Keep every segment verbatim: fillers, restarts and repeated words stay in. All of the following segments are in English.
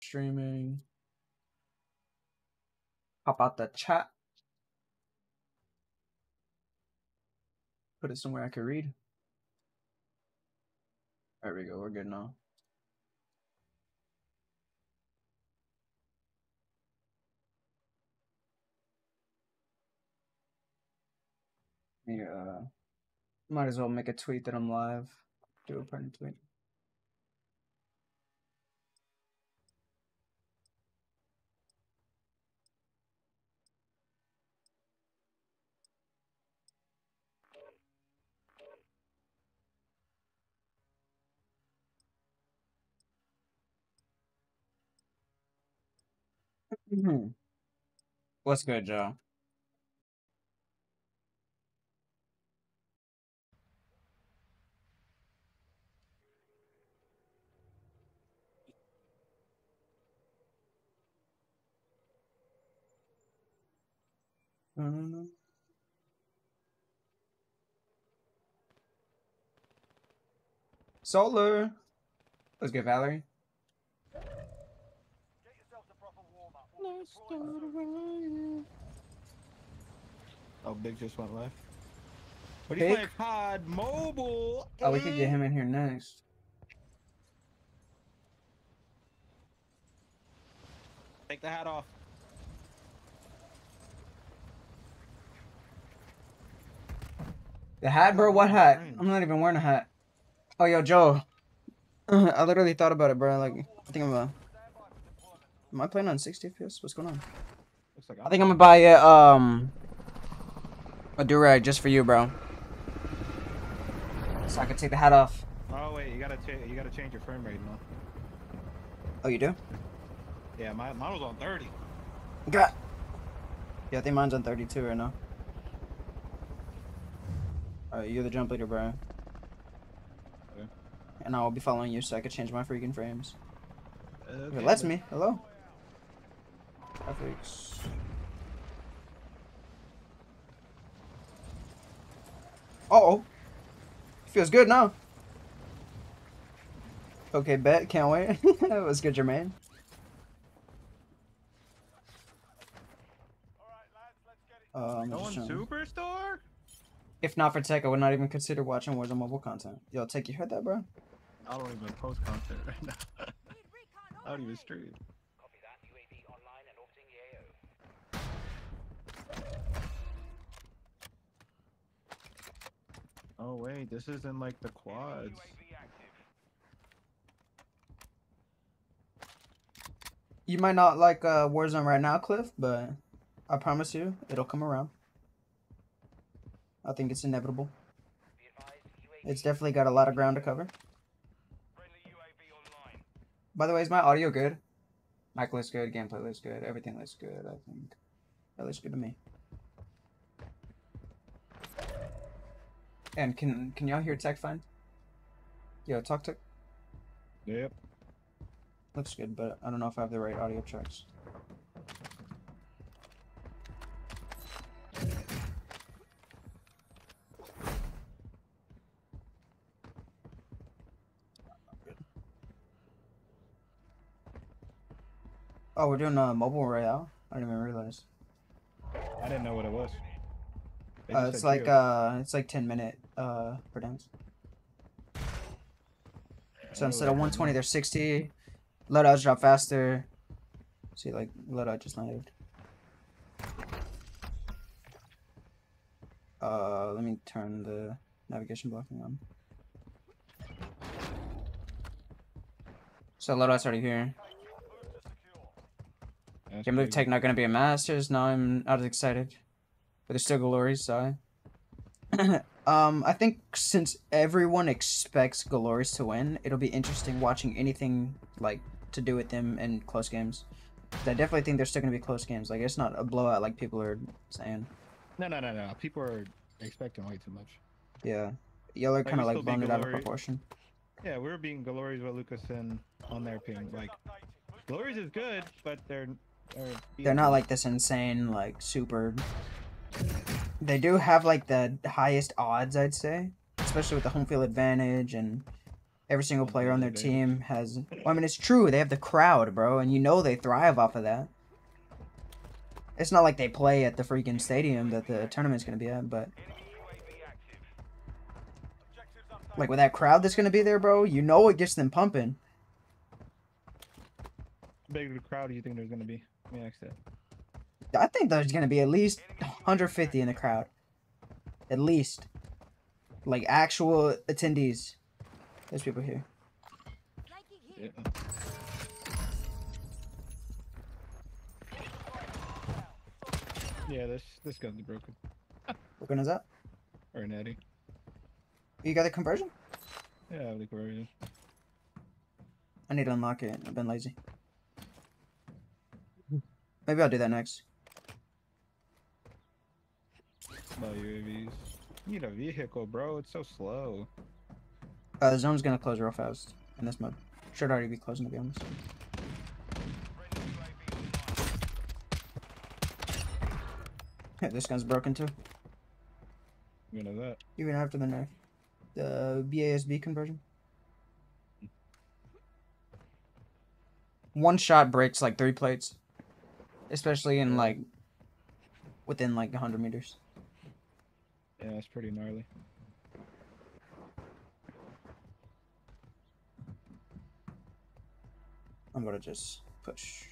Streaming. Pop out the chat. Put it somewhere I can read. There we go. We're good now. Yeah. Might as well make a tweet that I'm live. Do a printed tweet. Mm-hmm. What's good, Joe? I don't know. Solar. Let's get Valerie. Oh, Big just went left. What do you play? Pod Mobile. Oh, we could get him in here next. Take the hat off. The hat, bro? What hat? I'm not even wearing a hat. Oh, yo, Joe. I literally thought about it, bro. Like, I think I'm a. Am I playing on sixty F P S? What's going on? Looks like I think I'm gonna buy a, um, a do-rag just for you, bro. So I can take the hat off. Oh wait, you gotta you gotta change your frame rate now. Oh, you do? Yeah, my mine was on thirty. God. Yeah, I think mine's on thirty-two right now. Alright, you're the jump leader, bro. Okay. And I will be following you, so I can change my freaking frames. Okay, it lets me. Hello. Graphics. Uh oh. Feels good now. Okay, bet. Can't wait. What's good, Jermaine? Um, going Superstore? If not for tech, I would not even consider watching Warzone Mobile content. Yo, Tech, you heard that, bro? I don't even post content right now. I don't even stream. Copy that. U A V online and orbiting the A O. Oh wait, this is in like the quads. You might not like uh, Warzone right now, Cliff, but I promise you, it'll come around. I think it's inevitable. It's definitely got a lot of ground to cover. By the way, is my audio good? Mic looks good, gameplay looks good, everything looks good, I think. That looks good to me. And can can y'all hear Tech fine? Yo, talk to... Yep. Looks good, but I don't know if I have the right audio tracks. Oh, we're doing a uh, mobile royale? I didn't even realize. I didn't know what it was. Uh, it's like you. uh, it's like ten minute uh per dance. So instead of one twenty, there's sixty. Loadouts drop faster. See, like loadout just landed. Uh, let me turn the navigation blocking on. So loadout's already here. Can't believe Tech not gonna be a Masters. Now I'm not as excited, but there's still Glory. So, um, I think since everyone expects Glories to win, it'll be interesting watching anything like to do with them in close games. I definitely think there's still gonna be close games. Like it's not a blowout like people are saying. No, no, no, no. People are expecting way too much. Yeah, y'all are kind of like, like blown it out of proportion. Yeah, we were being Glories with Lucas and on their ping. Like Glories is good, but they're They're not like this insane, like, super... They do have, like, the highest odds, I'd say. Especially with the home field advantage and Every single player on their team has... Well, I mean, it's true. They have the crowd, bro. And you know they thrive off of that. It's not like they play at the freaking stadium that the tournament's going to be at, but... Like, with that crowd that's going to be there, bro, you know it gets them pumping. How big of a crowd do you think there's going to be? Let me ask that. I think there's going to be at least one hundred fifty in the crowd. At least. Like, actual attendees. There's people here. Yeah. Yeah, this this gun's broken. What gun is that? Or an Eddie. You got the conversion? Yeah, I have the conversion. I need to unlock it. I've been lazy. Maybe I'll do that next. No U A Vs. You need a vehicle, bro. It's so slow. Uh, the zone's gonna close real fast in this mode. Should already be closing to be honest. Yeah, this gun's broken too. You know that. Even after the knife. The B A S B conversion. One shot breaks like three plates. Especially in like within like a hundred meters. Yeah, that's pretty gnarly. I'm gonna just push.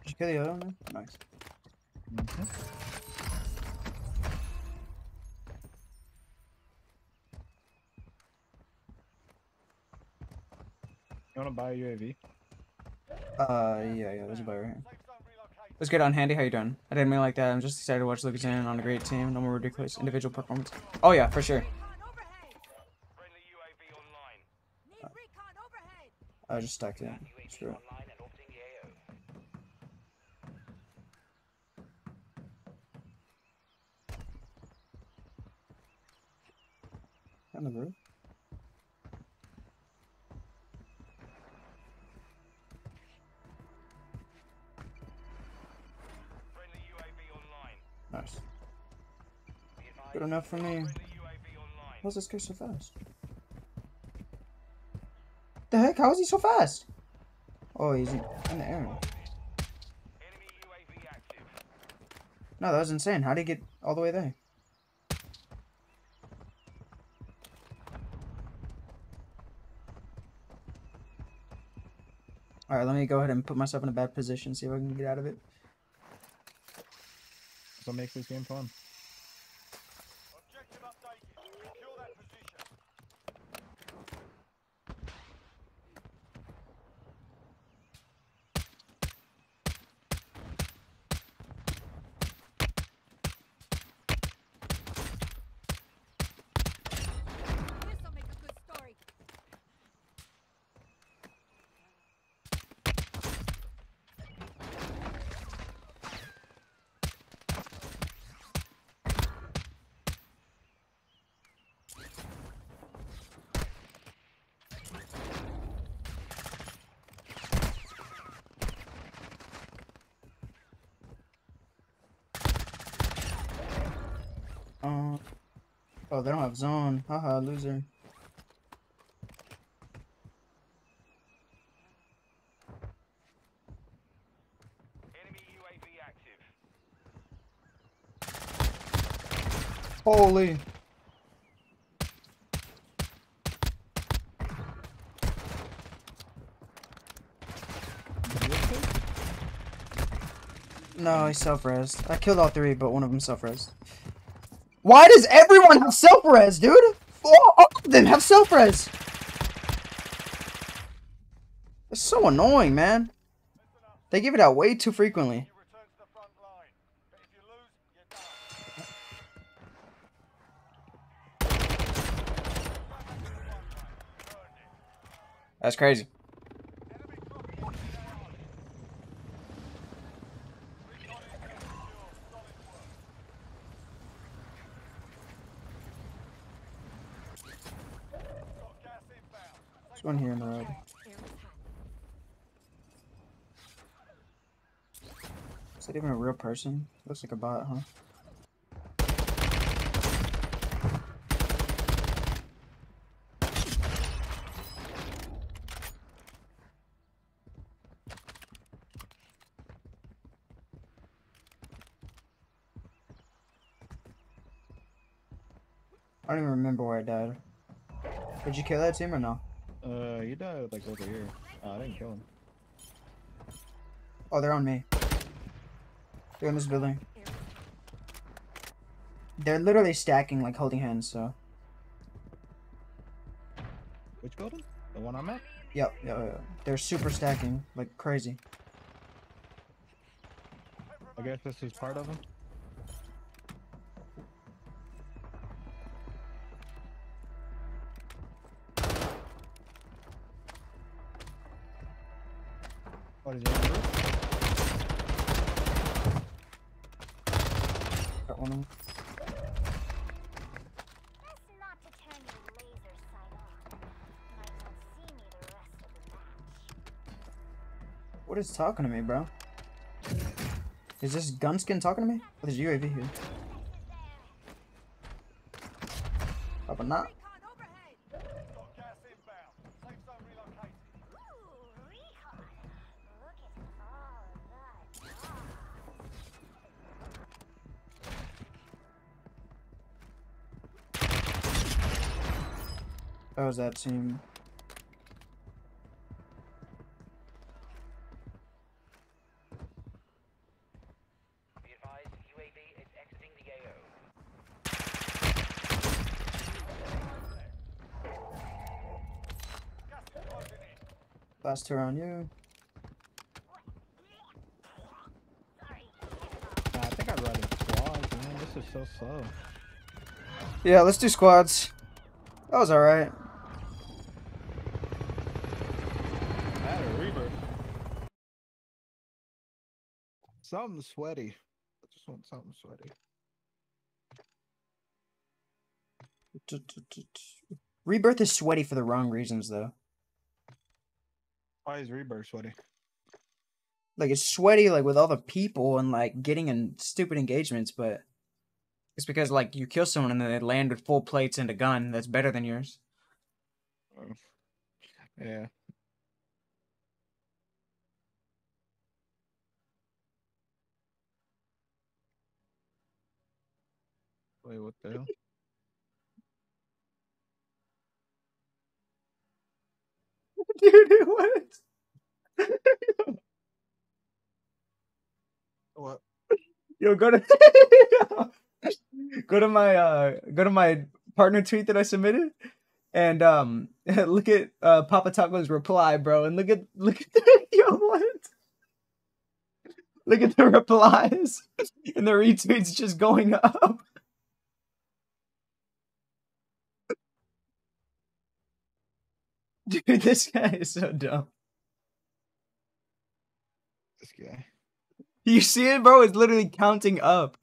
Did you kill the other one? Nice. Mm-hmm. You wanna buy a U A V? Uh, yeah, yeah, there's a buy right here. Let's get on Handy, how you doing? I didn't mean like that, I'm just excited to watch Lucas in on a great team, no more ridiculous individual performance. Oh yeah, for sure. Uh, I just stacked it, sure. On the roof? Nice. Good enough for me. How's this guy so fast? The heck? How is he so fast? Oh, he's in the air. No, that was insane. How did he get all the way there? Alright, let me go ahead and put myself in a bad position, see if I can get out of it. That's what makes this game fun. Objective updated. Secure that position. This'll make a good story. Oh, they don't have zone. Haha, loser. Enemy U A V active. Holy. No, he's self-res. I killed all three, but one of them self-res. Why does everyone have self-res, dude? All of them have self-res. It's so annoying, man. They give it out way too frequently. That's crazy. one here in the road. Is that even a real person? Looks like a bot, huh? I don't even remember where I died. Did you kill that team or no? Uh, you died like over here. Oh, I didn't kill him. Oh, they're on me. They're in this building. They're literally stacking, like holding hands, so. Which building? The one I'm at? Yep, yep, yep. They're super stacking, like crazy. I guess this is part of them. What is it? Got one of them. What is talking to me, bro? Is this Gunskin talking to me? What is U A V here? Probably not. That was that team. Be advised, U A V is exiting the A O. Last two on you. Nah, I think I'd rather squads, man. This is so slow. Yeah, let's do squads. That was alright. Something sweaty. I just want something sweaty. Rebirth is sweaty for the wrong reasons, though. Why is Rebirth sweaty? Like, it's sweaty, like, with all the people and, like, getting in stupid engagements, but it's because, like, you kill someone and then they land with full plates and a gun that's better than yours. Oh. Yeah. Wait, what the hell? Dude, it was. What? Yo, go to go to my uh go to my partner tweet that I submitted, and um look at uh Papa Taco's reply, bro, and look at look at the, yo what. Look at the replies and the retweets just going up. Dude, this guy is so dumb. This guy. You see it, bro? It's literally counting up.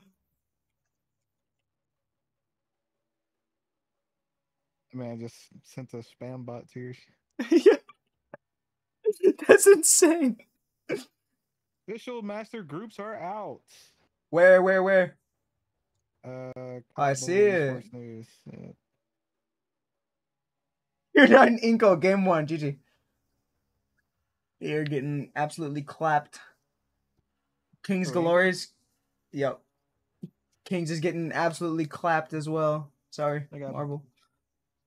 I mean, I just sent a spam bot to your yeah. That's insane. Official master groups are out. Where, where, where? Uh, I see it. You're not in Inko, game one, G G. You're getting absolutely clapped. Kings Galores. Yep. Kings is getting absolutely clapped as well. Sorry, I got Marvel.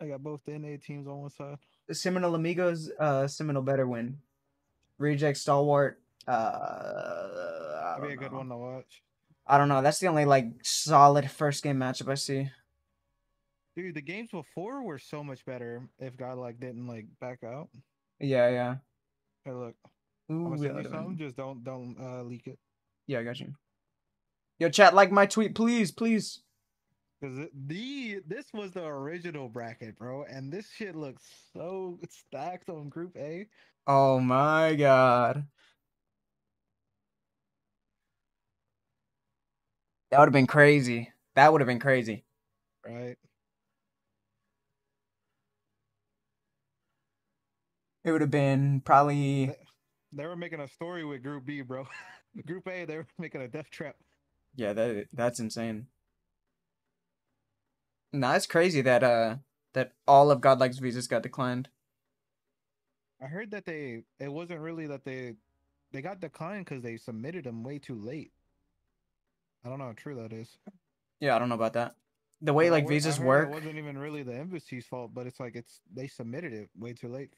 I got both the N A teams on one side. The Seminole Amigos, uh, Seminole better win. Rejects, Stalwart. Uh, That'd be a good one to watch. I don't know. That's the only, like, solid first game matchup I see. Dude, the games before were so much better if God, like, didn't, like, back out. Yeah, yeah. Hey, look. Ooh, I'm gonna send you something. Just don't, don't uh, leak it. Yeah, I got you. Yo, chat, like my tweet, please, please. Because the this was the original bracket, bro, and this shit looks so stacked on Group A. Oh, my God. That would have been crazy. That would have been crazy. Right. It would have been probably. They were making a story with Group B, bro. Group A, they were making a death trap. Yeah, that that's insane. Nah, it's crazy that uh that all of Godlike's visas got declined. I heard that they it wasn't really that they they got declined because they submitted them way too late. I don't know how true that is. Yeah, I don't know about that. The way like visas work, it wasn't even really the embassy's fault, but it's like it's they submitted it way too late.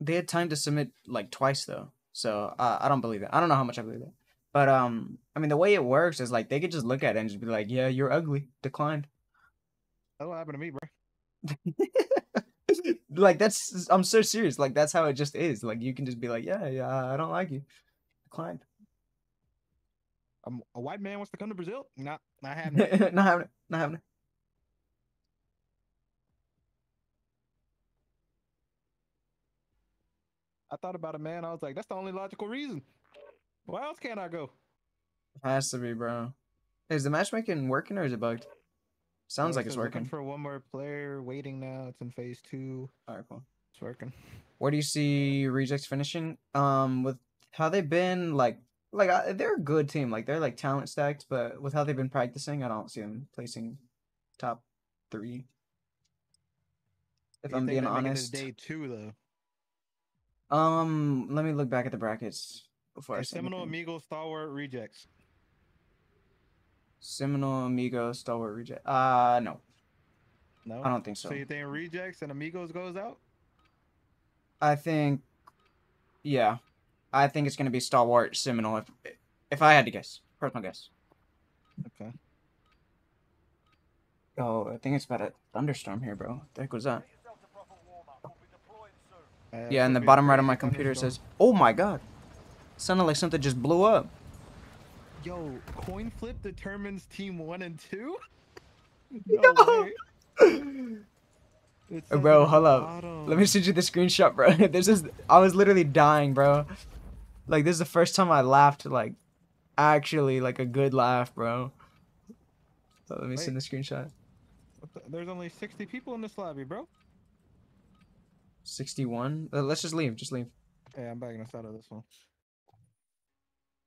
They had time to submit like twice though, so uh, I don't believe it. I don't know how much I believe it, but um, I mean the way it works is like they could just look at it and just be like, "Yeah, you're ugly, declined." That'll happen to me, bro. Like that's I'm so serious. Like that's how it just is. Like you can just be like, "Yeah, yeah, I don't like you, declined." Um, a white man wants to come to Brazil? Not, not happening. Not happening. Not happening. I thought about it, man. I was like, that's the only logical reason. Why else can't I go? Has to be, bro. Is the matchmaking working or is it bugged? Sounds yeah, like it's working. For one more player, waiting now. It's in phase two. All right, cool. It's working. Where do you see Rejects finishing? Um, with how they've been, like, like I, they're a good team. Like they're like talent stacked, but with how they've been practicing, I don't see them placing top three. If I'm being honest. Day two though. Um, let me look back at the brackets before I say Seminole Amigos, Stalwart, Rejects. Seminole Amigos, Stalwart, Rejects. Uh, no. No? I don't think so. So you think Rejects and Amigos goes out? I think, yeah. I think it's going to be Stalwart, Seminole, if, if I had to guess. Personal guess. Okay. Oh, I think it's about a thunderstorm here, bro. What the heck was that? Uh, yeah, in the bottom right of my computer it says, oh my god. It sounded like something just blew up. Yo, coin flip determines team one and two? No! No. Oh, bro, hold up. Let me send you the screenshot, bro. This is I was literally dying, bro. Like, this is the first time I laughed, like, actually, like, a good laugh, bro. So let me Wait. send the screenshot. There's only sixty people in this lobby, bro. sixty-one? Uh, let's just leave. Just leave. Yeah, I'm backing us out of this one.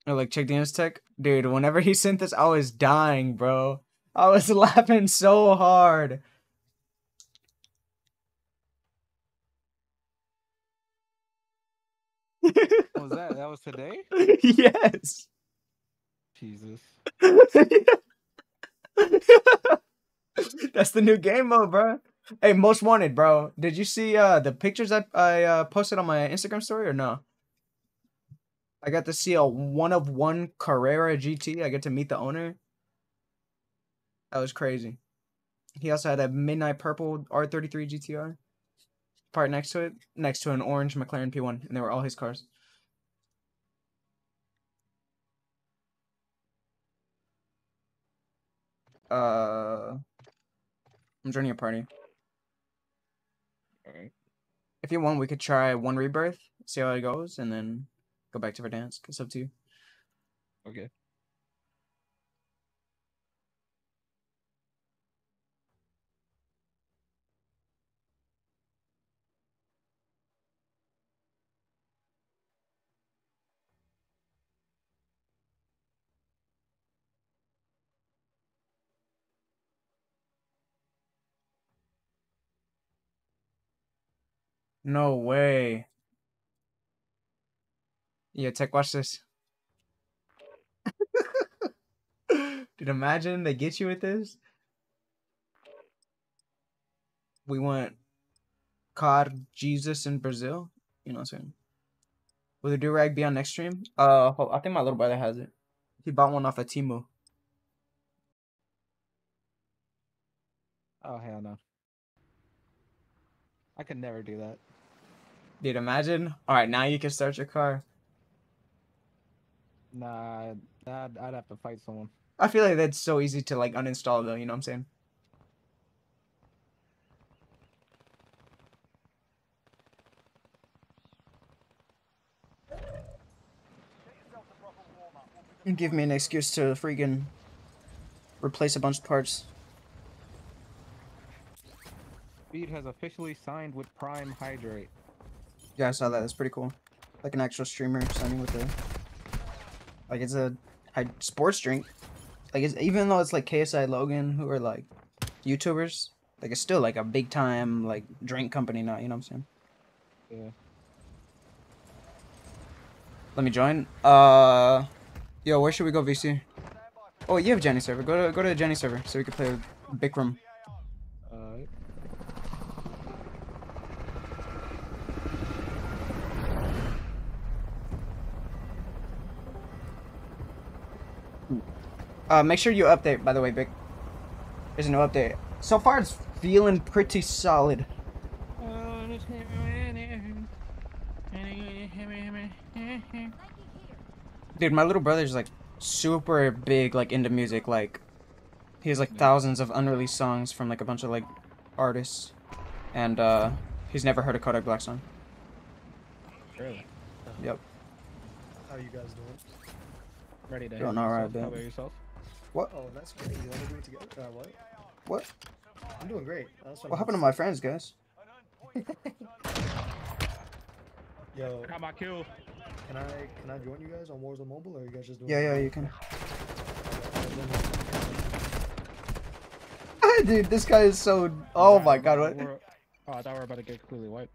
Oh, like, check the Aztec? Dude, whenever he sent this, I was dying, bro. I was laughing so hard. What was that? That was today? Yes. Jesus. That's the new game mode, bro. Hey, Most Wanted, bro. Did you see uh, the pictures I, I uh, posted on my Instagram story or no? I got to see a one-of-one Carrera G T. I got to meet the owner. That was crazy. He also had a Midnight Purple R thirty-three G T R. Part next to it, next to an orange McLaren P one, and they were all his cars. Uh, I'm joining a party. Alright. If you want, we could try one rebirth, see how it goes, and then go back to our dance. It's up to you. Okay. No way. Yeah, Tech, watch this. Dude, imagine they get you with this. We want Car Jesus in Brazil. You know what I'm saying? Will the do-rag be on next stream? Uh, hold, I think my little brother has it. He bought one off of Timu. Oh, hell no. I could never do that. Dude, imagine. All right, now you can start your car. Nah, I'd, I'd have to fight someone. I feel like that's so easy to like uninstall, though. You know what I'm saying? Give me an excuse to freaking replace a bunch of parts. Speed has officially signed with Prime Hydrate. Yeah, I saw that. That's pretty cool. Like an actual streamer signing with a... Like, it's a sports drink. Like, it's, even though it's, like, K S I Logan, who are, like, YouTubers, like, it's still, like, a big-time, like, drink company now, you know what I'm saying? Yeah. Let me join. Uh, yo, where should we go, V C? Oh, you have Jenny server. Go to go to the Jenny server so we can play Bikram. Alright. Uh, make sure you update, by the way, Bic. There's a new update. So far, it's feeling pretty solid. Dude, my little brother's like super big, like into music. Like, he has like thousands of unreleased songs from like a bunch of like artists, and uh, he's never heard a Kodak Black song. Really? Yep. How are you guys doing? Ready to? Doing all right, man. How about yourself? What? Oh, that's great. You want to do together? Uh, what? What? I'm doing great. What happened to my friends, guys? Yo. I got my kill. Can I can I join you guys on Warzone Mobile, or are you guys just doing? Yeah, yeah, you can. Dude, this guy is so. Oh yeah, my god, what? We're... Oh, I thought we were about to get completely wiped.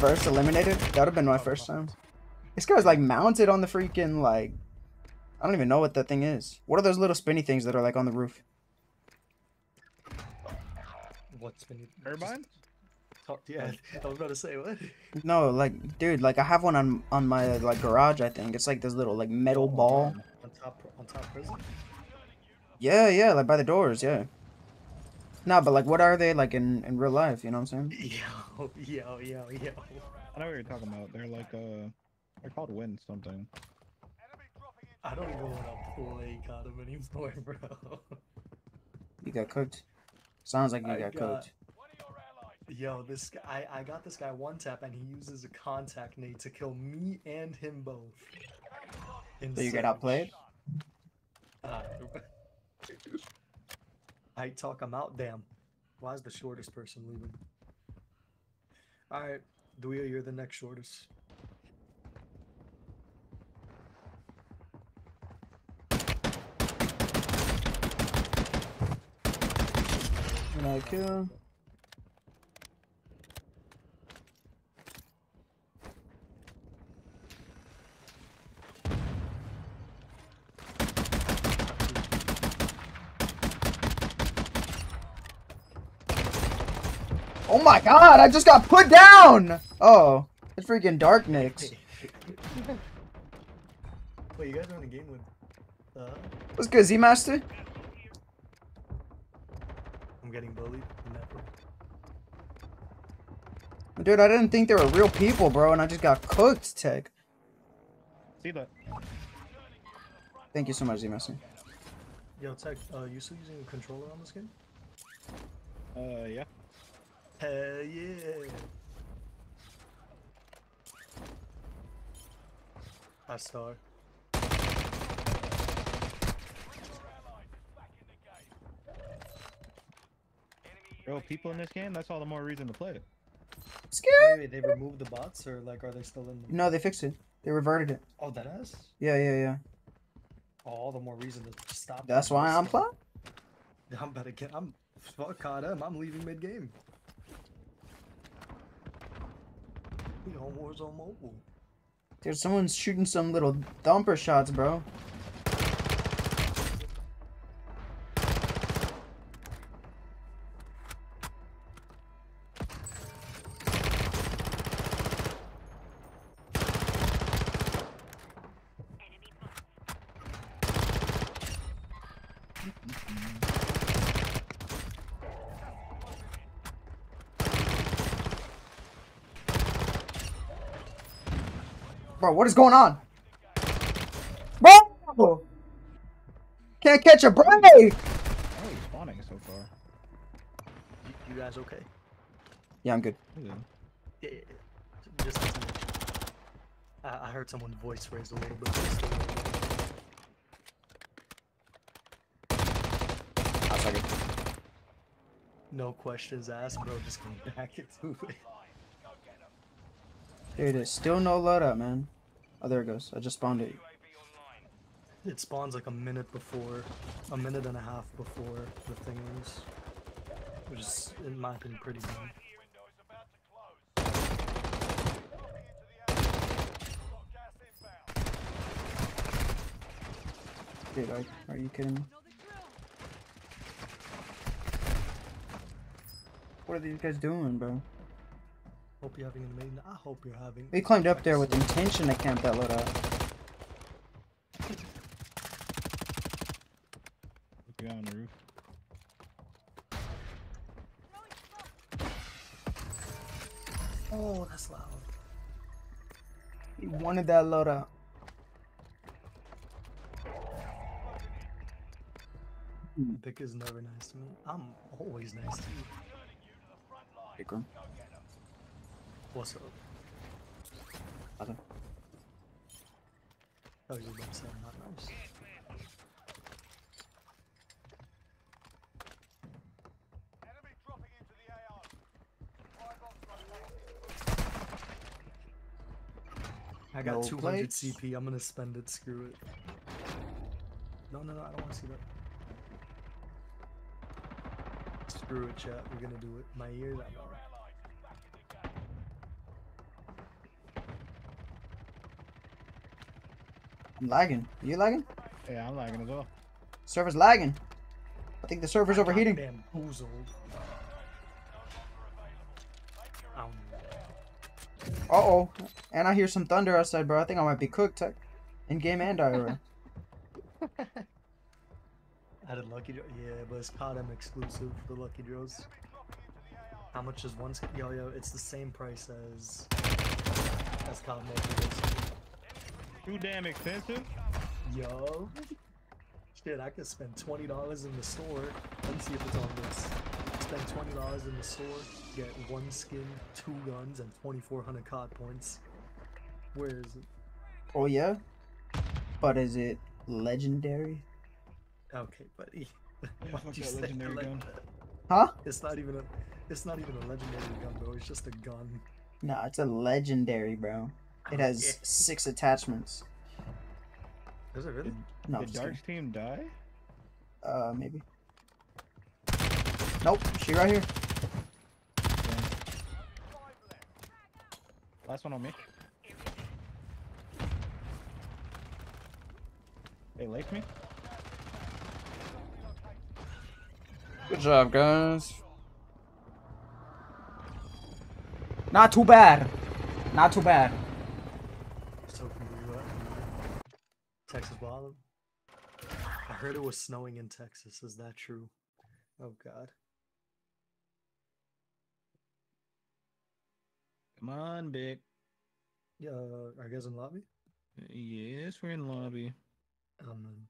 First eliminated? That would have been my oh, first time. This guy's like mounted on the freaking like. I don't even know what that thing is. What are those little spinny things that are like on the roof? What spinny? Turbine? Yeah, I was about to say what. No, like, dude, like I have one on on my like garage. I think it's like this little like metal ball. On top, on top prison. Yeah, yeah, like by the doors, yeah. Nah, but like, what are they like in in real life? You know what I'm saying? Yo, yo, yo, yo. I know what you're talking about. They're like uh, they're called wind something. I don't even want to play God of anymore, bro. You got cooked. Sounds like you I got, got cooked. Yo, this guy, I, I got this guy one tap and he uses a contact nade to kill me and him both. Insane. So you get outplayed? Uh, I talk him out, damn. Why is the shortest person leaving? Alright, Duya, you're the next shortest. And I kill. Oh my god, I just got put down! Oh, it's freaking Dark Knicks. Wait, you guys are in the game with... Uh... What's good, Z-Master? I'm getting bullied. Never. Dude, I didn't think they were real people, bro, and I just got cooked, Tech. See that. Thank you so much, Z-Master. Yo, Tech, uh, you still using a controller on this game? Uh, yeah. Hell yeah! I saw her. Yo, people in this game, that's all the more reason to play it. Scary! Wait, they removed the bots, or like, are they still in the... No, they fixed it. They reverted it. Oh, that is? Yeah, yeah, yeah. Oh, all the more reason to stop. That's why I'm playing? I'm about to get... I'm... Fuck, caught up. I'm leaving mid-game. We on Warzone Mobile. Dude, someone's shooting some little thumper shots, bro. Bro, what is going on? Bro! Can't catch a break! How are you spawning so far? You guys okay? Yeah, I'm good. Yeah. Yeah, yeah. Just I, I heard someone's voice raised a little bit. I'll take it. No questions asked, bro. Just go back into it. There it is. Still no load up, man. Oh, there it goes. I just spawned it. It spawns like a minute before, a minute and a half before the thing ends, which is, in my opinion, pretty dumb. Dude, are, are you kidding me? What are these guys doing, bro? Hope you're having an amazing. I hope you're having. They climbed up there with intention to camp that load up. On the roof. Oh, that's loud. He wanted that load out. Pick is never nice to me. I'm always nice to you. Pick him. What's up? I don't. Oh, you didn't say I'm not nice. I got no two hundred plates. C P, I'm gonna spend it, screw it. No, no, no, I don't wanna see that. Screw it, chat, we're gonna do it. My ears are out. I'm lagging. Are you lagging? Yeah, I'm lagging as well. Server's lagging. I think the server's I overheating. Bamboozled. Uh-oh, and I hear some thunder outside, bro. I think I might be cooked in game and I R L. Had a lucky draw. Yeah, but it's P O D M exclusive, the lucky draws. How much is one? Yo, yo, it's the same price as as P O D M exclusive. Too damn expensive? Yo. Shit, I could spend twenty dollars in the store. Let's see if it's on this. Spend twenty dollars in the store, get one skin, two guns, and twenty-four hundred C O D points. Where is it? Oh, yeah? But is it legendary? Okay, buddy. Yeah, why you say legendary like gun? That? Huh? It's not even a it's not even a legendary gun, bro. It's just a gun. Nah, it's a legendary, bro. It has yeah. six attachments. Is it really? Did, no, did Dark's team die? Uh, maybe. Nope, she right here. Yeah. Last one on me. They left me. Good job, guys. Not too bad. Not too bad. So Texas bottom. I heard it was snowing in Texas. Is that true? Oh God. Come on, Vic. Yeah, uh, are you guys in lobby? Yes, we're in lobby. Um,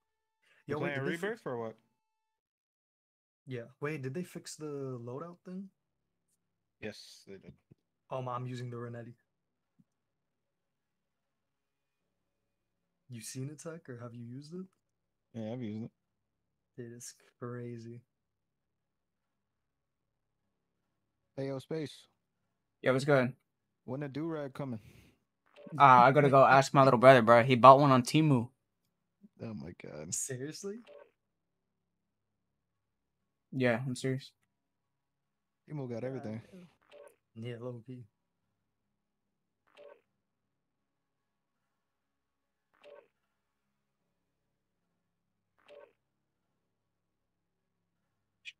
yo, wait, did rebirth or what? Yeah. Wait, did they fix the loadout thing? Yes, they did. Oh, I'm using the Renetti. You seen it, Tech, or have you used it? Yeah, I've used it. It is crazy. Hey, yo, Space. Yeah, what's good? When the do-rag coming? Ah, uh, I gotta go ask my little brother, bro. He bought one on Temu. Oh my God. Seriously? Yeah, I'm serious. Temu got everything. Uh, yeah, low key.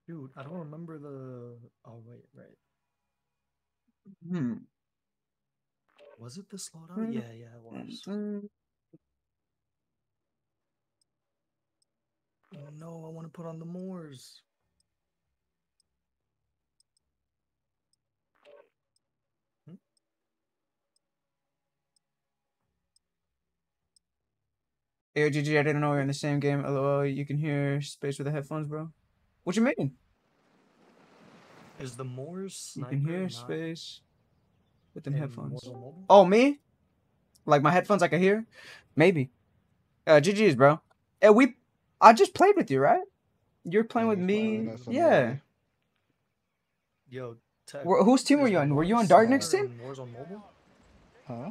Shoot, I don't remember the... Oh, wait, right. Hmm. Was it the slowdown? Yeah, yeah, it was. Oh no, I want to put on the Moors. Hmm? Hey, G G, I didn't know we were in the same game. L O L, you can hear Space with the headphones, bro. What you mean? Is the Moors sniper? You can hear Space. With them headphones. Oh, me? Like my headphones I can hear? Maybe. Uh, G G's, bro. And we, I just played with you, right? You're playing yeah, with me. Playing yeah. Yo, tech, where, whose team were you on? Were you on Darknick's team? Warzone Mobile? Huh?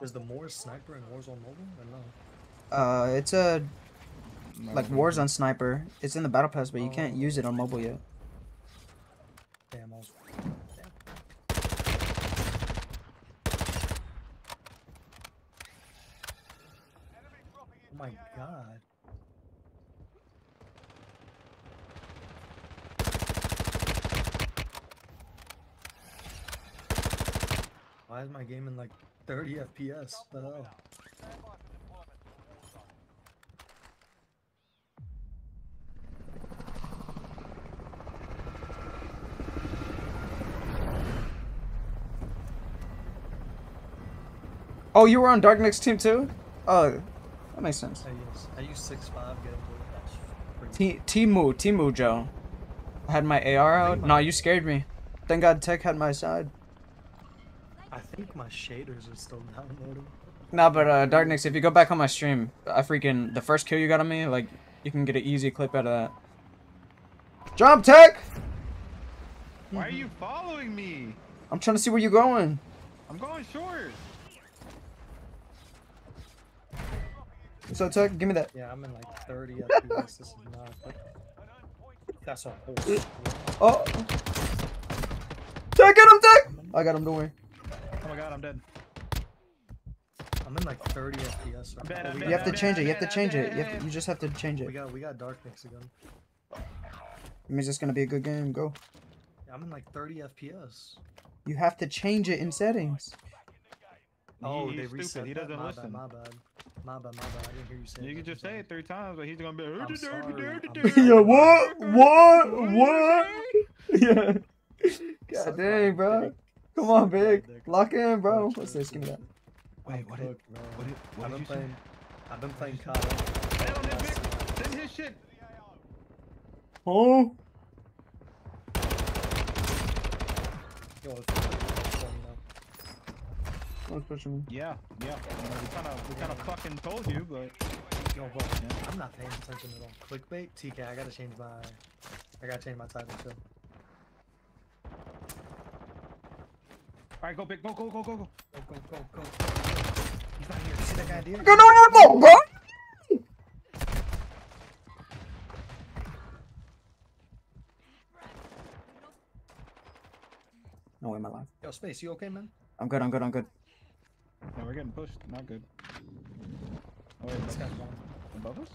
Was the Moor sniper in Warzone Mobile or no? Uh, it's a like Warzone sniper. It's in the battle pass, but you can't use it on mobile yet. Damn. I was... Oh my god. Why is my game in like thirty F P S? What the hell? Oh, you were on Darknick's team too? Oh, that makes sense. I use, I use six five. T Timu, Timu Joe. I had my A R out. My... No, you scared me. Thank God Tech had my side. I think my shaders are still downloaded. Nah, but uh, Darknix, if you go back on my stream, I freaking... The first kill you got on me, like, you can get an easy clip out of that. Jump, Tech! Why are you following me? I'm trying to see where you're going. I'm going short. So, Tech, give me that. Yeah, I'm in like thirty F P S. This is not... That's a whole... Oh! Tech, get him, Tech! I got him, don't worry. Oh my god, I'm dead. I'm in like thirty F P S. Right? Dead, oh, dead, you have to change it. You have to change it. You, have to, you just have to change it. We got, we got Darknix again. It means it's gonna be a good game. Go. Yeah, I'm in like thirty F P S. You have to change it in settings. Oh, he's they stupid. Reset. He doesn't that. My listen. Bad, my bad. My bad. My bad. I didn't hear you say. You that. Can just say it three times, but he's gonna be. I'm sorry. I'm yeah. What? What? What? Yeah. God dang, bro. Come on, big. Lock in, bro. What's this? Give me that. Wait, what? Cooked, it, what, it, what I've been playing. Shit? I've been playing C O D. Send his shit. Oh. Don't push me. Yeah, yeah. We kind of, we kind of fucking told you, but. Yo, bro, I'm not paying attention at all. Clickbait, T K. I gotta change my. I gotta change my title too. Alright, go big, go, go, go, go, go. Go, go, go, go. He's not here. See that guy, dude? Go, no, no, no, bro! No way, my life. Yo, Space, you okay, man? I'm good, I'm good, I'm good. Yeah, we're getting pushed. Not good. Oh, wait, this guy's gone. Above us?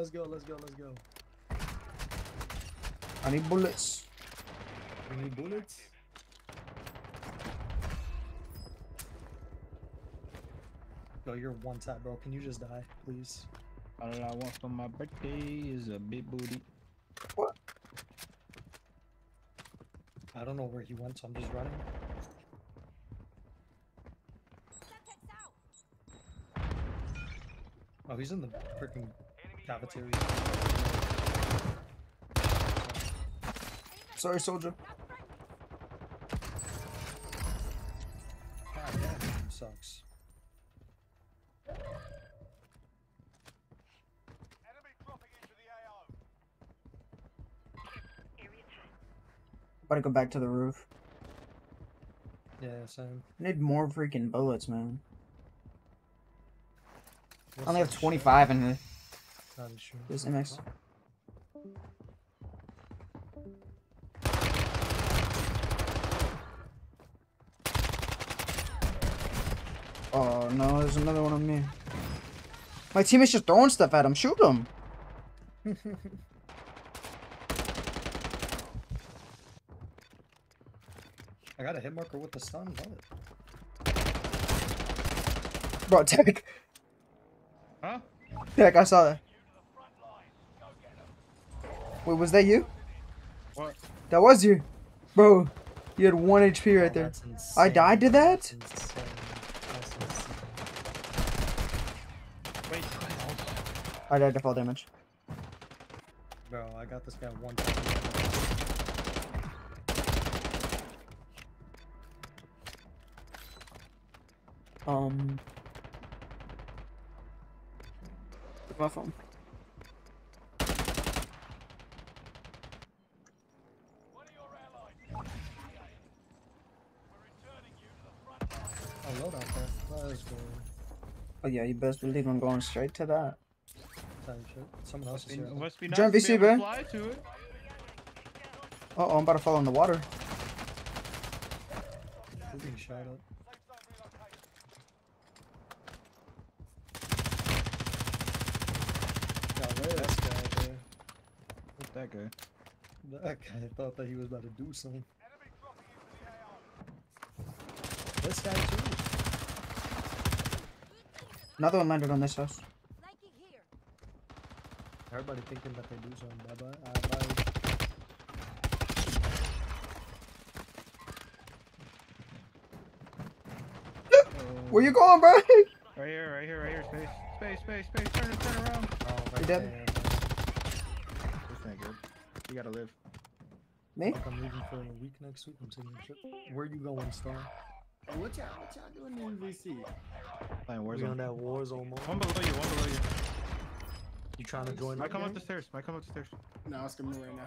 Let's go, let's go, let's go. I need bullets. We need bullets? Yo, you're one tap, bro. Can you just die, please? All I want for my birthday is a big booty. What? I don't know where he went, so I'm just running. Oh, he's in the freaking... Cafeteria. Sorry, soldier. God, that game sucks. Enemy dropping into the A O. About to go back to the roof. Yeah, same. I need more freaking bullets, man. What's I only have twenty-five shit? In this. There's M X. Oh no, there's another one on me. My teammate's just throwing stuff at him. Shoot him! I got a hit marker with the stun. What? Bro, Tech. Huh? Tech, I saw that. Wait, was that you? What? That was you. Bro, you had one H P right oh, there. I died to that? That's insane. That's insane. Wait, I died to fall damage. Bro, I got this guy one time. Um. Where's my phone? Oh yeah, you best believe I'm going straight to that. Someone else is here. Jump V C, bro. Uh oh, I'm about to fall in the water. We're being shot up. God, where is that guy, bro? Where's that guy? That guy thought that he was about to do something. This guy too. Another one landed on this house. Everybody thinking that they do something. Bye bye. All right, bye. Where you going, bro? Right here, right here, right here. Space, space, space, space. Turn, turn around. Oh, right you dead. This ain't good. You gotta live. Me? Fuck, I'm leaving for a week next week. I'm taking a trip. Where you going, Star? Hey, what y'all, what y'all doing in V C? Playing Warzone. We on that Warzone Mobile. One below you, one below you. You trying to join? Might come up the stairs. Might come up the stairs. No, I'll scream right now.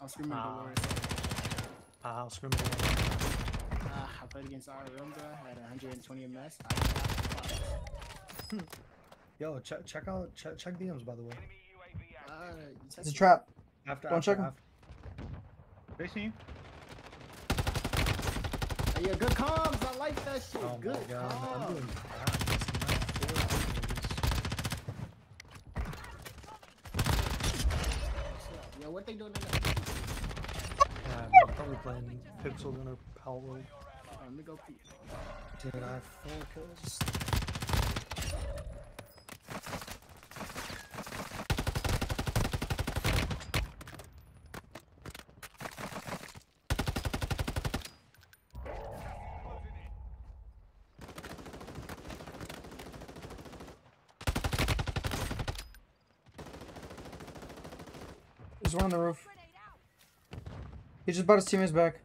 I'll scream at the Warriors. I'll scream at the Warriors. I played against R R M, bro. I had one hundred twenty M S. Yo, check, check out, check, check D Ms by the way. Uh, it's a trap. After, Don't after, check him. Facing you. Yeah, good comms. I like that shit. Oh good comms. I'm doing yeah, what they doing? Yeah, I'm probably playing Pixel Gunner Power. Alright, let me go pee. Did I focus? There's one on the roof. He just bought his teammates back.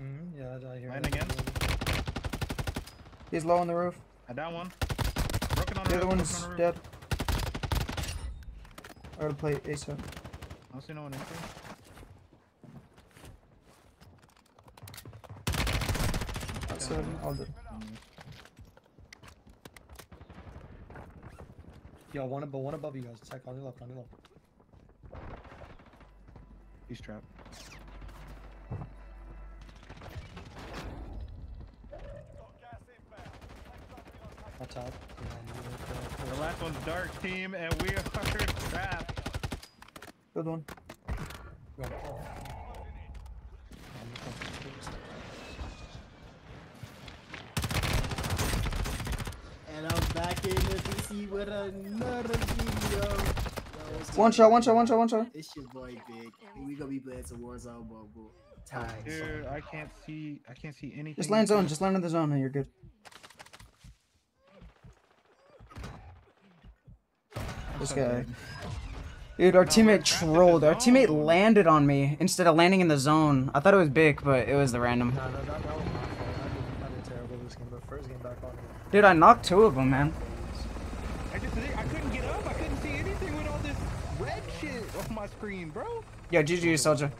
Mm-hmm. Yeah, I hear that. Again. He's low on the roof. I down one. Broken on the, the other one's on dead. I gotta play ASAP. I don't see no one in here. That's seven. All dead. Yo, one above, one above you guys. Attack on your left, on your left. He's trapped. On top. The last one's dark team, and we are trapped. Good one. Go on. Oh. And I'm back in the V C with another video. One shot, one shot, one shot, one shot. It's your boy Big. We gonna be playing some Warzone Mobile. Time. Dude, I can't see. I can't see anything. Just land zone. Just land in the zone, and you're good. This guy. Dude, our teammate trolled. Our teammate landed on me instead of landing in the zone. I thought it was Big, but it was the random. Dude, I knocked two of them, man. I just I couldn't get up. I couldn't see anything with all this red shit off my screen, bro. Yo, G G, soldier.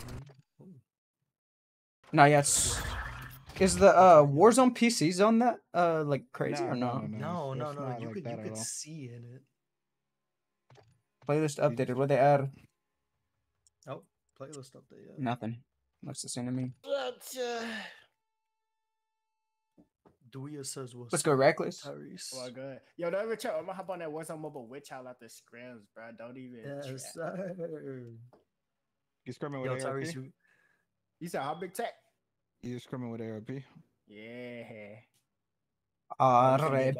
Nah, yeah, it's... Is the uh, Warzone P C zone that uh like crazy no, or no? No, no, no. no, no. You, like could, you could see in it. Playlist updated. What they add? Oh, playlist updated. Nothing. Looks the same to me. But, uh... Duya says what's Let's go reckless. Well, good. Yo, don't even check. I'm gonna hop on that Warzone Mobile with y'all at the scrims, bro. Don't even. Yes, track. Sir. You scrimming with A R P? You... you said how big tech? You scrimming with A R P? Yeah. Alright.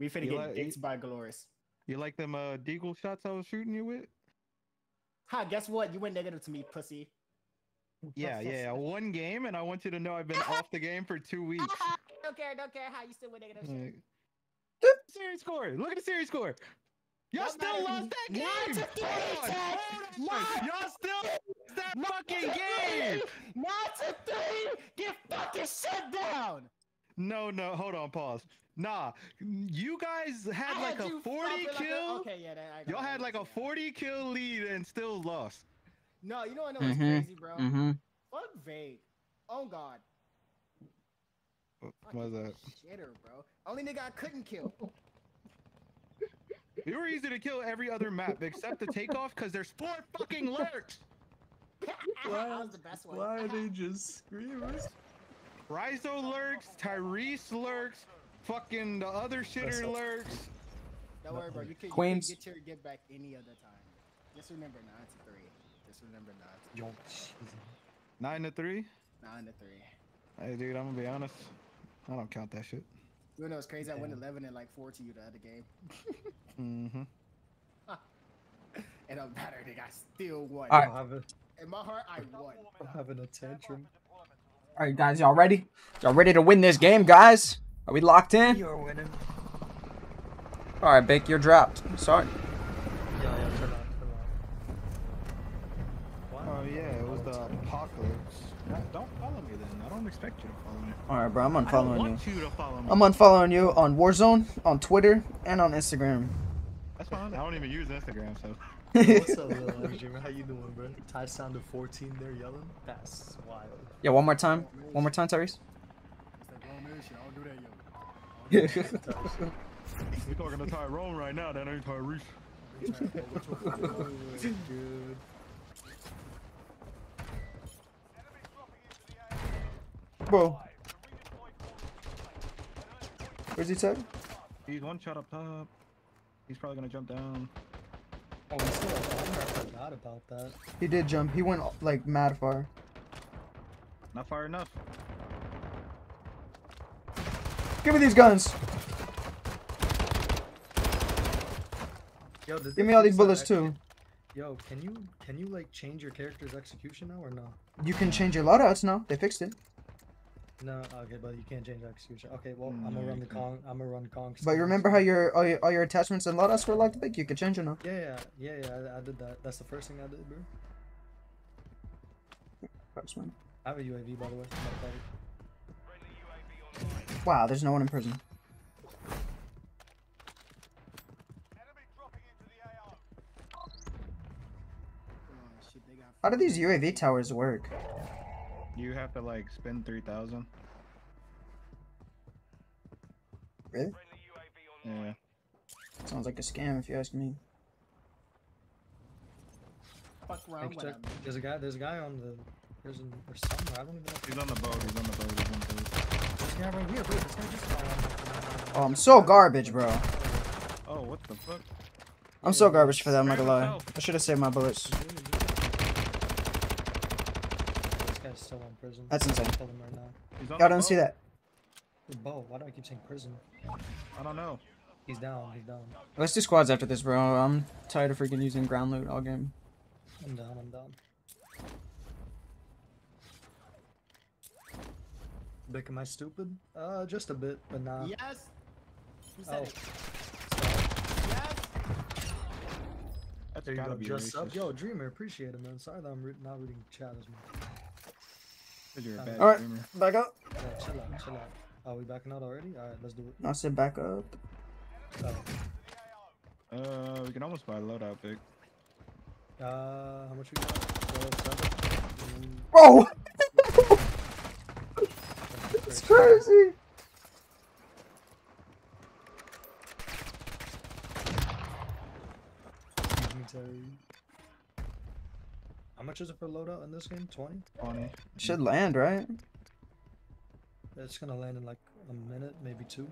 We finna you get like, dicks by Glorious. You like them uh, deagle shots I was shooting you with? Ha! Guess what? You went negative to me, pussy. Yeah, yeah, one game, and I want you to know I've been off the game for two weeks. Don't care, don't care how you still win negative shit. Series score. Look at the series score. Y'all still lost that game. Y'all still lost that fucking game! Not a thing! Get fucking shut down! No, no, hold on, pause. Nah, you guys had I like had a forty kill. Like a, okay, yeah, y'all had like a forty kill lead and still lost. No, you know what? I know what's mm-hmm. crazy, bro. Mm-hmm. Fuck vague. Oh God. What was that? Shitter, bro. Only nigga I couldn't kill. You were easy to kill every other map except the takeoff because there's four fucking lurks. That was the best one. Why are they just screamers? Rizo lurks, Tyrese lurks, fucking the other shitter lurks. Don't worry, bro. You can, you can get your get back any other time. Just remember nine to three. Just remember nine to three. Nine to three. Nine to three. Hey, dude, I'm gonna be honest. I don't count that shit. You know it's crazy. Damn. I went eleven and like four to you the other game. mm-hmm. It don't matter, nigga. I still won. All right. In my heart, I won. I'm having a tantrum. All right, guys, y'all ready? Y'all ready to win this game, guys? Are we locked in? You're winning. All right, Bake, you're dropped. I'm sorry. Yeah, yeah, turn on, turn on. Oh yeah, it was the apocalypse. Don't follow me then. I don't expect you to follow me. All right, bro, I'm unfollowing you. I want you to follow me. I'm unfollowing you on Warzone, on Twitter, and on Instagram. That's fine. I don't even use Instagram, so. What's up, little Dreamer? How you doing, bro? Ty sounded fourteen there yelling. That's wild. Yeah, one more time. One more time, Tyrese. We talking to Tyrone right now. That ain't Tyrese. Bro, where's he tag? He's one shot up top. He's probably gonna jump down. Oh, he's still alive. I forgot about that. He did jump. He went like mad far. Not far enough. Give me these guns. Yo, give me all these bullets too. Yo, can you can you like change your character's execution now or no? You can change your loadouts now. They fixed it. No, okay, but you can't change the execution. Okay, well, I'm gonna run the Kong. I'm gonna run Kong. But you remember how your all your, all your attachments and loadouts were locked back? You could change them now. Yeah, yeah, yeah, yeah. I, I did that. That's the first thing I did, bro. First one. I have a U A V, by the way. Wow, there's no one in prison. How do these U A V towers work? You have to like spend three thousand. Really? Yeah. Sounds like a scam if you ask me. Fuck around with him. There's a guy. There's a guy on the. There's, an, there's somewhere. I don't even know. He's on the boat. He's on the boat. He's on the boat. This guy right here. Wait, this guy just fell. Oh, I'm so garbage, bro. Oh, what the fuck? I'm yeah, so garbage for that. I'm not gonna lie. I should have saved my bullets. Still in prison. That's insane. Right now. Y'all don't see that. Bo, why do I keep saying prison? I don't know. He's down. He's down. Let's do squads after this, bro. I'm tired of freaking using ground loot all game. I'm down. I'm down. Vic, am I stupid? Uh, just a bit, but nah. Yes. Who said oh. It? Yes. That's gotta go. Be just up. Yo, Dreamer, appreciate it, man. Sorry that I'm re not reading chat as much. All right, dreamer. Back up. Yeah, chill out, chill out. Are we backing out already? All right, let's do it. I said back up. Oh. Uh, we can almost buy a loadout, Vic. Uh, how much we got? Bro, it's crazy. How much is it for loadout in this game? twenty? twenty. Should land, right? It's gonna land in like a minute, maybe two.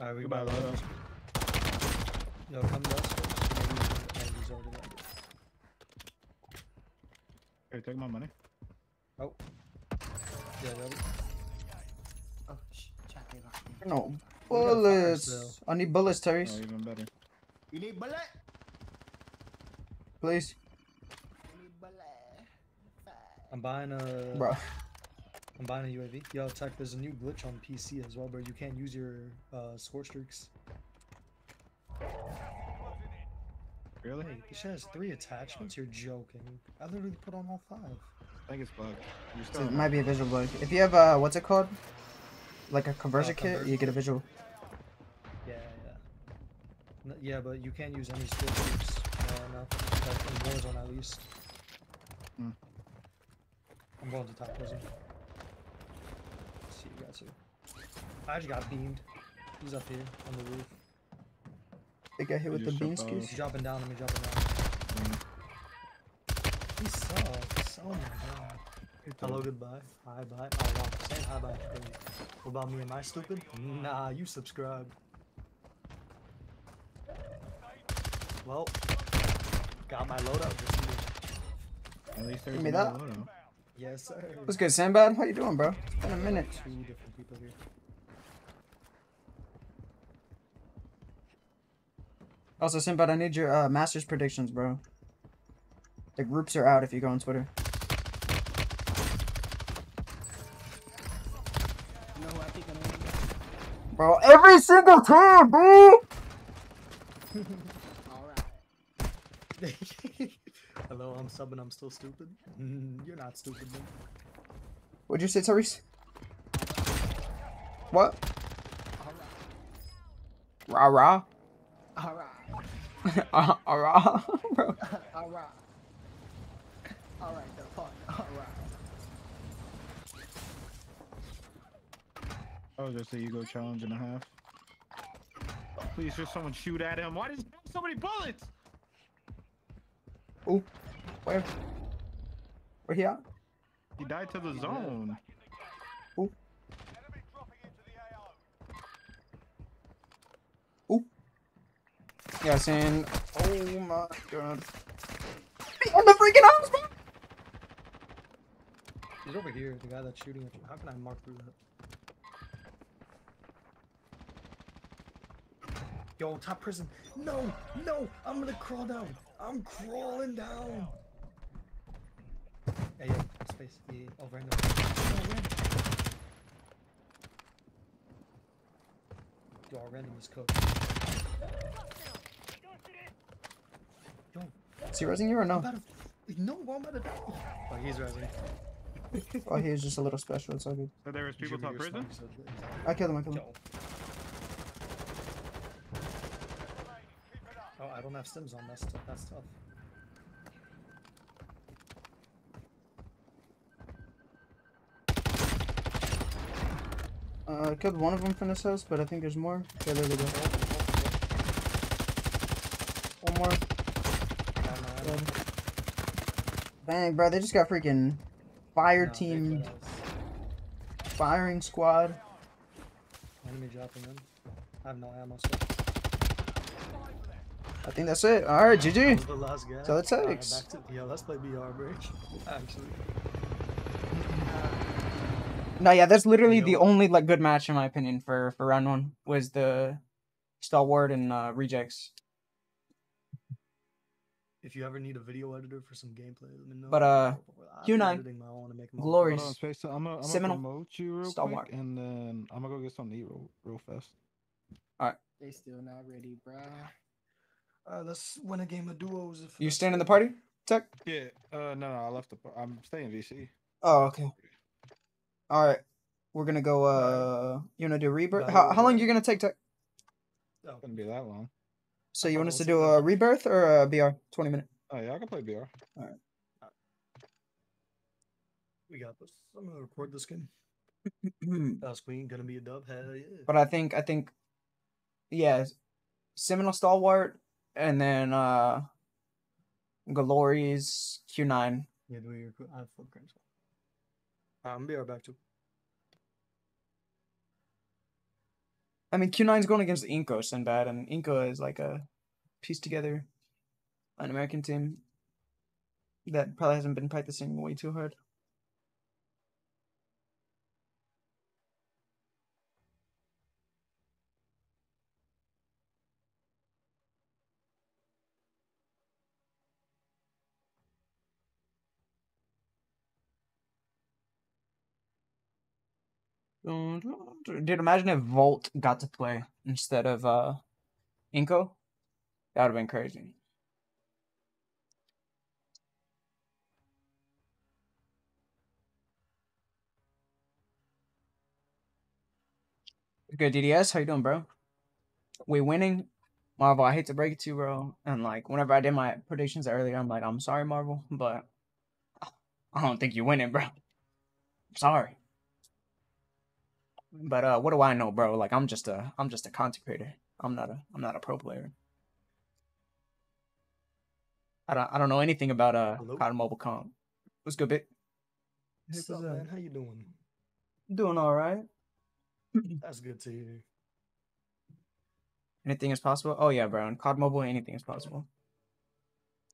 Alright, we can buy loadout. Yo, come to us first. Here, take my money. Oh. Yeah, oh, sh no bullets. I need bullets, Tyrese. Oh, even better. You need bullet? Please. You need bullet. I'm buying a. Bro. I'm Combine a U A V. Yo, Tech, there's a new glitch on P C as well, bro. You can't use your uh, score streaks. Really? This shit has three attachments? You're joking. I literally put on all five. I think it's bugged. So it might be a visual bug. If you have a, what's it called? Like a conversion uh, kit, you get a visual. Yeah, yeah. No, yeah, but you can't use any score streaks. Uh, no. Like in Warzone, at least. Hmm. I'm going to top prison. Let's see, you got two. I just got beamed. He's up here on the roof. They got hit with the beam skis. He's dropping down on me, dropping down. Mm. He sucks. Oh my god. Hello, goodbye. Hi, bye. Oh, wow. Saying hi, bye. What about me? Am I stupid? Nah, you subscribe. Well, got my load up. Just here. At least there's me that. Yes, sir. What's good, Sinbad? How you doing, bro? It's been a minute. Two different people here. Also, Sinbad, I need your uh, Masters predictions, bro. The groups are out if you go on Twitter. No, I think I'm gonna get... Bro, every single time, bro! Alright. Hello, I'm subbing, I'm still stupid. Mm, you're not stupid, man. What'd you say, Therese? What? Rah rah. All right. All right. Bro. All right. All right, the fuck. All right. I was just a ego challenge and a half. Please, just someone shoot at him. Why does he have so many bullets? Oh, where? Where he at? He died to the zone. Oh. Oh. Yeah, saying. Oh my god. He's on the freaking house, man. He's over here, the guy that's shooting at you. How can I mark through that? Yo, top prison. No, no, I'm gonna crawl down. I'm crawling down. Hey, yo, space. Yeah, over and over. Oh, random. Yo, our random is cooked. Yo. Is he resing you or no? I'm to... No, I'm about to die. Oh, he's resing. Oh, he was just a little special. It's all good. So there was people top prison? So exactly. I killed him, I killed him. Yo. Oh, I don't have stims on. That's tough. That's tough. Uh, I killed one of them from this house, but I think there's more. Okay, there we go. One more. No, no, no. Bang, bro. They just got freaking fire no, team. Firing squad. Enemy dropping in. I have no ammo. So. I think that's it. Alright, G G. So it takes. Right, to, yeah, let's play B R, bro. Actually. No, yeah, that's literally Yo. the only like good match in my opinion for, for round one was the Stalwart and uh, Rejects. If you ever need a video editor for some gameplay, let me know. But uh, Q nine, Glories, so I'm gonna, I'm Seminole, gonna promote you real Stalwart, quick, and then I'm gonna go get some to eat real, real fast. Alright. They still not ready, bro. Uh, let's win a game of duos. If you staying in the party, Tech? Yeah. Uh, no, no, I left the. I'm staying V C. Oh, okay. All right, we're gonna go. Uh, you wanna do rebirth? How how long you gonna take, Tech? It's gonna be that long. So you want us to do a rebirth or a B R? Twenty minute. Oh yeah, I can play B R. All right. We got this. I'm gonna record this game. That's Queen gonna be a dub. Hell yeah. But I think I think, yeah, Seminole Stalwart. And then, uh, Glories, Q nine. Yeah, do your I have full crimson. I'm B R back to. I mean, Q nine's going against Inko, Sinbad, and Inko is like a piece together, an American team that probably hasn't been practicing way too hard. Dude, imagine if Volt got to play instead of uh, Inko. That would have been crazy. Good D D S, how you doing, bro? We winning. Marvel, I hate to break it to you, bro. And like, whenever I did my predictions earlier, I'm like, I'm sorry, Marvel, but I don't think you're winning, bro. I'm sorry. But uh, what do I know, bro? Like, I'm just a, I'm just a content creator. I'm not a, I'm not a pro player. I don't, I don't know anything about uh, Cotton Mobile Comp. What's good, big? Hey, what's up, man? How you doing? Doing all right. That's good to hear. Anything is possible. Oh yeah, bro. In C O D Mobile, anything is possible.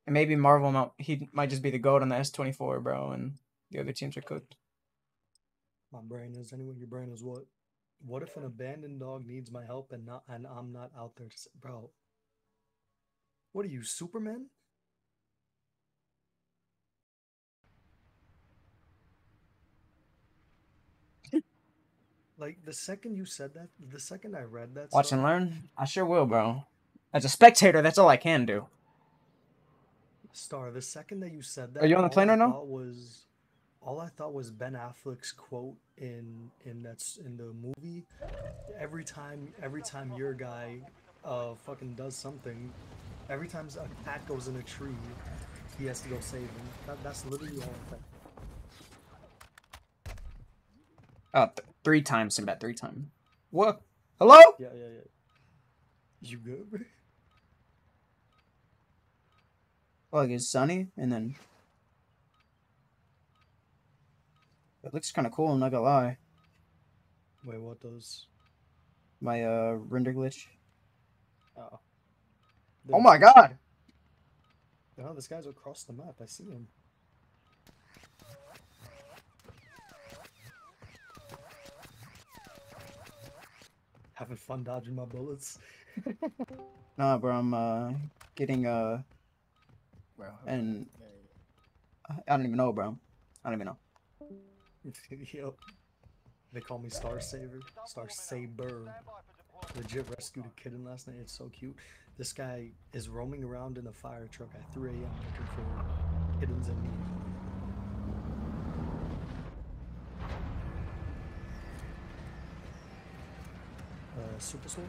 And maybe Marvel might, he might just be the goat on the S twenty-four, bro, and the other teams are cooked. My brain is anyway. Your brain is what? What if an abandoned dog needs my help and not and I'm not out there to say, bro? What are you, Superman? Like, the second you said that, the second I read that... Watch and learn? I sure will, bro. As a spectator, that's all I can do. Star, the second that you said that... Are you on the plane right now? Was, all I thought was Ben Affleck's quote in in that's in the movie. Every time every time your guy uh, fucking does something, every time a cat goes in a tree, he has to go save him. That, that's literally all I thought. Uh, th three times in about three times. What? Hello? Yeah, yeah, yeah. You good, bro? Well, like, it's sunny, and then... It looks kind of cool, I'm not gonna lie. Wait, what does? My, uh, render glitch. Oh. There's... Oh my god! Oh, this guy's across the map, I see him. Having fun dodging my bullets. Nah, bro, I'm uh, getting uh, bro, and I don't even know, bro. I don't even know. Yo, they call me Star Saver, Star Saber. Legit rescued a kitten last night. It's so cute. This guy is roaming around in a fire truck at three a m looking for kittens and me. Super sword.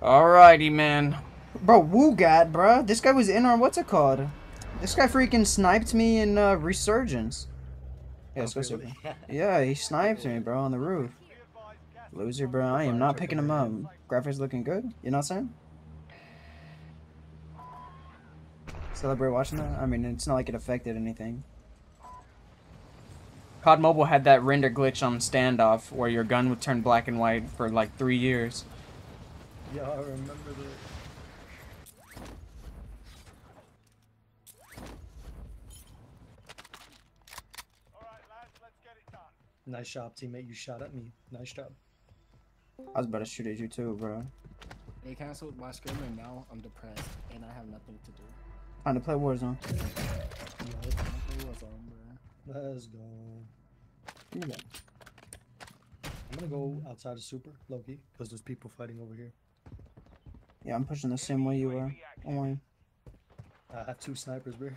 Alrighty, man. Bro, Woogat, bro. This guy was in on what's it called? This guy freaking sniped me in uh, Resurgence. Yeah, oh, really? Yeah, he sniped me, bro, on the roof. Loser, bro. I am not picking him up. Graphics looking good. You know what I'm saying? Celebrate watching that? I mean, it's not like it affected anything. C O D Mobile had that render glitch on Standoff where your gun would turn black and white for like three years. Yeah, I remember that. All right, lads, let's get it done. Nice shot, teammate. You shot at me. Nice job. I was about to shoot at you too, bro. They canceled my stream and now I'm depressed and I have nothing to do. Time to play Warzone. Yeah, it's time to play Warzone, bro. Let's go. I'm gonna go outside of Super, low-key, because there's people fighting over here. Yeah, I'm pushing the same way you were. Oh, I have two snipers, bro.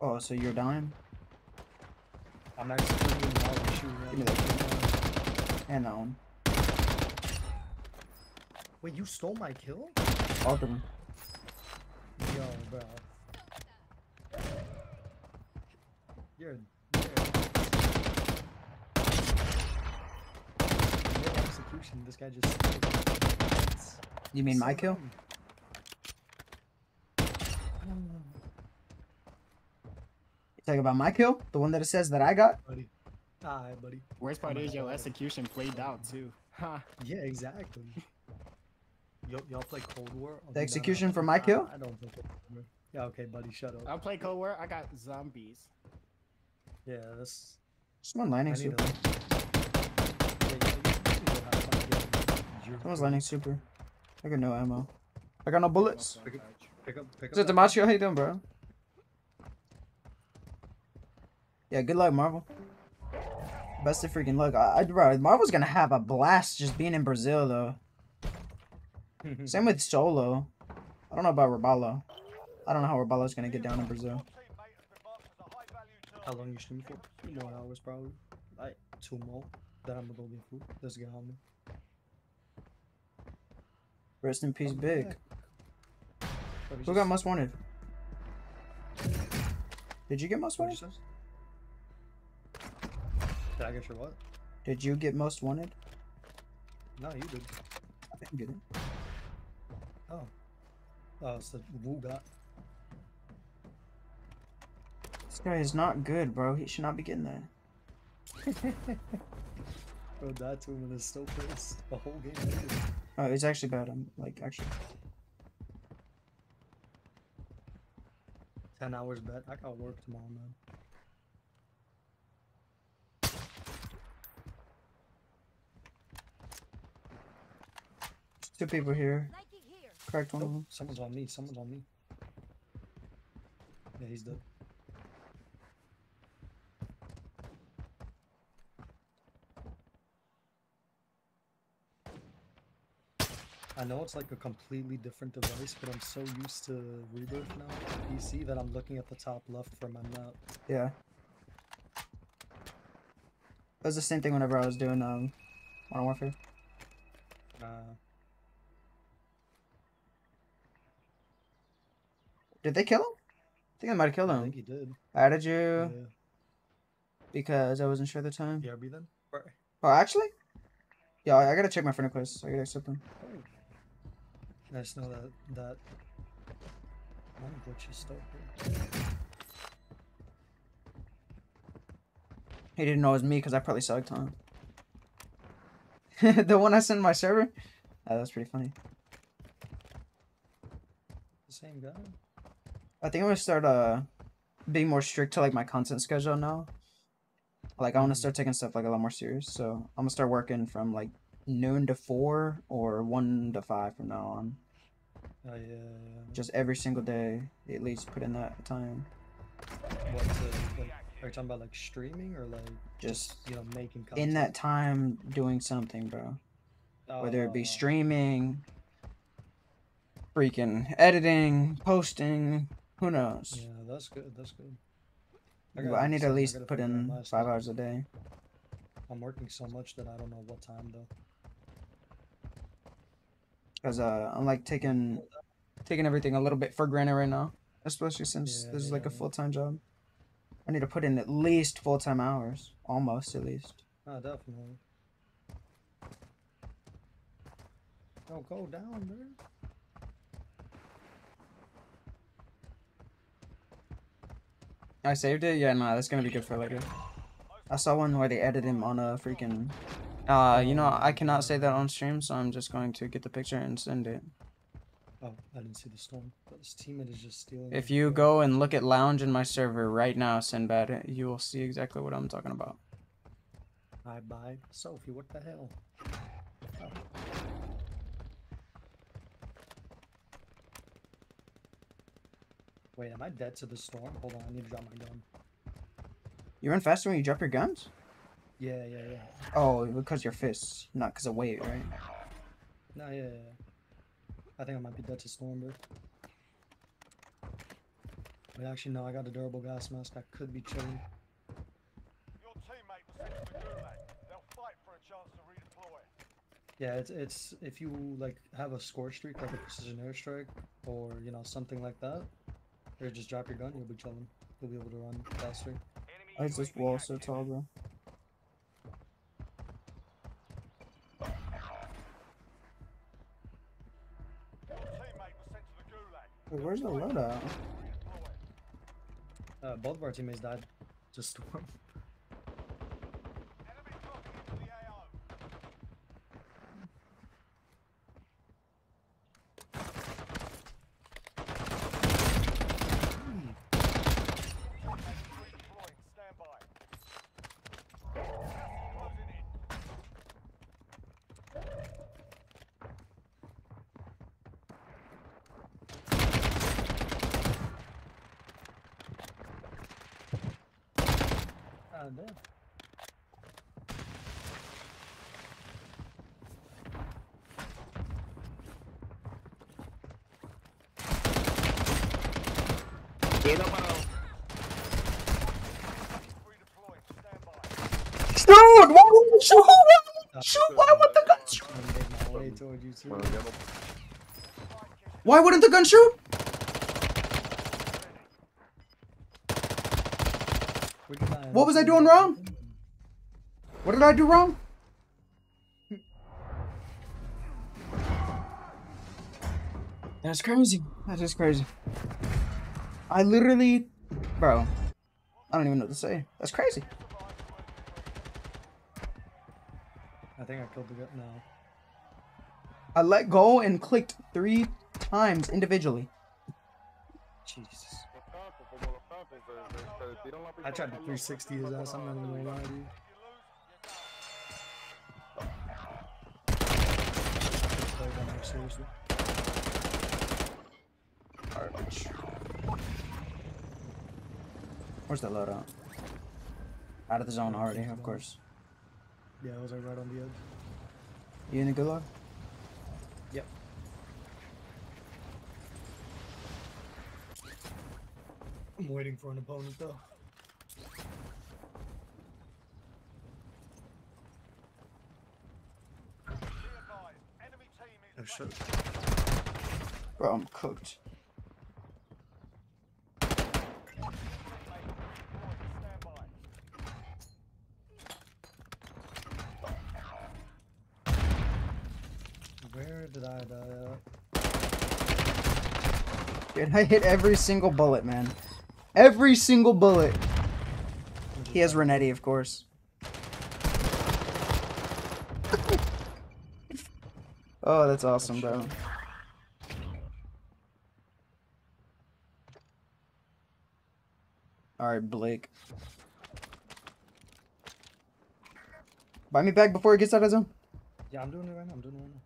Oh, so you're dying? I'm not shooting. Give me that. And that one. Wait, you stole my kill? All of them. Yo, bro. You're, you're, you're execution. This guy just. You mean my kill? You talking about my kill? The one that it says that I got? Buddy. Hi, buddy. Worst part is your execution played out too. Huh. Yeah, exactly. Y'all play Cold War? The execution for my kill? I don't think. Yeah, okay, buddy, shut up. I'll play Cold War. I got zombies. Yeah, that's... Someone landing super. Someone's landing super. I got no ammo. I got no bullets. Pick up, pick up, pick up. Is it Damacio? How you doing, bro? Yeah, good luck, Marvel. Best of freaking luck. I, I, bro, Marvel's gonna have a blast just being in Brazil, though. Same with Solo. I don't know about Robalo. I don't know how Robalo's gonna get down in Brazil. How long you stream for? You know, one hours probably. Like two more. Then I'm gonna be food. Let's get home. Rest in peace, Big. Who got most wanted? Did you get most wanted? Did I get your what? Did you get most wanted? No, you did. I didn't get it. Oh. Oh, it's the Wu got. This guy is not good, bro. He should not be getting that. Bro, died to him in his still first. The whole game. Ended. Oh, it's actually bad. I'm like, actually. ten hours bet. I got work tomorrow, man. Two people here. Cracked one oh, of them. Someone's on me. Someone's on me. Yeah, he's dead. I know it's like a completely different device, but I'm so used to Rebirth now on P C that I'm looking at the top left for my map. Yeah. That was the same thing whenever I was doing um, Modern Warfare. Uh. Did they kill him? I think I might have killed him. I think he did. I added you. Yeah. Because I wasn't sure at the time. Yeah, be then. Right. Oh, actually? Yeah, I gotta check my friend requests. I gotta accept them. I just know that. that... I don't know what you stole. He didn't know it was me because I probably sucked on him. The one I sent my server? Oh, that's pretty funny. The same guy? I think I'm gonna start uh being more strict to like my content schedule now. Like I want to start taking stuff like a lot more serious, so I'm gonna start working from like noon to four or one to five from now on. Oh yeah. yeah. Just every single day, at least put in that time. What the, like, are you talking about like streaming or like just you know making content? In that time doing something, bro. Oh, Whether it be streaming, freaking editing, posting. Who knows? Yeah, that's good. That's good. I, I need to at least put in five hours a day. I'm working so much that I don't know what time though. Cause uh, I'm like taking taking everything a little bit for granted right now, especially since yeah, this is like a full time job. I need to put in at least full time hours, almost at least. Oh, definitely. Don't go down, man. I saved it? Yeah, nah, that's gonna be good for later. I saw one where they edited him on a freaking... Uh, you know, I cannot say that on stream, so I'm just going to get the picture and send it. Oh, I didn't see the storm. But this teammate is just stealing... If you go and look at Lounge in my server right now, Sinbad, you will see exactly what I'm talking about. Bye bye. Sophie, what the hell? Oh. Wait, am I dead to the storm? Hold on, I need to drop my gun. You run faster when you drop your guns? Yeah, yeah, yeah. Oh, because your fists, not because of weight, right? No, yeah, yeah, yeah. I think I might be dead to storm, bro. Wait, actually, no, I got the durable gas mask. I could be chilling. Your teammate was sent to Gulag. They'll fight for a chance to redeploy. Yeah, it's, it's, if you, like, have a score streak, like a precision airstrike, or, you know, something like that, or just drop your gun, you'll be chilling. You'll be able to run faster. Why is this wall so tall, bro? Your teammate was sent to the Gulag. Wait, where's the loadout? Uh, both of our teammates died. Just storm. Dude, why would you shoot? Shoot? Why would the gun shoot? Why wouldn't the gun shoot? What was I doing wrong? What did I do wrong? That's crazy. That's just crazy. I literally, bro, I don't even know what to say. That's crazy. I think I killed the gun now. I let go and clicked three times individually. Jesus. I tried to three sixty his ass. I'm not gonna lie to you. Seriously. Alright, where's that loadout? Out of the zone already, of course. Yeah, it was like right on the edge. You in a good luck? Yep. I'm waiting for an opponent though. Oh shit. Bro, I'm cooked. Where did I die? Dude, I hit every single bullet, man. Every single bullet. He has Renetti, of course. Oh, that's awesome, bro. Alright, Blake. Buy me back before it gets out of zone. Yeah, I'm doing it right now. I'm doing it right now.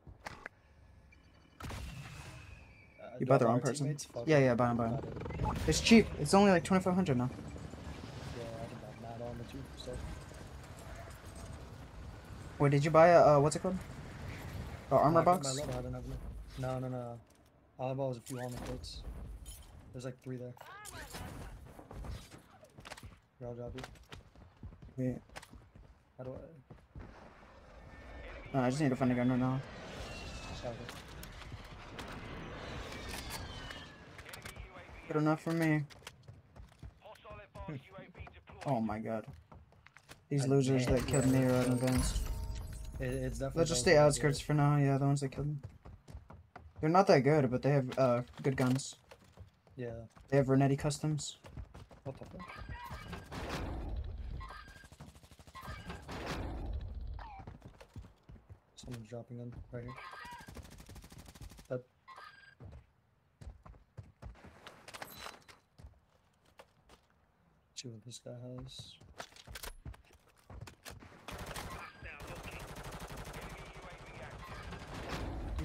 You buy the wrong person. Yeah, yeah, buy him, buy him. It's cheap. It's only like twenty-five hundred now. Yeah, I can buy that on the cheap stuff. Wait, did you buy a, uh, what's it called? Oh, armor box? No, no, no. All I bought was a few armor plates. There's like three there. Here, I'll drop you. Yeah. How do I... Uh, I just need to find a gun right now. Good enough for me. Oh my god. These losers that killed me are unadvanced. Let's just stay outskirts for now, yeah, the ones that killed me. They're not that good, but they have uh, good guns. Yeah. They have Renetti customs. What the fuck? Someone's dropping them right here. See what this guy has.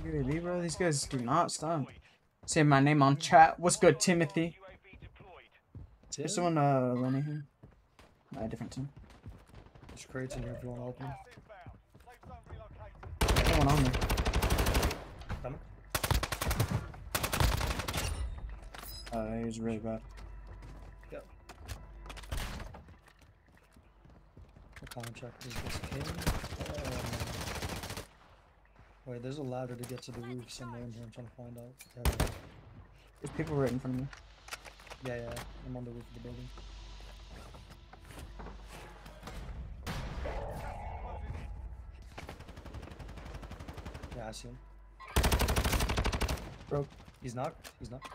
U A V, bro, these guys do not stop. Say my name on chat. What's good, Timothy? There's someone, uh, Lenny here. No, a different team. There's crates in here if you want to open them. Someone on me. Coming? Uh, he was really bad. Contract is just king. Uh, wait, there's a ladder to get to the roof somewhere in here. I'm trying to find out. Yeah, there's people right in front of me. Yeah, yeah, I'm on the roof of the building. Yeah, I see him. Broke. He's knocked. He's knocked.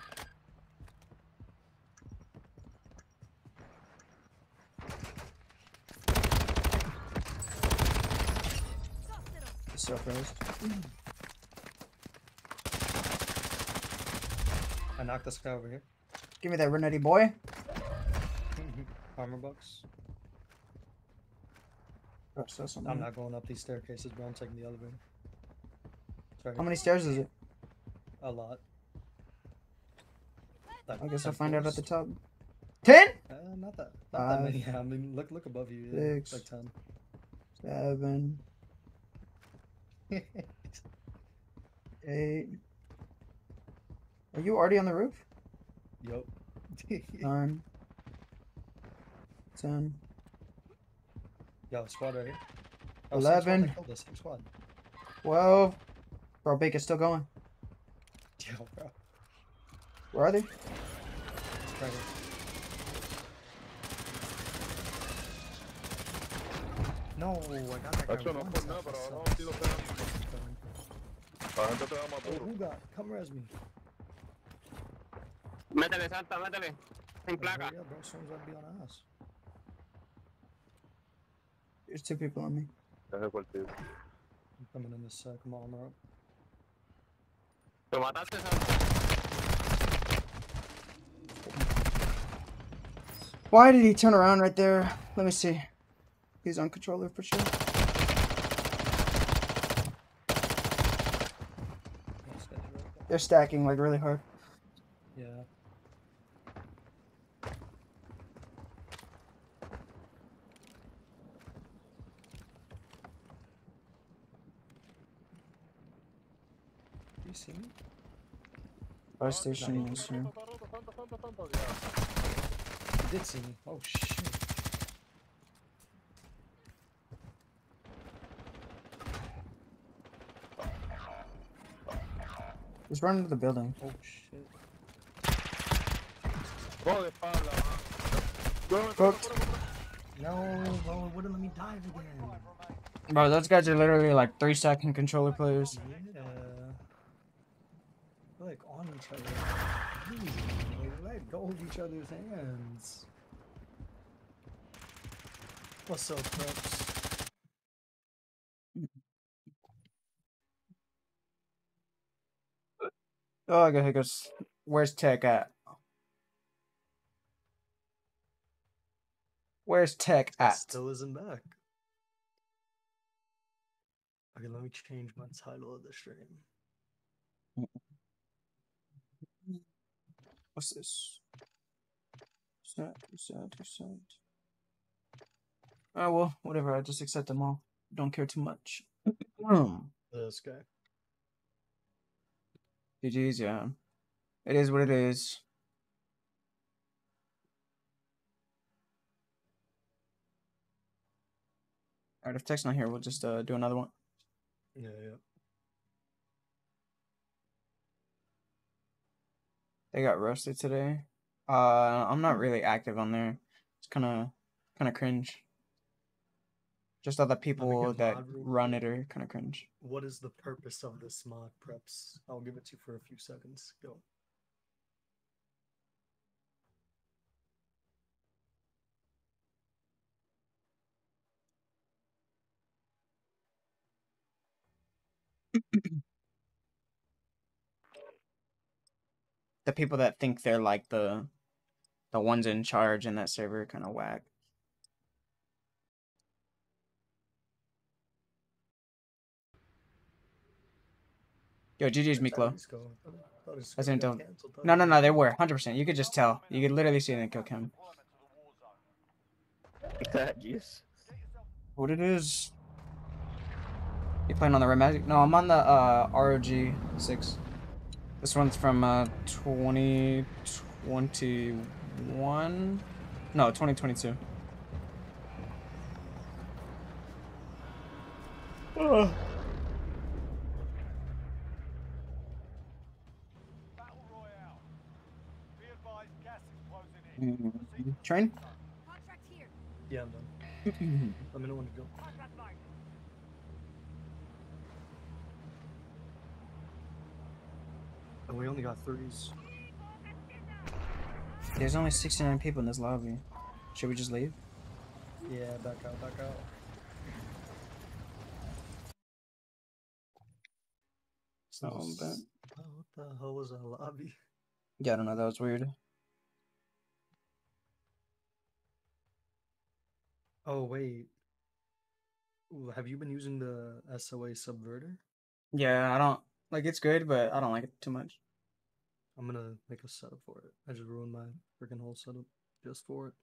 First. I knocked this guy over here. Give me that Renetti, boy. Armor box. Oh, so I'm in. Not going up these staircases, bro. I'm taking the elevator. Right. How many stairs is it? A lot. Like, I guess I'll find out at the top. Ten? Uh, not that. Not Five, that many. Yeah, I mean, look, look above you. Six. Like ten. Seven. Eight. Are you already on the roof? Yup. Time. Ten. Yo, squad right here. Oh, Eleven. Squad. Same squad. Twelve. Bro, Baker's still going. Yo, bro. Where are they? It's right here. No, I got that guy. Hey, who got? Come res me. Métele, salta, métele. Sin placa. Yeah, bro, someone's gonna be on us. There's two people on me. I heard one too. I'm coming in this, uh, come on, bro. Te mataste, salta. Why did he turn around right there? Let me see. He's on controller for sure. They're stacking like really hard. Yeah. You see me? Fire station is here. You did see me. Oh shit. Just run into the building. Oh shit. Cooked. No, bro, it wouldn't let me dive again. Bro, those guys are literally like three second controller players. Yeah. They're like on each other. Jeez, they let go of each other's hands. What's up, folks? Oh, I got hiccups. Where's Tech at? Where's Tech at? Still isn't back. Okay, let me change my title of the stream. What's this? Sad, sad, sad. Oh, well, whatever. I just accept them all. Don't care too much. This guy. G G's, yeah. It is what it is. Alright, if Tech's not here, we'll just uh, do another one. Yeah, yeah. They got roasted today. Uh, I'm not really active on there. It's kind of kind of cringe. Just other people that run it are kind of cringe. What is the purpose of this mod, preps? I'll give it to you for a few seconds. Go. The people that think they're like the the ones in charge in that server are kind of whack. Yo, G G's Miklo. That's an intel. No, no, no, they were one hundred percent. You could just tell. You could literally see it and kill him. Yes. What it is? You playing on the Red Magic? No, I'm on the uh, R O G six. This one's from uh, twenty twenty-one. No, twenty twenty-two. Oh. Train? Contract here. Yeah, I'm done. Let me know when to go. Oh, we only got thirties. There's only sixty-nine people in this lobby. Should we just leave? Yeah, back out, back out. So oh, back. Oh, what the hell was that lobby? Yeah, I don't know. That was weird. Oh, wait. Ooh, have you been using the S O A Subverter? Yeah, I don't... Like, it's good, but I don't like it too much. I'm gonna make a setup for it. I just ruined my freaking whole setup just for it.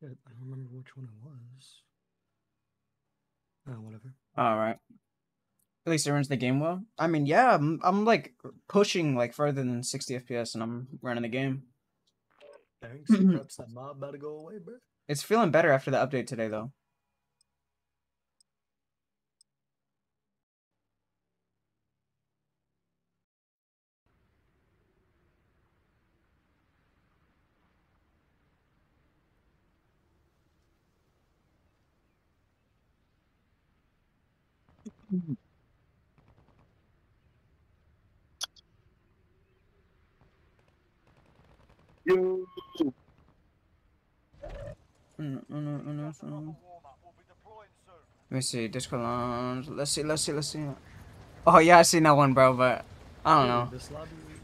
I don't remember which one it was. Oh, whatever. All right. At least it runs the game well. I mean, yeah, I'm, I'm like pushing like further than sixty F P S, and I'm running the game. Thanks. Perhaps that mob about to go away, bro. It's feeling better after the update today, though. Yo. Mm, mm, mm, mm, mm. Let me see, Discord Lounge. Let's see, let's see, let's see. Oh yeah, I seen that one, bro, but I don't know.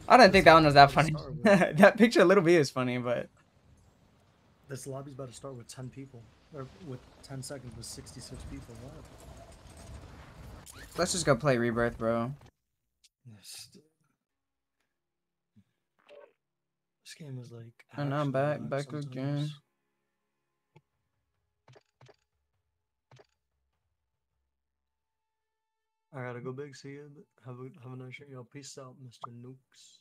I didn't think that one was that funny. That picture of Little B is funny, but this lobby's about to start with ten people, or with ten seconds with sixty-six people. Wow. Let's just go play Rebirth, bro. Yes. This game was like. And I'm back, back sometimes. Again. I gotta go big, see you. Have a, have a nice show, y'all. Peace out, Mister Nukes.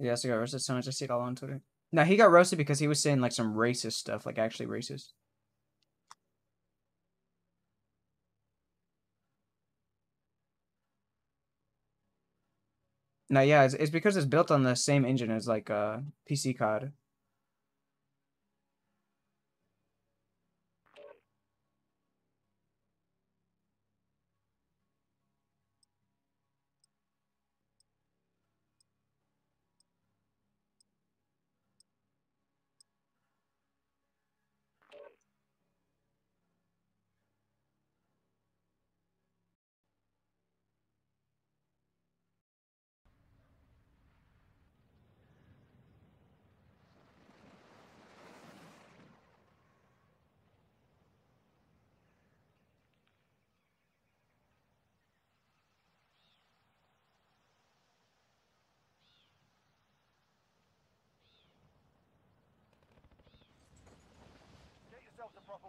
Yeah, so he got roasted so much. I see it all on Twitter. No, he got roasted because he was saying like some racist stuff, like actually racist. No, yeah, it's, it's because it's built on the same engine as like uh, P C C O D.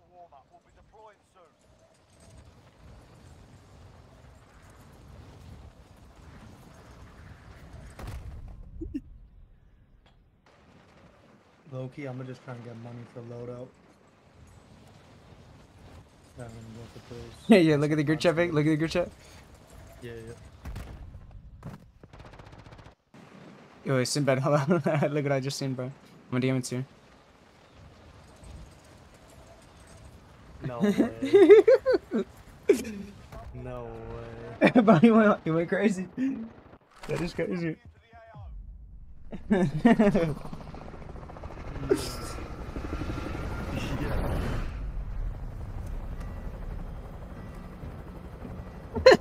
We'll be deploying soon. Low key, I'm gonna just try and get money for loadout. Not even worth the price. Yeah, yeah, look at the group chat, big. Look at the group chat. Yeah, yeah. Yo, it's Sinbad, hold on. Look what I just seen, bro. I'm gonna D M it to you. No way. No way. Everybody went, he went crazy. That is crazy. Yeah.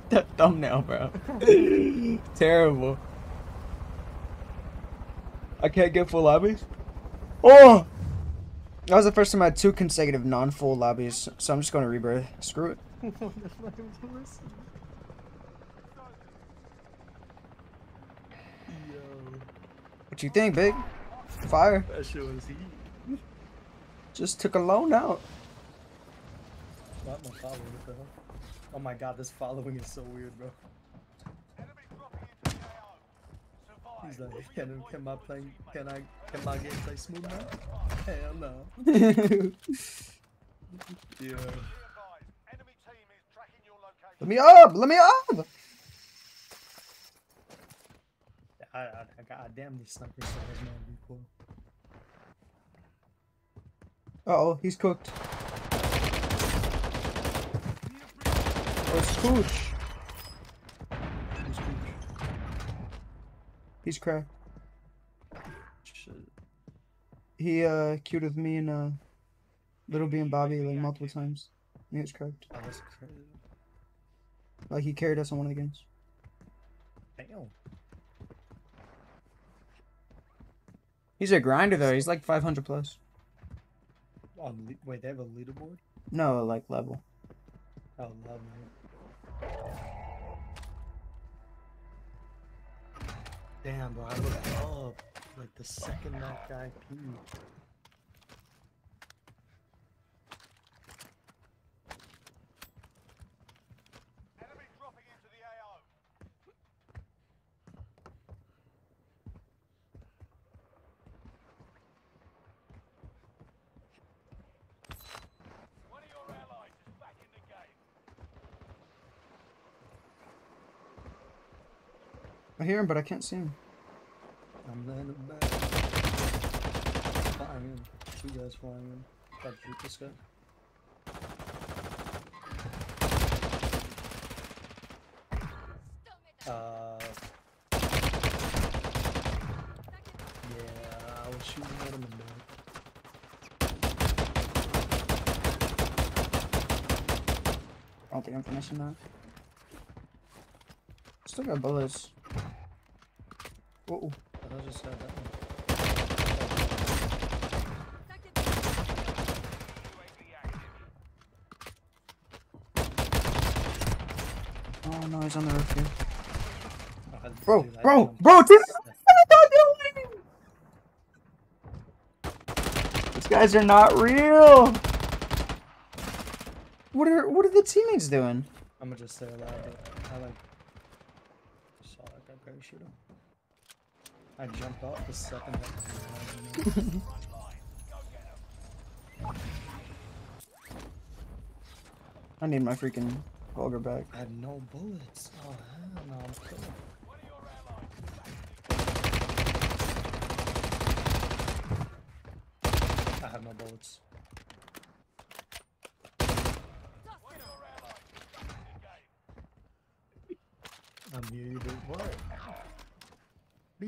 That thumbnail, bro. Terrible. I can't get full lobbies? Oh! That was the first time I had two consecutive non-full lobbies, so I'm just going to Rebirth. Screw it. What you think, big? Fire. That shit was heat. Just took a loan out. Not my following, what the hell? Oh my god, this following is so weird, bro. He's like, can, can my play, can I, can my game play smooth now? Hell no. Yeah. Let me up! Let me up! I, I, I goddamn these snipers. Cool. Uh oh, he's cooked. Oh, it's Cooch. He's cracked. Shit. He uh queued with me and uh Little B and Bobby like multiple times. And he was cracked. Oh, that's crazy. Like he carried us on one of the games. Damn. He's a grinder though. He's like five hundred plus. Oh, wait, they have a leaderboard? No, like level. Oh, level. Damn, bro, I looked up. like the second that guy peed. I hear him, but I can't see him. I'm landing back. Flying in. Two guys flying in. Gotta shoot this guy. Uh, yeah, I was shooting at him in the middle. I don't think I'm finishing that. Still got bullets. Uh oh, I just had that one. Oh no, he's on the roof here. Oh, bro, bro, bro, bro, bro, these guys are not real. What are what are the teammates doing? I'm gonna just stay alive. I like saw that guy grab a shooter. I jumped off the second that I need my freaking Vulgar back. I had no bullets. Oh hell no, I'm killing. I have no bullets. I'm muted. What? What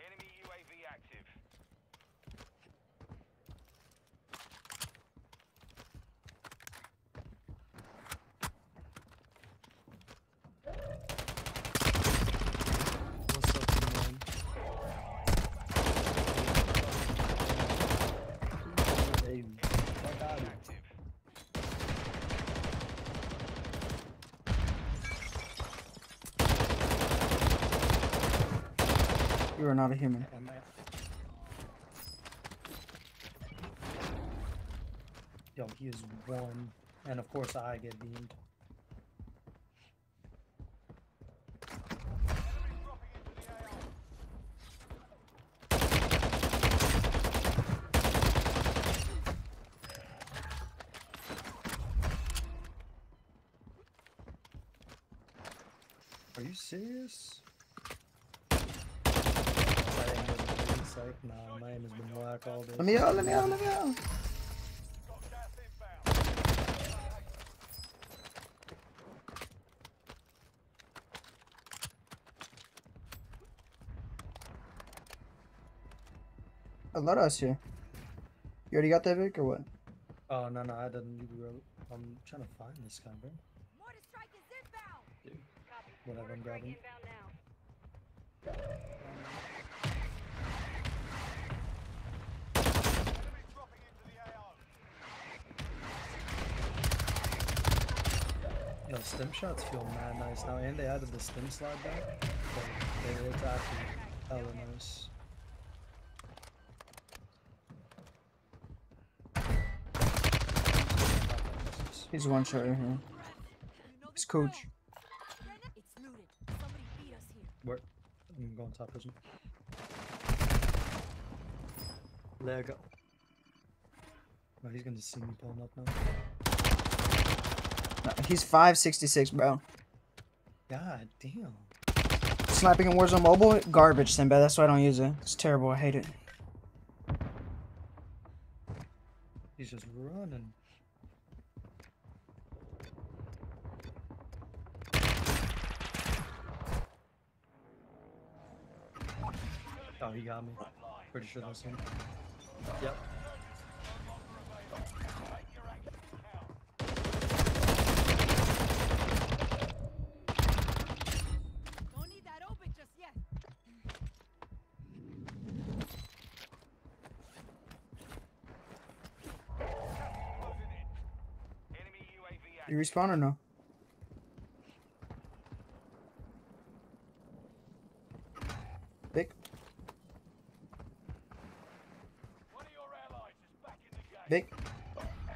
Enemy U A V active. What's up, man? Hey, fuck out of you are not a human. Yo, he is one, and of course I get beamed. Are you serious? Nah, my aim has been black all day. Let me out, let me out, let me out. A lot of us here. You already got that, Vic, or what? Oh, no, no, I didn't. I'm trying to find this guy, bro. Dude, whatever, I'm grabbing. No, stim shots feel mad nice now, and they added the stim slide back, but they look actually hella nice. He's one shot right here. He's coach. Where? I'm going top prison. There I go. Oh, he's gonna see me pulling up now. He's five sixty-six, bro. God damn. Sniping in Warzone Mobile? Garbage, Simba. That's why I don't use it. It's terrible. I hate it. He's just running. Oh, he got me. Pretty sure that's him. Yep. You respawn or no? Vic? Vic?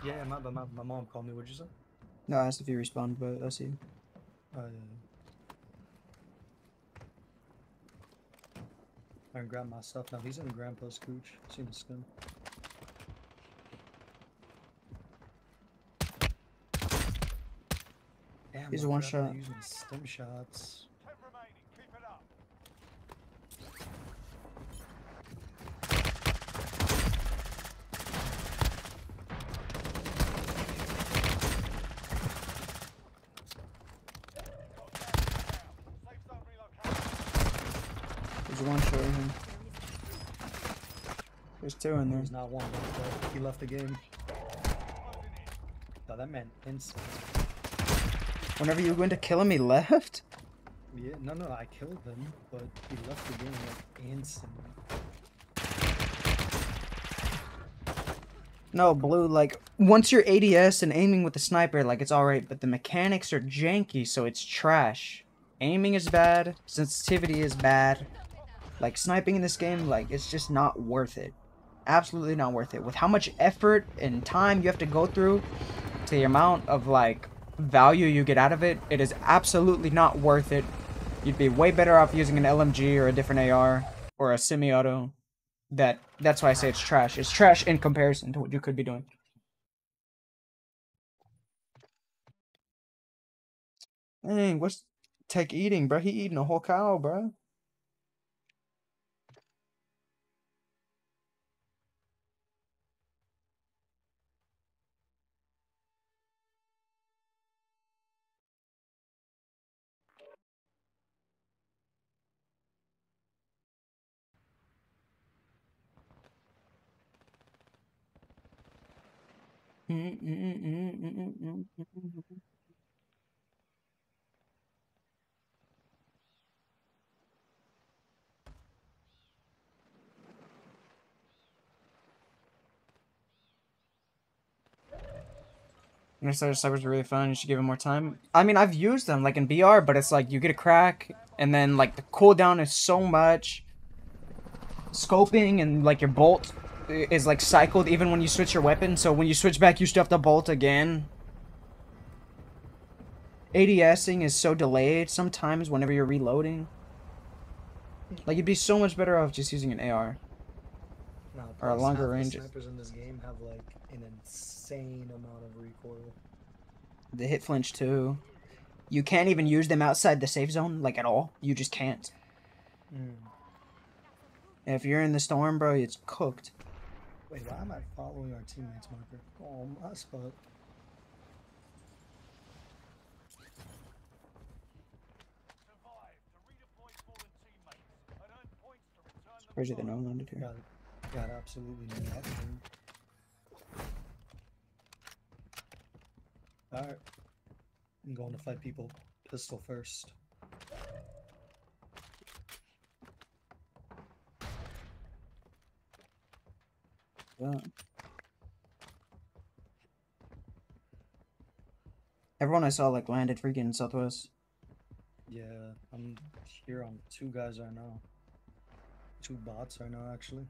Yeah, my, my, my mom called me, what'd you say? No, I asked if you respond, but I see you. Uh, I can grab my stuff now. He's in Grandpa's cooch. I've seen his skin. Damn, he's one shot. Using stem shots. There's two in there. There's not one. But he left the game. No, that man instant. Whenever you went to kill him, he left? Yeah, no, no, I killed him, but he left the game like instantly. No, Blue, like, once you're A D S and aiming with the sniper, like, it's alright, but the mechanics are janky, so it's trash. Aiming is bad, sensitivity is bad. Like, sniping in this game, like, it's just not worth it. Absolutely not worth it. With how much effort and time you have to go through to the amount of like value you get out of it, it is absolutely not worth it. You'd be way better off using an L M G or a different A R or a semi-auto. That that's why I say it's trash. It's trash in comparison to what you could be doing. Dang, what's Tech eating, bro? He eating a whole cow, bro. Interstellar snipers are really fun. You should give them more time. I mean, I've used them like in B R, but it's like you get a crack, and then like the cooldown is so much. Scoping and like your bolt is like cycled even when you switch your weapon, so when you switch back you still have to bolt again. ADSing is so delayed sometimes whenever you're reloading. Like, you'd be so much better off just using an A R. No, or a longer range. Snipers in this game have like an insane amount of recoil. The hit flinch too. You can't even use them outside the safe zone, like, at all. You just can't. Mm. If you're in the storm, bro, it's cooked. Wait, why am I following our teammates' marker? Oh, my spot. It's crazy that no one landed here. Got, got absolutely nothing. Alright. I'm going to fight people. Pistol first. Yeah. Everyone I saw like landed freaking southwest. Yeah, I'm here on two guys right now. Two bots right now, actually.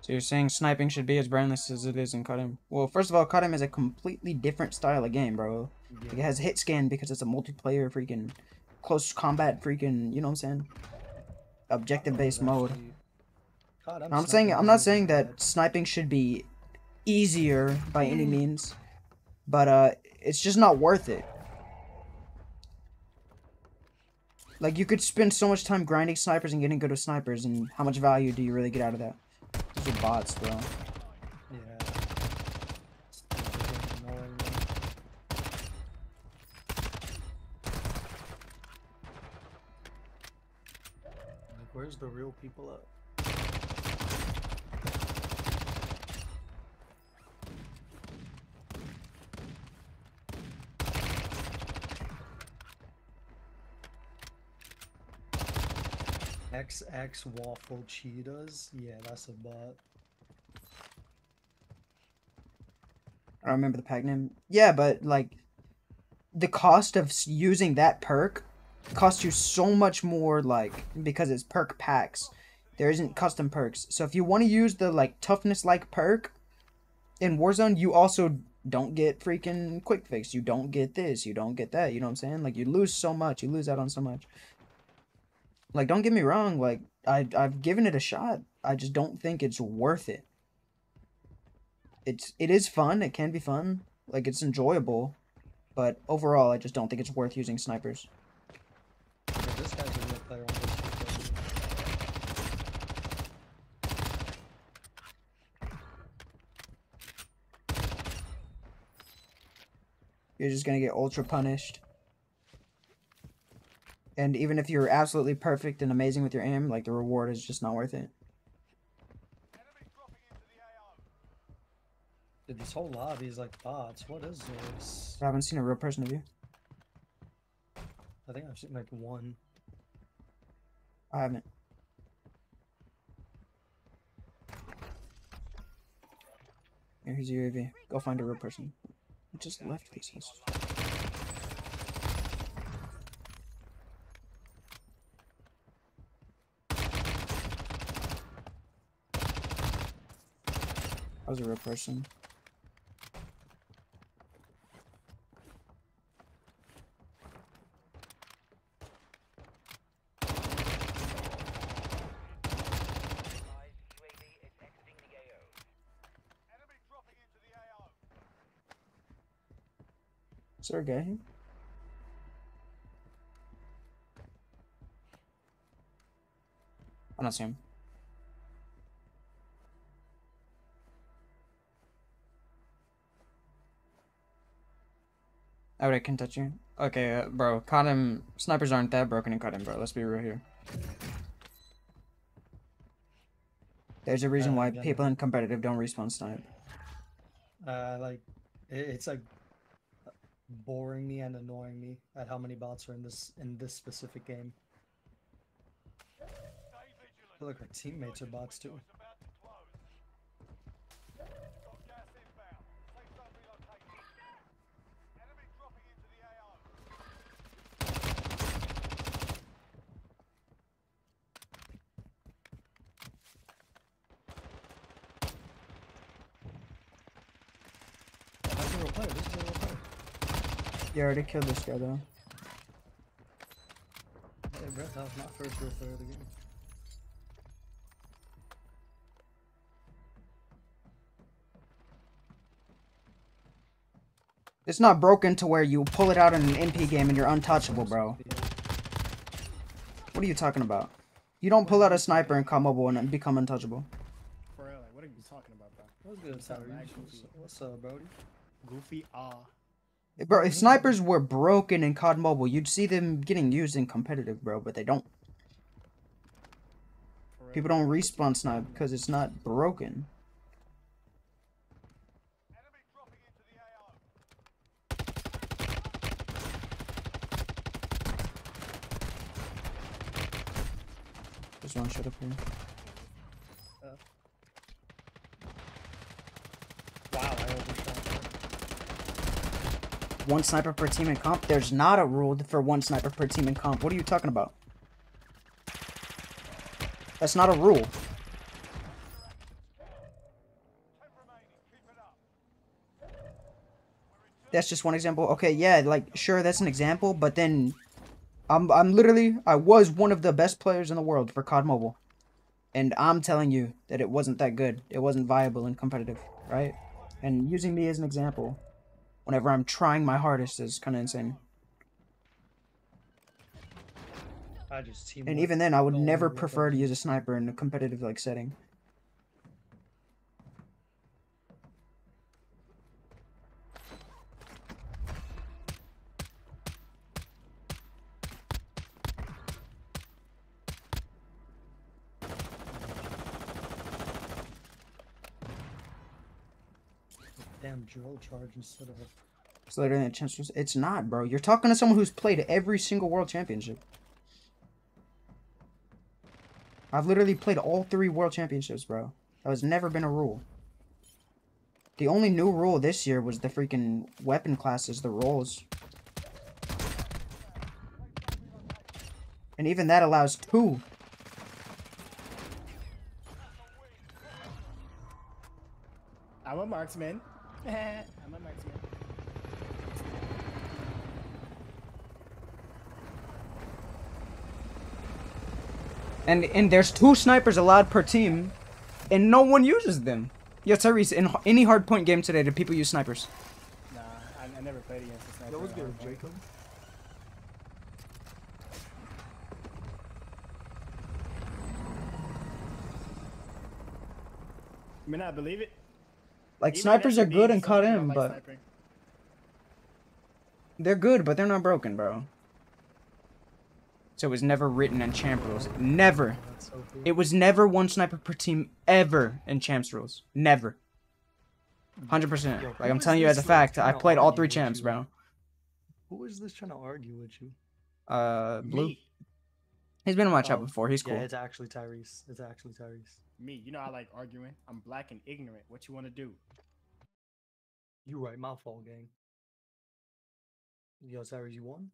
So you're saying sniping should be as brainless as it is in C O D M? Well, first of all, C O D M is a completely different style of game, bro. Yeah. Like, it has hit scan because it's a multiplayer freaking close combat freaking, you know what I'm saying? Objective based mode. God, I'm, I'm saying I'm not saying that bad. Sniping should be easier by any means, but uh, it's just not worth it. Like, you could spend so much time grinding snipers and getting good with snipers, and how much value do you really get out of that? These are bots, bro. Yeah. Like, where's the real people at? X X waffle cheetahs? Yeah, that's a bot. I remember the pack name. Yeah, but like, the cost of using that perk costs you so much more, like, because it's perk packs. There isn't custom perks. So if you want to use the like toughness like perk, in Warzone, you also don't get freaking quick fix. You don't get this. You don't get that. You know what I'm saying? Like, you lose so much. You lose out on so much. Like, don't get me wrong. Like, I, I've given it a shot. I just don't think it's worth it. It's, it is fun. It can be fun. Like, it's enjoyable. But overall, I just don't think it's worth using snipers. Yeah, this guy's a real player on this. You're just gonna get ultra punished. And even if you're absolutely perfect and amazing with your aim, like, the reward is just not worth it. Dude, this whole lobby is like bots. What is this? I haven't seen a real person of you. I think I've seen like one. I haven't. Here, here's your U A V. Go find a real person. We just left these ones. That was a real person. Is there a guy here? I don't see him. Oh, I can touch you. Okay, uh, bro, caught him. Snipers aren't that broken and caught him, bro. Let's be real here. There's a reason uh, why people in competitive don't respawn snipe. Uh, like, it, it's like... boring me and annoying me at how many bots are in this in this specific game. Look, our teammates are bots too. That's a real player. This is a real player. You already killed this guy though. Hey, bro, that was my first real player of the game. It's not broken to where you pull it out in an M P game and you're untouchable, bro. What are you talking about? You don't pull out a sniper and come mobile and become untouchable. For real, like, what are you talking about, bro? What's good? What's up, What's up, Brody? Goofy ah. Bro, if snipers were broken in C O D Mobile, you'd see them getting used in competitive, bro, but they don't. People don't respawn snipe because it's not broken. There's one shot up here. One sniper per team in comp? There's not a rule for one sniper per team in comp. What are you talking about? That's not a rule. That's just one example. Okay, yeah, like, sure, that's an example, but then... I'm, I'm literally... I was one of the best players in the world for C O D Mobile. And I'm telling you that it wasn't that good. It wasn't viable and competitive, right? And using me as an example... whenever I'm trying my hardest is kind of insane. I just and even then, I would never prefer to use a sniper in a competitive like setting. Drill charge instead of a... it's literally a chance. It's not, bro. You're talking to someone who's played every single world championship. I've literally played all three world championships, bro. That has never been a rule. The only new rule this year was the freaking weapon classes, the rolls. And even that allows two. I want my marksman. I'm a marksman. And and there's two snipers allowed per team, and no one uses them. Yo, Tyrese, in any hardpoint game today, do people use snipers? Nah, I, I never played against a sniper. That was good, Jacob. I mean, I believe it. Like, even snipers are good and caught in, like but... Sniping. They're good, but they're not broken, bro. So it was never written in champ rules. Never. So cool. It was never one sniper per team ever in champs rules. Never. one hundred percent. Yo, like, I'm telling you as a fact, I played all three champs, bro. Who is this trying to argue with you? Uh, Blue. Me. He's been on my chat oh, before. He's cool. Yeah, it's actually Tyrese. It's actually Tyrese. Me, you know I like arguing. I'm black and ignorant. What you want to do? You right, my fault, gang. Yo, Cyrus, you won?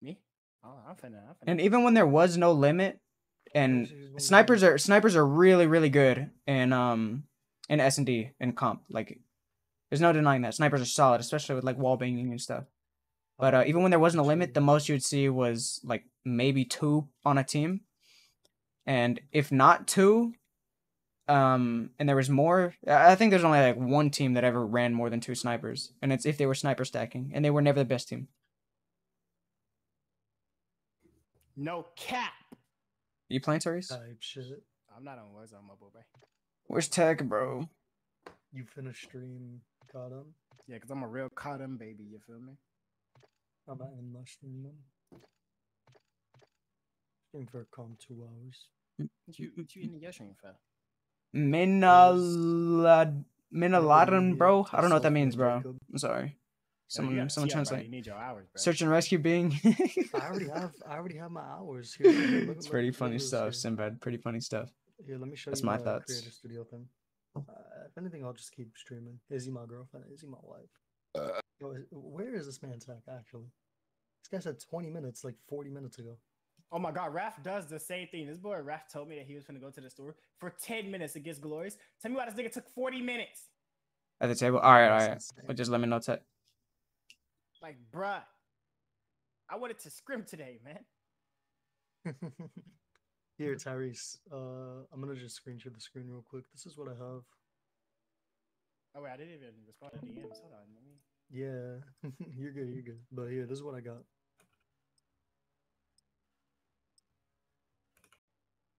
Me? Oh, I'm finna, I'm finna. And even when there was no limit, and snipers are snipers are really really good in um in S and D and comp. Like, there's no denying that snipers are solid, especially with like wall banging and stuff. But uh, even when there wasn't a limit, the most you'd see was like maybe two on a team. And if not two, um, and there was more, I think there's only like one team that ever ran more than two snipers. And it's if they were sniper stacking, and they were never the best team. No cap. You playing, Tyrese? Type shit. I'm not on Warzone Mobile, bro. Where's Tech, bro? You finished stream caught him? Yeah, because I'm a real caught him baby, you feel me? How about in my stream then? Stream for calm two hours. What you, what you in the stream for? Minalad, Minaladan, bro. I don't know what that means, bro. I'm sorry. Someone, yeah, someone translate. You hours, search and rescue being. I already have, I already have my hours here. Look, it's look, pretty look, funny stuff, Sinbad. Pretty funny stuff. Here, let me show That's you my thoughts. Creator studio thing. Uh, if anything, I'll just keep streaming. Is he my girlfriend? Is he my wife? Uh, Yo, is, where is this man's hack? Actually, this guy said twenty minutes, like forty minutes ago. Oh my God, Raph does the same thing. This boy Raph told me that he was gonna go to the store for ten minutes against Glorious. Tell me why this nigga took forty minutes. At the table. All right, all right. Well, just let me know. That. Like, bruh, I wanted to scrim today, man. Here, Tyrese, uh, I'm going to just screen share the screen real quick. This is what I have. Oh, wait, I didn't even respond to D Ms. Hold on. Me... Yeah, you're good, you're good. But here, this is what I got.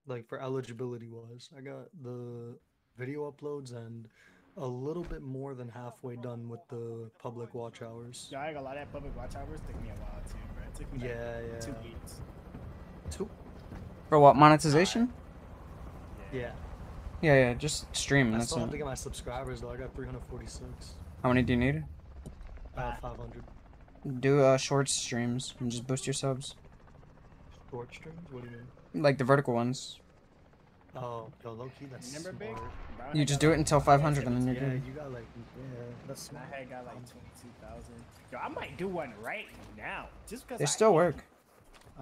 Like, for eligibility-wise, I got the video uploads and... a little bit more than halfway done with the public watch hours. Yeah, I got a lot of that public watch hours. Took me a while too, bro. It took me like yeah, yeah. two weeks. Two. For what, monetization? Yeah. Yeah. Yeah, yeah. Just stream. I that's still have to get my subscribers though. I got three hundred forty-six. How many do you need? Uh, five hundred. Do uh short streams and just boost your subs. Short streams? What do you mean? Like the vertical ones. Oh, yo, low key, that's smart. Big, bro, you just do it like, until five hundred and then you're good. Yeah, you got like, yeah, that's smart. I had got like twenty-two thousand. Yo, I might do one right now. Just because they I still can. Work.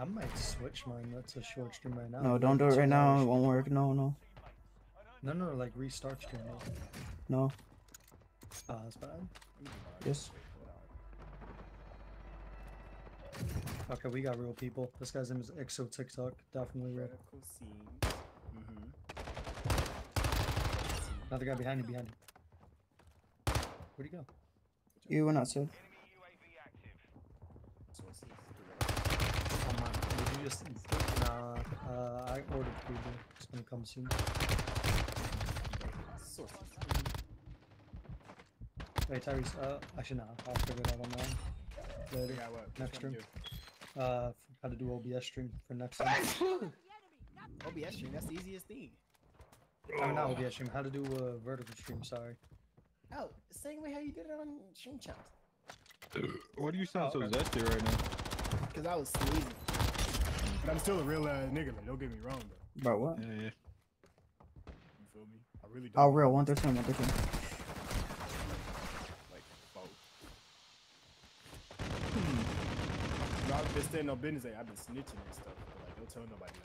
I might switch mine. That's a short stream right now. No, don't do it right now. It won't work. No, no. No, no, like restart stream. No. Ah, that's bad. Yes. Okay, we got real people. This guy's name is Exo TikTok. Definitely real. Another guy behind you, behind you. Where'd he go? You were not safe. Come on, did you just... Nah, uh, I ordered food, it's gonna come soon. Hey Tyrese, uh, actually nah, I'll figure it out online. Later, next stream. Uh, how to do O B S stream for next time. O B S stream, that's the easiest thing. Oh, not O B S stream. How to do a vertical stream, sorry. Oh, the same way how you did it on Stream Chat. Why do you sound oh, so okay. zesty right now? Because I was sleazy. But I'm still a real uh, nigga, man. Don't get me wrong, though. Bro, what? Yeah, yeah. You feel me? I really don't. Oh, real. One, two, three, one, two, three. Like, both. I've been staying on business. I've been snitching and stuff. But, like, don't tell nobody.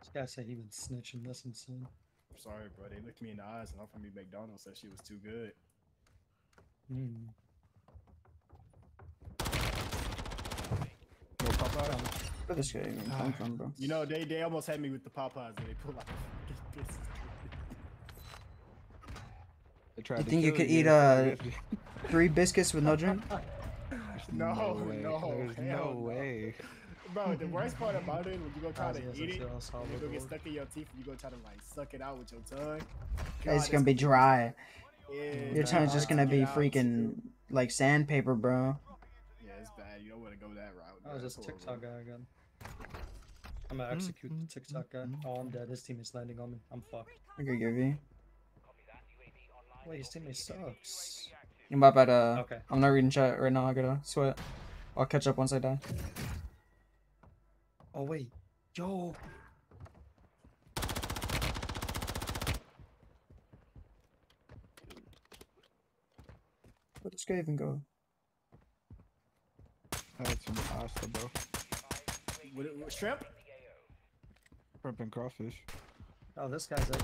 This guy said he been snitching. That's insane. I'm sorry, bro. They looked me in the eyes and offered me McDonald's. That shit was too good. Mm. No Popeyes. Where this guy even come from, bro? You know, they, they almost had me with the Popeyes and they pulled out the fucking pistol. They tried you to think you could you. eat uh, three biscuits with no drink? No, no, no. There's no way. Bro, the worst part about it, when you go try to eat it, you go get stuck in your teeth, and you go try to like suck it out with your tongue. God, it's gonna be dry. Yeah, your tongue's just gonna be freaking like sandpaper, bro. Yeah, it's bad. You don't want to go that route. I was just TikTok guy again. I'm gonna execute the TikTok guy. Oh, I'm dead. His team is landing on me. I'm fucked. Okay, give me. Wait, his teammate sucks. I'm about to. Okay. I'm not reading chat right now. I gotta sweat. I'll catch up once I die. Oh wait, yo! Where'd this guy even go? Oh, it's in the pasta, bro. What, what, shrimp? Shrimp and crawfish. Oh, this guy's like,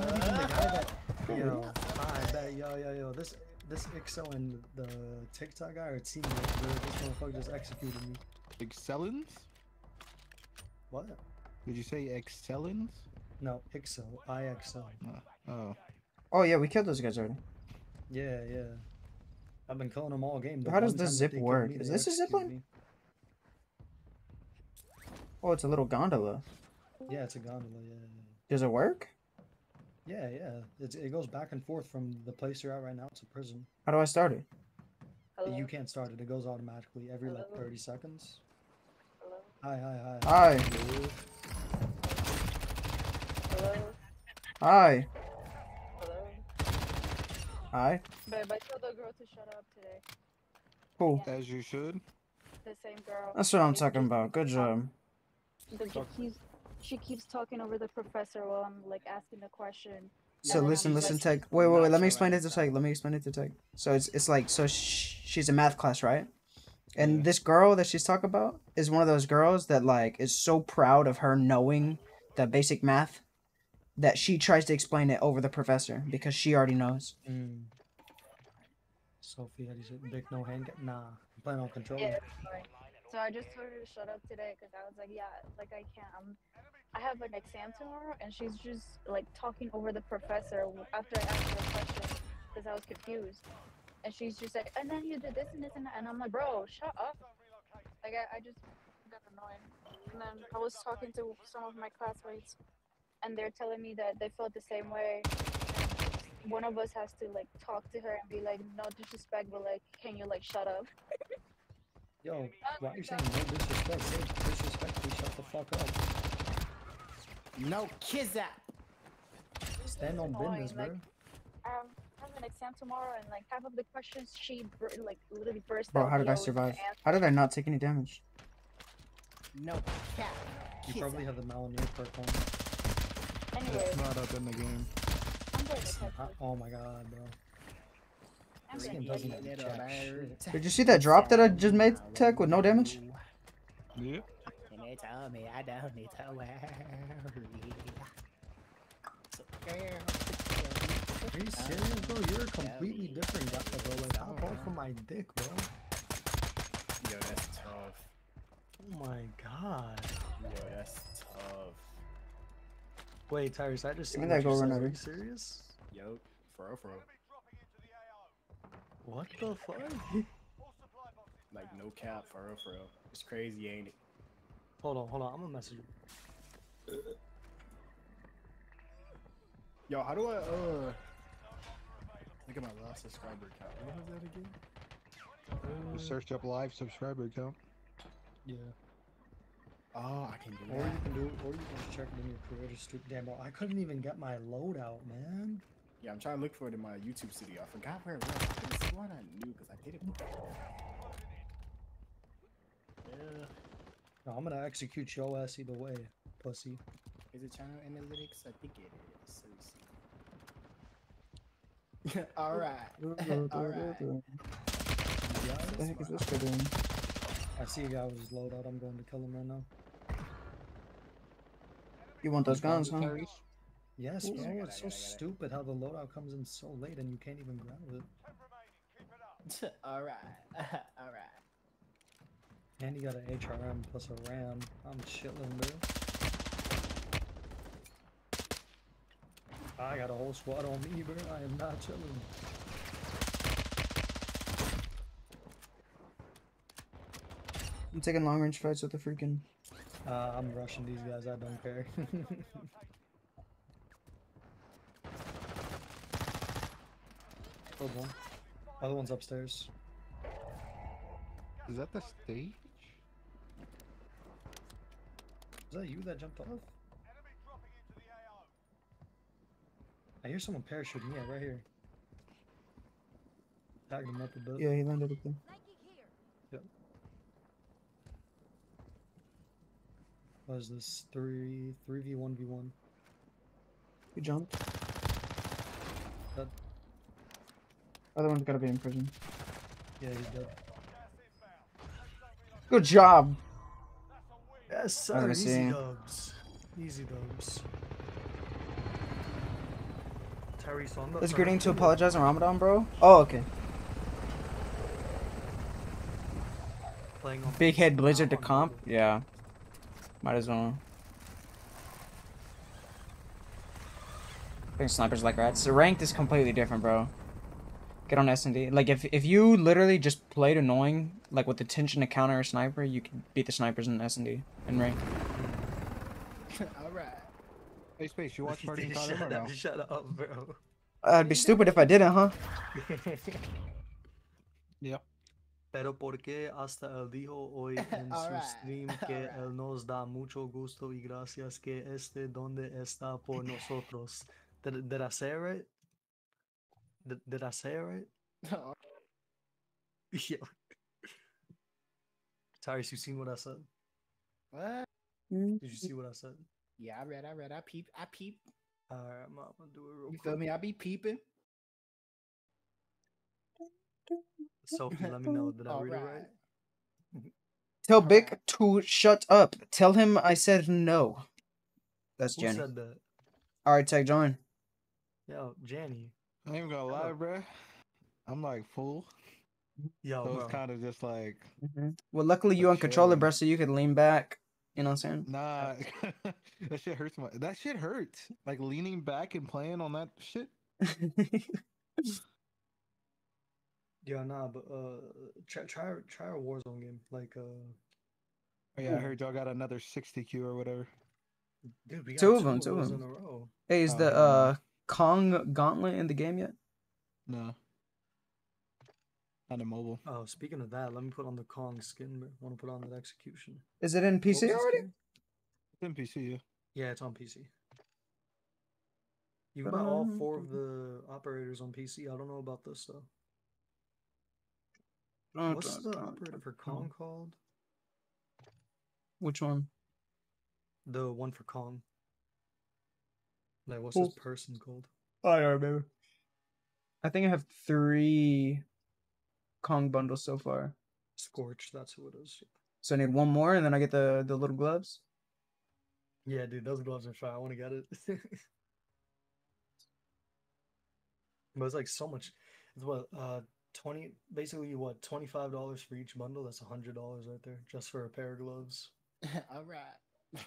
uh, yo, yo, I bet, yo, yo, yo, this, this X L and the TikTok guy are teammates, bro. This motherfucker just executed me. Excellence? What? Did you say Excellence? No, Excel. I Excel. Uh, oh. Oh yeah, we killed those guys already. Yeah, yeah. I've been killing them all game. The How does this zip work? Me, is this a zip line? Me. Oh, it's a little gondola. Yeah, it's a gondola. Yeah. Does it work? Yeah, yeah. It's, it goes back and forth from the place you're at right now to prison. How do I start it? Hello? You can't start it. It goes automatically every Hello? like thirty seconds. Hi, hi, hi. Hi. Hello. Hi. Hello. Hi. Babe, I told the girl to shut up today. Cool. Yeah. As you should. The same girl. That's what I'm talking about. Good job. The, she, keeps, she keeps talking over the professor while I'm like asking the question. So yeah, listen, listen, like, Tech. Wait, wait, wait. Let me explain it to Tech. Let me explain it to Tech. So it's it's like, so sh she's in math class, right? And yeah. this girl that she's talking about is one of those girls that, like, is so proud of her knowing the basic math that she tries to explain it over the professor because she already knows. Mm. Sophie, how do you say big no hand? Nah, I'm playing on control. Yeah, so I just told her to shut up today because I was like, yeah, like, I can't. I'm, I have an exam tomorrow, and she's just, like, talking over the professor after I asked her a question because I was confused. And she's just like, and then you did this and this and that. And I'm like, bro, shut up. Like, I, I just got annoyed. And then I was talking to some of my classmates, and they're telling me that they felt the same way. One of us has to, like, talk to her and be like, no disrespect, but, like, can you, like, shut up? Yo, why are you saying no disrespect? Say disrespect, please shut the fuck up. No kiss up. Stand on business, bro. Like, um, an exam tomorrow, and like half of the questions she like literally burst. Bro, how did I survive? How did I not take any damage? No, yeah. You probably have the Malinir purple. Anyway, it's not up in the game. Not, oh my god, bro. This game doesn't get jack shit. Did you see that drop that I just made, Tech, with no damage? Yeah. And they told me I don't need to worry. Are you serious, bro? You're a completely different guy, bro. Like, I'll fall for my dick, bro. Yo, that's tough. Oh my god. Yo, that's tough. Wait, Tyrese, I just seen that go run over. Are you serious? Yo, fro fro. What the fuck? Like, no cap, fro fro. It's crazy, ain't it? Hold on, hold on. I'm gonna message you. Yo, how do I, uh... look at my last subscriber count. What was that again? Uh, Search up live subscriber count. Yeah. Oh, I can do that. Or you can do it, or you can check it in your creator stream. Damn, bro, I couldn't even get my loadout, man. Yeah, I'm trying to look for it in my YouTube studio. I forgot where it was. This one I knew because I did it before. Yeah. No, I'm gonna execute your ass either way, pussy. Is it channel analytics? I think it is. So All right. All right. What the heck is this guy doing? I see a guy with his loadout. I'm going to kill him right now. You want those guns, huh? Yes, bro, oh, it's so stupid how the loadout comes in so late and you can't even grab it. it Alright, alright. And you got an H R M plus a RAM. I'm chilling, bro. I got a whole squad on me, bro. I am not chilling. I'm taking long range fights with the freaking. Uh, I'm rushing these guys, I don't care. One. Other one's upstairs. Is that the stage? Is that you that jumped off? Enemy dropping into the A O. I hear someone parachuting. Yeah, right here. Tagged him up a bit. Yeah, he landed up there. Yep. What is this? Three, three v one v one. He jumped. That. Other one's gotta be in prison. Yeah, he's dead. Good job! Yes, sir. Easy dubs. Easy dubs. Terry Sonda. Is Grinning to apologize on Ramadan, bro? Oh, okay. Playing on Big head Blizzard to comp? Yeah. Might as well. I think snipers like rats. The ranked is completely different, bro. Get on S and D. Like, if, if you literally just played annoying, like, with attention to counter or sniper, you can beat the snipers in S and D and rank. Alright. Hey, Space, you watch Party Shut up, now? Shut up, bro. I'd be stupid if I didn't, huh? Yeah. Pero porque hasta él dijo hoy en su stream que él nos da mucho gusto y gracias que este donde está por nosotros. Did, did I say it right? Did, did I say it right? No. Yeah. Tyrese, you seen what I said? What? Did you see what I said? Yeah, I read, I read, I peep, I peep. Alright, I'm, I'm gonna do it real you quick. You feel me? I be peeping. Sophie, let me know. Did I read right. it right? Tell All Bic right. to shut up. Tell him I said no. That's Who Jenny. Who said that? Alright, tag John. Yo, Jenny. I ain't even gonna lie, bro. I'm like full. Yo, so it's kind of just like. Mm-hmm. Well, luckily you on controller, bro, so you could lean back. You know what I'm saying? Nah, that shit hurts. My... That shit hurts. Like leaning back and playing on that shit. Yo, nah, but uh, try try try a Warzone game, like uh. Oh, yeah, ooh. I heard y'all got another sixty Q or whatever. Dude, we got two of them, two of them. In a row. Hey, is um, the uh. Kong Gauntlet in the game yet? No. Not in mobile. Oh, speaking of that, let me put on the Kong skin. I want to put on that execution. Is it in P C already? It's in P C, yeah. Yeah, it's on P C. You got um, all four of the operators on P C. I don't know about this, though. What's the operator for Kong called? Which one? The one for Kong. Like, what's this person called? Oh, I don't remember. I think I have three Kong bundles so far. Scorch, that's who it is. So I need one more, and then I get the, the little gloves? Yeah, dude, those gloves are fire. I want to get it. But it's like so much. It's what, uh, twenty basically what, twenty-five dollars for each bundle? That's one hundred dollars right there, just for a pair of gloves. All right.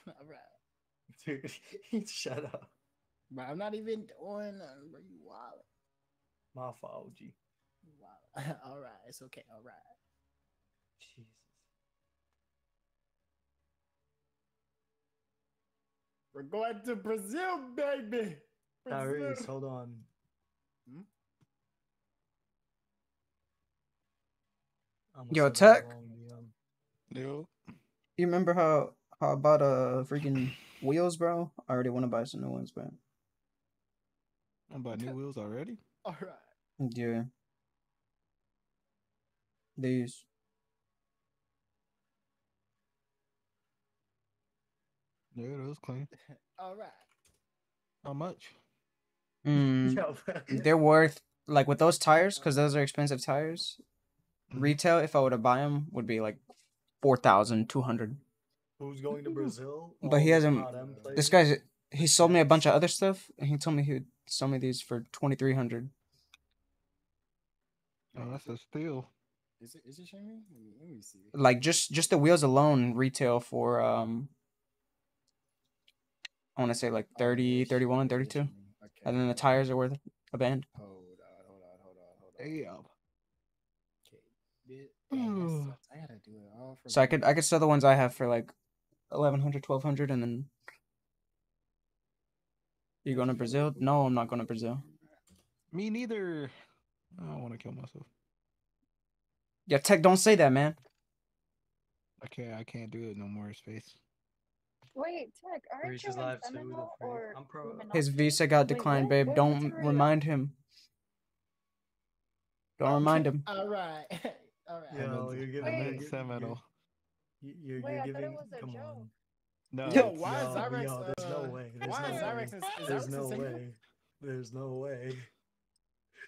All right. Dude, shut up. Bro, I'm not even doing nothing, bro. You wild. My fault, G. You wild. All right, it's okay. All right. Jesus. We're going to Brazil, baby. Tyrese, hold on. Hmm? Yo, Tech. Yo. You remember how how about uh freaking wheels, bro? I already want to buy some new ones, bro. I bought new wheels already? Alright. Yeah. These. Yeah, those clean. Alright. How much? Mm, they're worth, like, with those tires, because those are expensive tires, retail, if I were to buy them, would be like four thousand two hundred. Who's going to Brazil? But he hasn't... This guy's... he sold me a bunch of other stuff, and he told me he would sell me these for twenty-three hundred dollars. Oh, that's a steal. Is it? Is it shining? Let me, let me see. Like just just the wheels alone retail for um. I want to say like thirty, thirty-one, thirty-two, okay. And then the tires are worth a band. Hold on, hold on, hold on, hold on. Damn. Okay. I gotta do it all for. So I could I could sell the ones I have for like eleven hundred, twelve hundred, and then. You going to Brazil? No, I'm not going to Brazil. Me neither. I don't want to kill myself. Yeah, Tech, don't say that, man. Okay, I can't do it no more. Space. Wait, Tech, aren't you in Seminole or? I'm pro. His visa got declined, babe. Don't remind him. Don't remind him. All right, all right. Yo, you're giving Seminole. You're giving. Come on. No. Yo, why is Zyrex? There's no way. Why is Zyrex? There's no way. There's no way.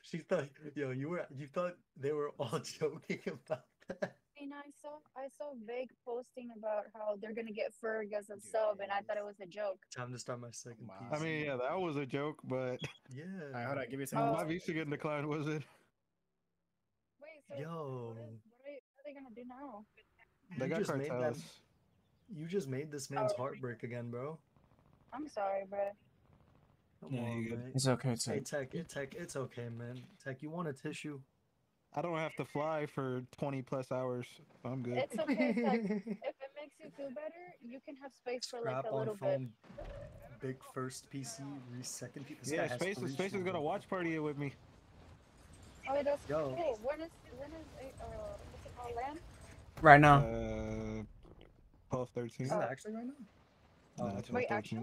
She thought, yo, you were, you thought they were all joking about that. I mean, I saw, I saw vague posting about how they're gonna get Ferg as a Dude, sub, and I thought it was a joke. Time to start my second. Wow. I mean, yeah, that was a joke, but yeah. All right, hold on, give me some. Oh. My visa getting declined, was it? Wait, so yo, what, is, what, are, what are they gonna do now? They you got cartels. Them, you just made this man's oh. heartbreak again, bro. I'm sorry, bro. Yeah, on, it's okay, Tech. Hey, Tech, it, Tech, it's okay, man. Tech, you want a tissue? I don't have to fly for twenty plus hours. So I'm good. It's okay, Tech. If it makes you feel better, you can have space for like Scrap a little phone, bit. Big first P C, second P C. This yeah, Space, space shoes, is gonna watch party it with me. Oh, that's Yo. cool. When is when is it, uh, what's it called, LAN? Right now. Uh, twelve thirteen. Is it actually right now? Uh, Wait, actually?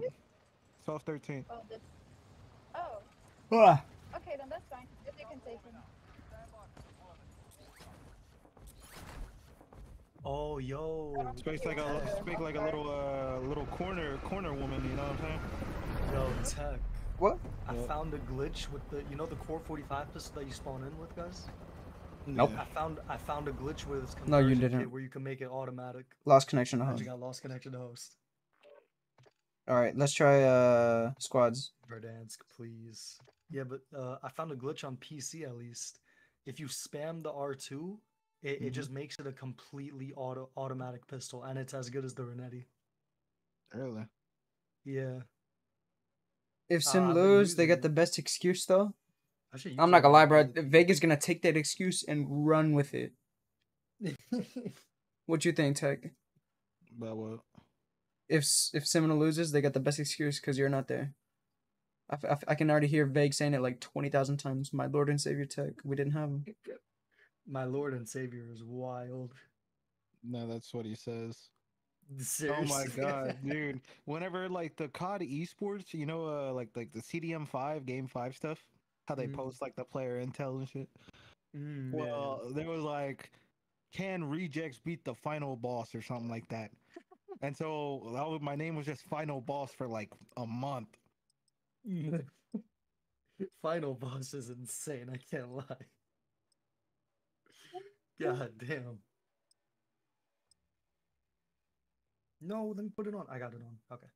Twelve thirteen. Oh, this. Oh. Uh. Okay, then that's fine. If they can take him. Oh, yo. Space like a speak like a little uh little corner corner woman. You know what I'm saying? Yo, Tech. What? I what? found a glitch with the you know the core forty-five pistol that you spawn in with, guys. Nope. I found I found a glitch with this conversion. No, you didn't. Where you can make it automatic. Lost connection to host. You got lost connection to host. All right, let's try uh squads. Verdansk, please. Yeah, but uh, I found a glitch on P C at least. If you spam the R two, it, mm-hmm. it just makes it a completely auto automatic pistol, and it's as good as the Renetti. Really? Yeah. If Sim uh, lose, they got the best excuse though. I'm not gonna lie, bro. Vega's gonna take that excuse and run with it. What you think, Tech? About what? If if Seminole loses, they got the best excuse because you're not there. I, f I, f I can already hear Vague saying it like twenty thousand times. My Lord and Savior, Tech. We didn't have him. My Lord and Savior is wild. No, that's what he says. Seriously? Oh my god, dude! Whenever like the C O D esports, you know, uh, like like the C D M five game five stuff, how they mm. post like the player intel and shit. Mm, well, yeah. There was like, can Rejects beat the final boss or something like that. And so that was, my name was just Final Boss for like a month. Final Boss is insane. I can't lie. God damn. No, then put it on. I got it on. Okay.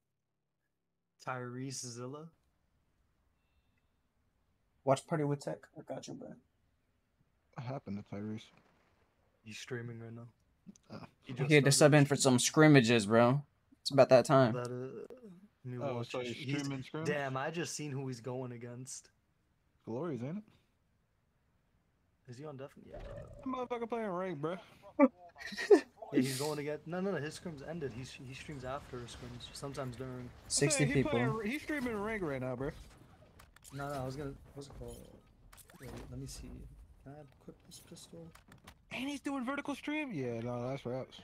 Tyrese Zilla. Watch party with Tech. I got you, bro. What happened to Tyrese? He's streaming right now. Uh, he, he had to sub in for some scrimmages, bro. It's about that time. That, uh, new oh, so he's he's, streaming scrimmage? Damn, I just seen who he's going against. Glory's in it. Is he on definite? Yeah. That motherfucker playing ranked, bro. Yeah, he's going to get. No, no, no. His scrims ended. He's, he streams after his scrims. Sometimes during. sixty he people. Playing, he's streaming ranked right now, bro. No, no. I was gonna. What's it called? Wait, let me see. Can I equip this pistol? And he's doing vertical stream? Yeah, no, that's wraps.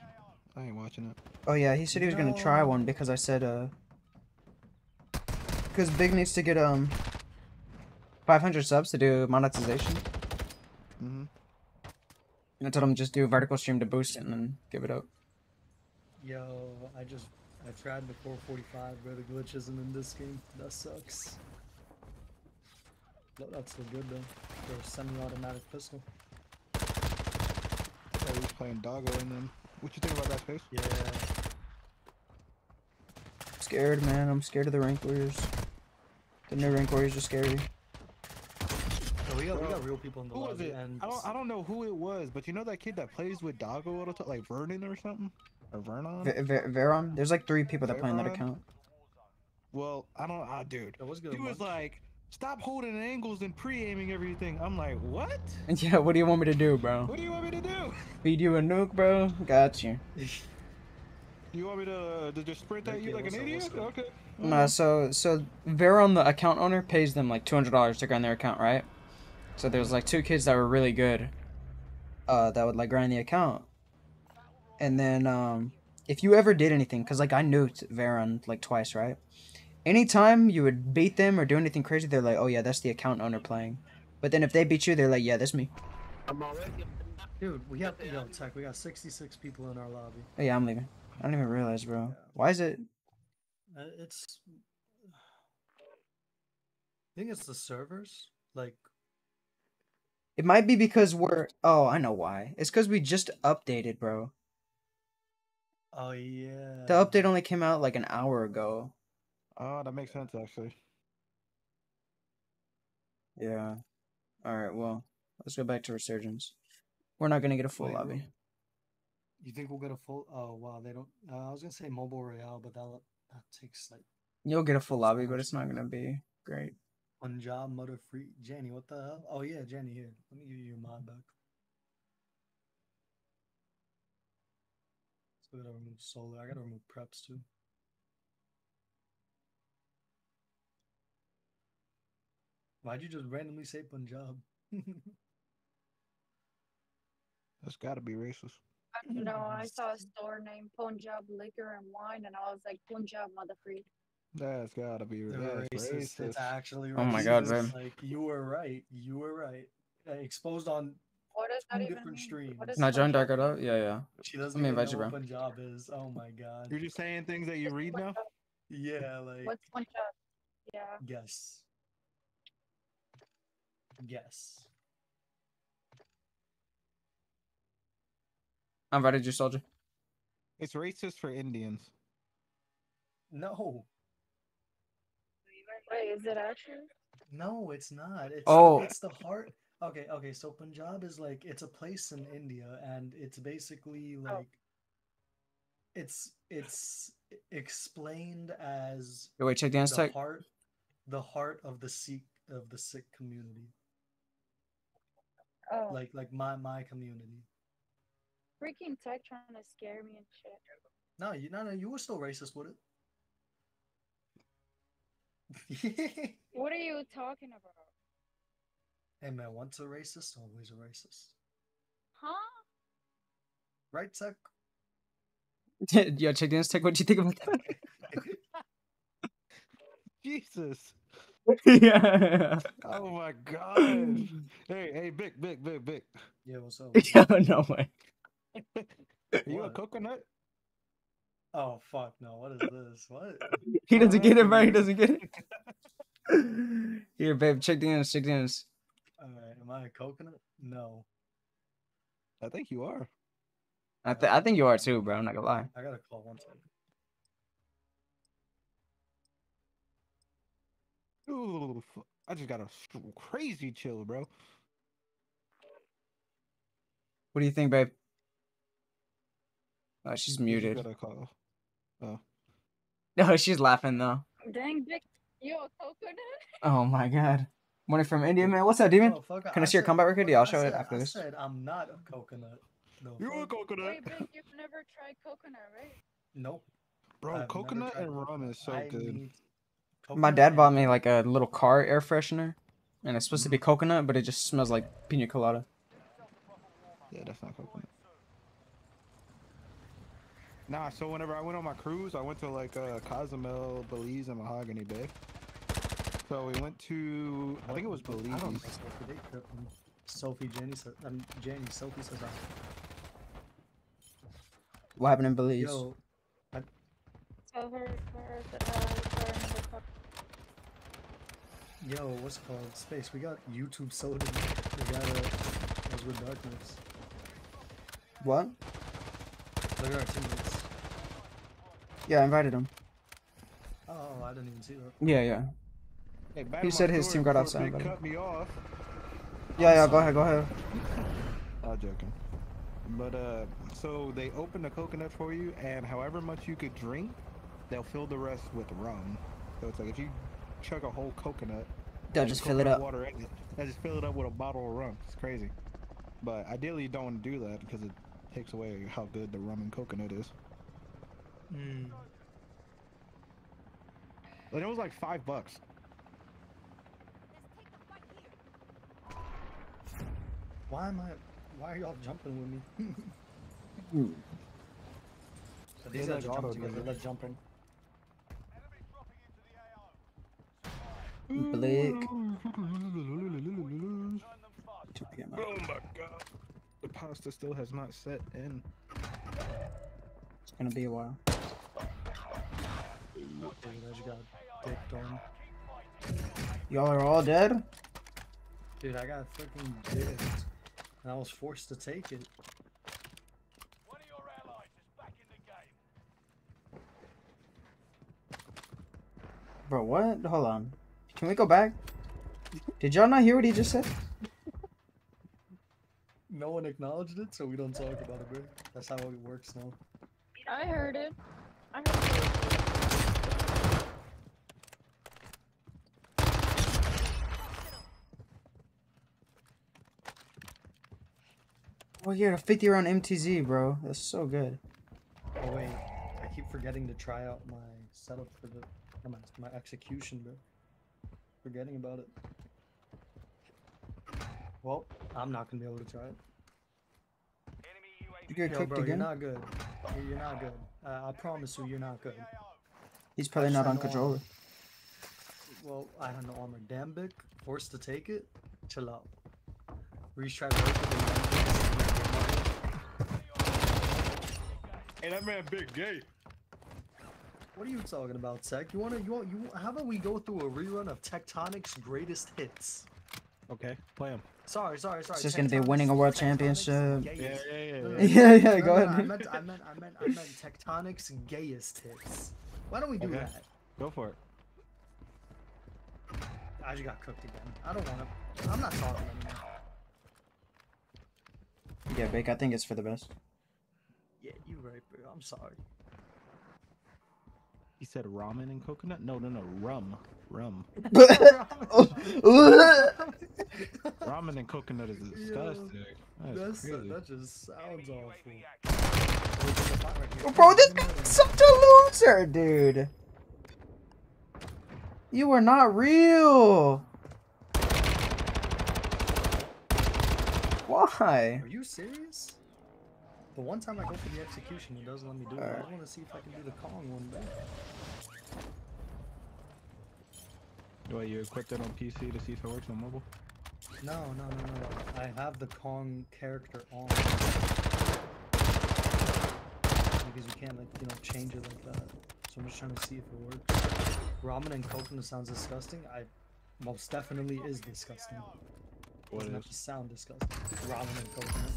I ain't watching it. Oh yeah, he said he was no. gonna try one because I said, uh... Because Big needs to get, um... five hundred subs to do monetization. Mm-hmm. And I told him just do vertical stream to boost it and then give it up. Yo, I just... I tried the four forty-five, bro. The glitch isn't in this game. That sucks. That's so good, though. For a semi-automatic pistol. He's playing doggo in them. What you think about that, Space? Yeah. scared, man. I'm scared of the rank warriors. The new rank warriors are scary. So we got, we got real people in the lobby. And I don't, I don't know who it was, but you know that kid that plays with Doggo all the time, like Vernon or something, or Vernon. Ver Ver Veron. There's like three people that Veron? play on that account. Well, I don't, ah, dude. That was good. He was like, stop holding angles and pre-aiming everything. I'm like, what? Yeah, what do you want me to do, bro? What do you want me to do? Feed you a nuke, bro. Got you. You want me to, to just sprint at you like an idiot? Okay. Nah, so so Veron, the account owner, pays them like two hundred dollars to grind their account, right? So there's like two kids that were really good, uh, that would like grind the account. And then um, if you ever did anything, cause like I nuked Veron like twice, right? Anytime you would beat them or do anything crazy, they're like, oh yeah, that's the account owner playing. But then if they beat you, they're like, yeah, that's me. Dude, we have to go tech. We got sixty-six people in our lobby. Oh, yeah, I'm leaving. I don't even realize, bro. Why is it? Uh, it's. I think it's the servers. Like. It might be because we're. Oh, I know why. It's because we just updated, bro. Oh yeah. The update only came out like an hour ago. Oh, that makes sense, actually. Yeah. Alright, well, let's go back to Resurgence. We're not going to get a full Wait, lobby. You think we'll get a full... Oh, wow, they don't... Uh, I was going to say Mobile Royale, but that, that takes, like... You'll get a full lobby, but it's not going to be great. Punjab, Mother Free... Jenny, what the hell? Oh, yeah, Jenny, here. Let me give you your mod back. So I gotta remove Solar. I gotta remove Preps, too. Why'd you just randomly say Punjab? That's gotta be racist. I don't know, I saw a store named Punjab Liquor and Wine, and I was like, Punjab, mother free. That's gotta be racist. racist. It's actually racist. Oh my god, man. Like, you were right. You were right. Uh, exposed on what is two that different even streams. Can I join Dark out? Yeah, yeah. She doesn't even know you, what Punjab is. Oh my god. You're just saying things that you read now? Yeah, like... What's Punjab? Yeah. Yes. Yes. I invited you, soldier. It's racist for Indians. No. Wait, is it actually? No, it's not. It's, oh. It's the heart. Okay, okay. So Punjab is like, it's a place in India, and it's basically like, oh. it's it's explained as. Yo, wait, check the answer. Heart, the heart of the Sikh of the Sikh community. Oh. Like like my my community. Freaking tech trying to scare me and shit. No, you no no you were still racist with it. What are you talking about? Hey man, once a racist, always a racist. Huh? Right, tech. Yo, check this, tech. What do you think about that? Jesus. Yeah. Oh my god. Hey, hey, big, big, big, big. Yeah, what's up? Yeah, no way. Are you what? A coconut? Oh fuck no! What is this? What? He doesn't get it, bro. He doesn't get it. Here, babe. Check the ends. Check the ends. All right. Am I a coconut? No. I think you are. I th I think you are too, bro. I'm not gonna lie. I gotta call one second. Ooh, I just got a crazy chill, bro. What do you think, babe? Oh, she's muted. Call. Oh. No, she's laughing though. Dang, Dick, you a coconut? Oh my god. Morning from India, man. What's up, Demon? Oh, fuck, Can I, I see said, your combat record? Yeah, I'll show said, it after I this. I said I'm not a coconut. No, you fuck. a coconut. Wait, Dick, you've never tried coconut, right? Nope. Bro, I've coconut and rum is so I good. My dad bought me like a little car air freshener, and it's supposed mm-hmm. to be coconut, but it just smells like pina colada. Yeah, that's not coconut. Nah, so whenever I went on my cruise, I went to like uh, Cozumel, Belize, and Mahogany Bay. So we went to, I think it was Belize. I don't know. Sophie, Jenny, um, Jenny, Sophie says that. What happened in Belize? Yo, I... Tell her, her, uh, Yo, what's it called? Space, we got YouTube soda. We got, uh, it was with darkness. What? Look at our teammates. Yeah, I invited him. didn't even see that. Yeah, yeah. Hey, he said his team got outside. They cut me off. Yeah, yeah, go ahead, go ahead. I'm joking. But, uh, so they open the coconut for you, and however much you could drink, they'll fill the rest with rum. So it's like if you chug a whole coconut, they'll just fill it up. Water in it, they'll just fill it up with a bottle of rum. It's crazy. But ideally, you don't want to do that because it takes away how good the rum and coconut is. Mm. But it was like five bucks. Why am I? Why are y'all jumping with me? So these guys are jumping together. They're jumping. Blake. Oh my god. The pasta still has not set in. It's gonna be a while. Oh my god. Dicked on. Y'all are all dead? Dude, I got fucking dicked. And I was forced to take it. One of your allies is back in the game. Bro, what? Hold on. Can we go back? Did y'all not hear what he just said? No one acknowledged it, so we don't talk about it, bro. That's how it works now. I heard it. I heard it. Oh yeah, a fifty round M T Z, bro. That's so good. Oh wait, I keep forgetting to try out my setup for the my, my execution, bro. Forgetting about it. Well, I'm not gonna be able to try it. You get cooked again? You're not good. You're not good. Uh, I promise you, you're not good. He's probably not on controller. Well, I have no armor. Dambic, forced to take it. Chill out. Retry the. Hey, that man big gay. What are you talking about, Tech? You wanna, you want, you? How about we go through a rerun of Tectonic's greatest hits? Okay, play him. Sorry, sorry, sorry. It's just Tectonic's gonna be winning a world Tectonic's championship. Gayest. Yeah, yeah, yeah. Yeah, yeah. yeah no, go no, ahead. I meant, I meant, I meant, I meant Tectonic's gayest hits. Why don't we do okay. that? Go for it. I just got cooked again. I don't wanna. I'm not talking anymore. Yeah, Bake. I think it's for the best. Yeah, you're right, bro. I'm sorry. He said ramen and coconut? No, no, no. Rum. Rum. Ramen and coconut is disgusting. Yeah, that, is that's a, that just sounds awful. Bro, this guy's such a loser, dude. You are not real. Why? Are you serious? But one time I go for the execution, it doesn't let me do it. Right. I want to see if I can do the Kong one back. Wait, you equipped it on P C to see if it works on mobile? No, no, no, no, no. I have the Kong character on. Because you can't, like, you know, change it like that. So I'm just trying to see if it works. Ramen and coconut sounds disgusting. I most definitely is disgusting. What doesn't is? Have to sound disgusting. Ramen and coconut.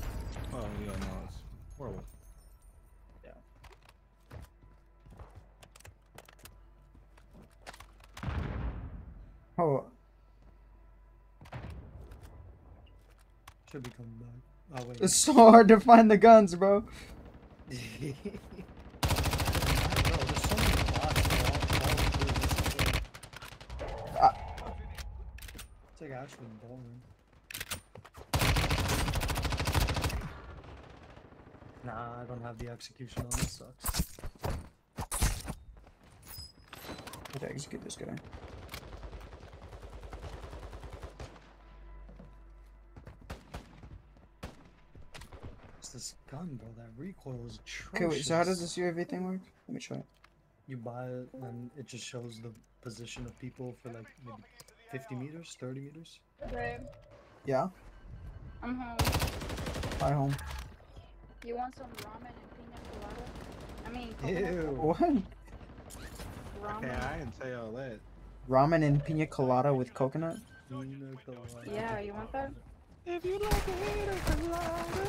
Oh, yeah, no, it's... Horrible. Yeah. Oh. Should be coming back. Oh wait. It's so hard to find the guns, bro. Bro, there's so many bots. Ah. It's like actually boring. Nah, I don't have the execution on this, sucks. I have to execute this guy. What's this gun, bro? That recoil is atrocious. Okay, wait, so how does this U A V thing work? Let me try it. You buy it, and it just shows the position of people for like maybe fifty meters, thirty meters. Okay. Yeah? I'm home. Bye, home. You want some ramen and pina colada? I mean, ew, what? Ramen. Okay, I didn't say all that. Ramen and pina colada with coconut? Pina colada. Yeah, you want that? If you like a pina colada.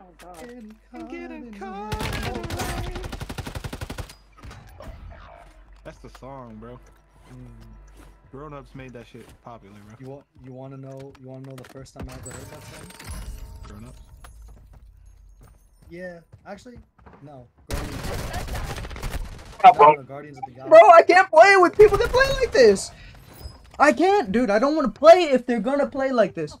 Oh god. And, and get a car. That's the song, bro. Mm. Grown-ups made that shit popular, bro. You want you want to know? You want to know the first time I ever heard that song? Grown-ups. Yeah, actually, no. Guardians, no, bro. Guardians of the Galaxy. Bro, I can't play with people that play like this. I can't, dude. I don't want to play if they're gonna play like this.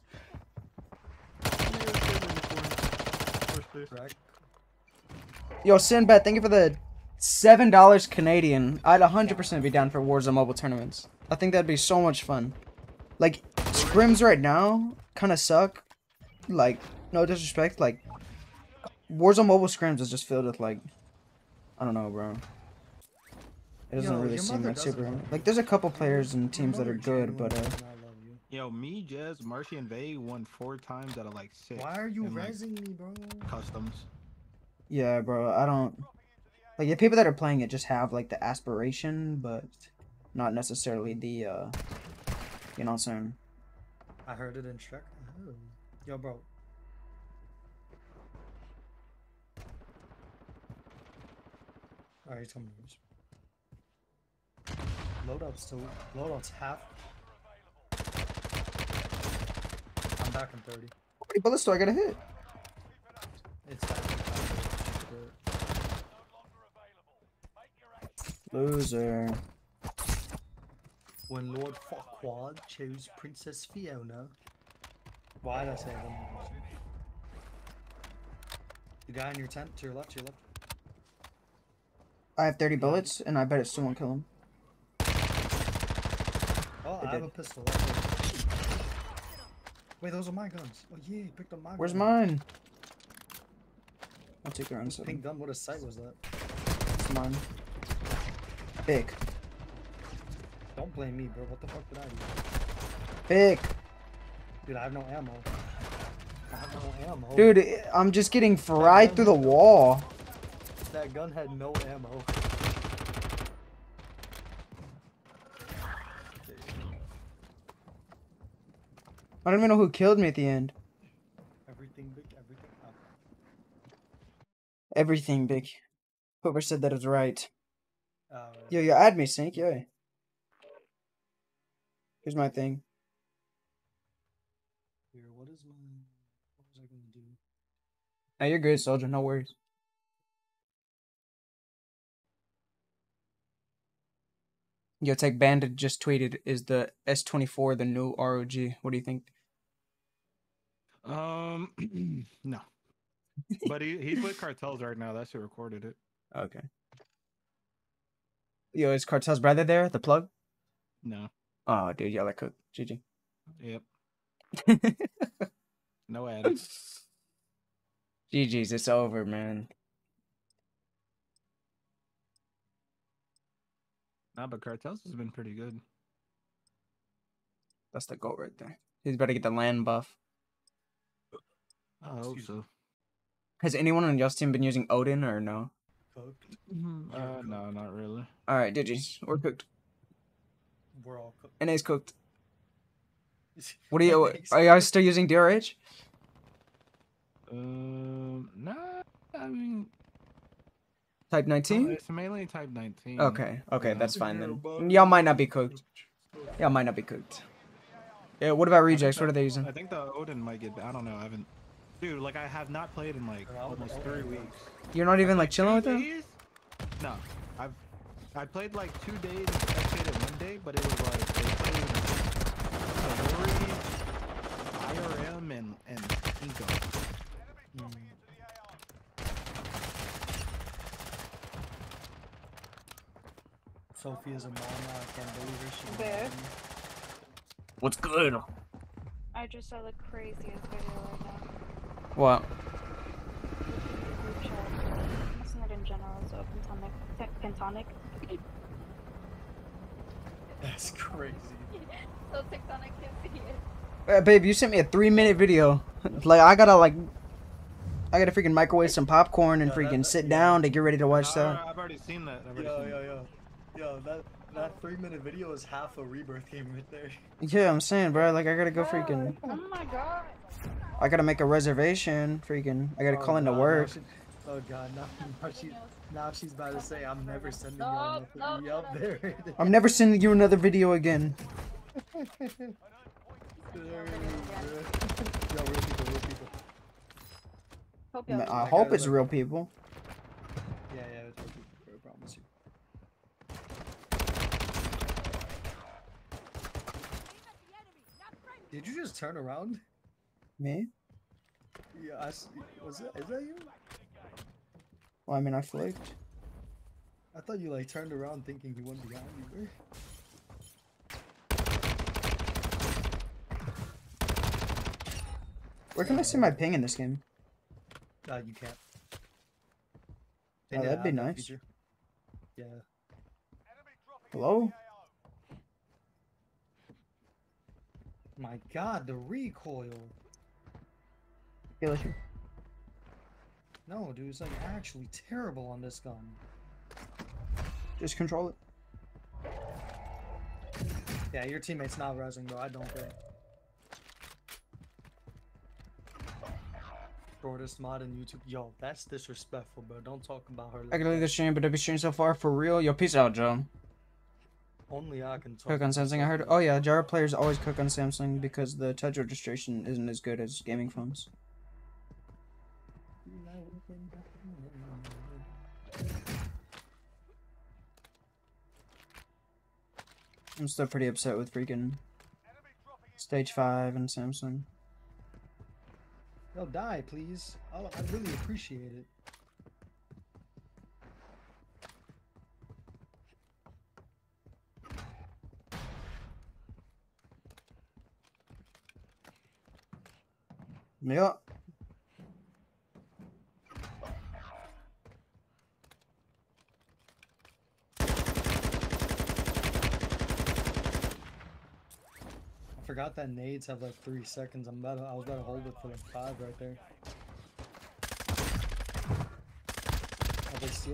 Yo, Sinbad, thank you for the seven dollars Canadian. I'd a hundred percent be down for Warzone Mobile tournaments. I think that'd be so much fun. Like, scrims right now kind of suck. Like, no disrespect. Like, Warzone Mobile scrims is just filled with like, I don't know, bro. It doesn't Yo, really seem like super. Like, there's a couple players and teams that are good, but uh. Yo, me, Jez, Marshy, and Vay won four times out of like six. Why are you razzing like, me, bro? Customs. Yeah, bro. I don't. Like, the people that are playing it just have like the aspiration, but not necessarily the, uh, you know what I'm saying? I heard it in Shrek. Oh. Yo, bro. Alright, tell me. Loadout's too. Loadout's half. I'm back in thirty. How many bullets do I gotta hit? It's that. Loser. When Lord Farquaad chose Princess Fiona. Why did I say that? The guy in your tent, to your left, to your left. I have thirty bullets, and I bet it still won't kill him. Oh, I have a pistol. Wait, those are my guns. Oh yeah, you picked up my guns. Where's mine? I'll take the round. Pink gun, what a sight was that? It's mine. Big. Don't blame me, bro. What the fuck did I do? Big. Dude, I have no ammo. I have no ammo. Dude, I'm just getting fried through the wall. That gun had no ammo. I don't even know who killed me at the end. Everything big, everything up. Everything big. Whoever said that is right. Uh, yo, yo, add me, Sync, yo. Here's my thing. Here, what is my... What was I gonna do? Now you're good, soldier, no worries. Yo, Tech Bandit just tweeted, is the S twenty-four the new R O G? What do you think? Um, no. But he, he's with Cartels right now. That's who recorded it. Okay. Yo, is Cartel's brother there, the plug? No. Oh, dude, y'all are cooked. G G. Yep. No ads. G G's, it's over, man. Nah, but Cartels has been pretty good. That's the goal right there. He's about to get the land buff. I hope so. Has anyone on y'all's team been using Odin or no? Cooked. Mm-hmm. Uh, no, not really. Alright, Digis, we're cooked. We're all cooked. N A's cooked. What are you? Are y'all still using D R H? Um, uh, nah, I mean... Type nineteen? Oh, it's mainly Type nineteen. Okay, okay, that's fine then. Y'all might not be cooked. Y'all might not be cooked. Yeah, what about Rejects? What are they using? I think the Odin might get... I don't know, I haven't... Dude, like, I have not played in, like, almost three weeks. You're not even, like, chilling with them? No. I've... I played, like, two days, I played it one day, but it was, like, they played Ferrari, I R M, and, and Inko. Mm. Sophia's a mom, I can't believe her. She's there. What's good? I just saw the craziest video right now. What? It's not in general, it's open pentonic. That's crazy. So tectonic can't be it. Uh, babe, you sent me a three minute video. Like, I gotta, like, I gotta freaking microwave some popcorn and yeah, freaking that, sit yeah. down to get ready to watch no, that. I've already seen that. I've already yo, seen yo, yo. Yo, that that three minute video is half a rebirth game right there. Yeah, I'm saying, bro. Like, I gotta go freaking. Oh my god. I gotta make a reservation. Freaking. I gotta oh, call into work. I should, Oh god, now, now, she, now she's about to say, I'm never sending you another video up there. I'm never sending you another video again. Yo, real people, real people. Hope I, I hope it's look. real people. Yeah, yeah, it's real people, I promise you. Did you just turn around? Me? Yeah, I see. Was that, is that you? Well, I mean, I flaked. I thought you, like, turned around thinking he wasn't behind you, bro. Where can I see my ping in this game? Uh, you can't. They oh, that'd be nice. Feature. Yeah. Hello? My god, the recoil. No, dude, it's like actually terrible on this gun. Just control it. Yeah, your teammate's not rezzing, though. I don't think. Shortest mod in YouTube. Yo, that's disrespectful, bro. Don't talk about her. Like I can leave the stream, but I've been streaming so far for real. Yo, peace out, Joe. Only I can talk. Cook on Samsung. I heard. Oh, yeah, J R players always cook on Samsung because the touch registration isn't as good as gaming phones. I'm still pretty upset with freaking Stage five and Samsung. Yo, die, please. I'll, I really appreciate it. Yeah. I forgot that nades have like three seconds. I'm about to, I was about to hold it for like five right there.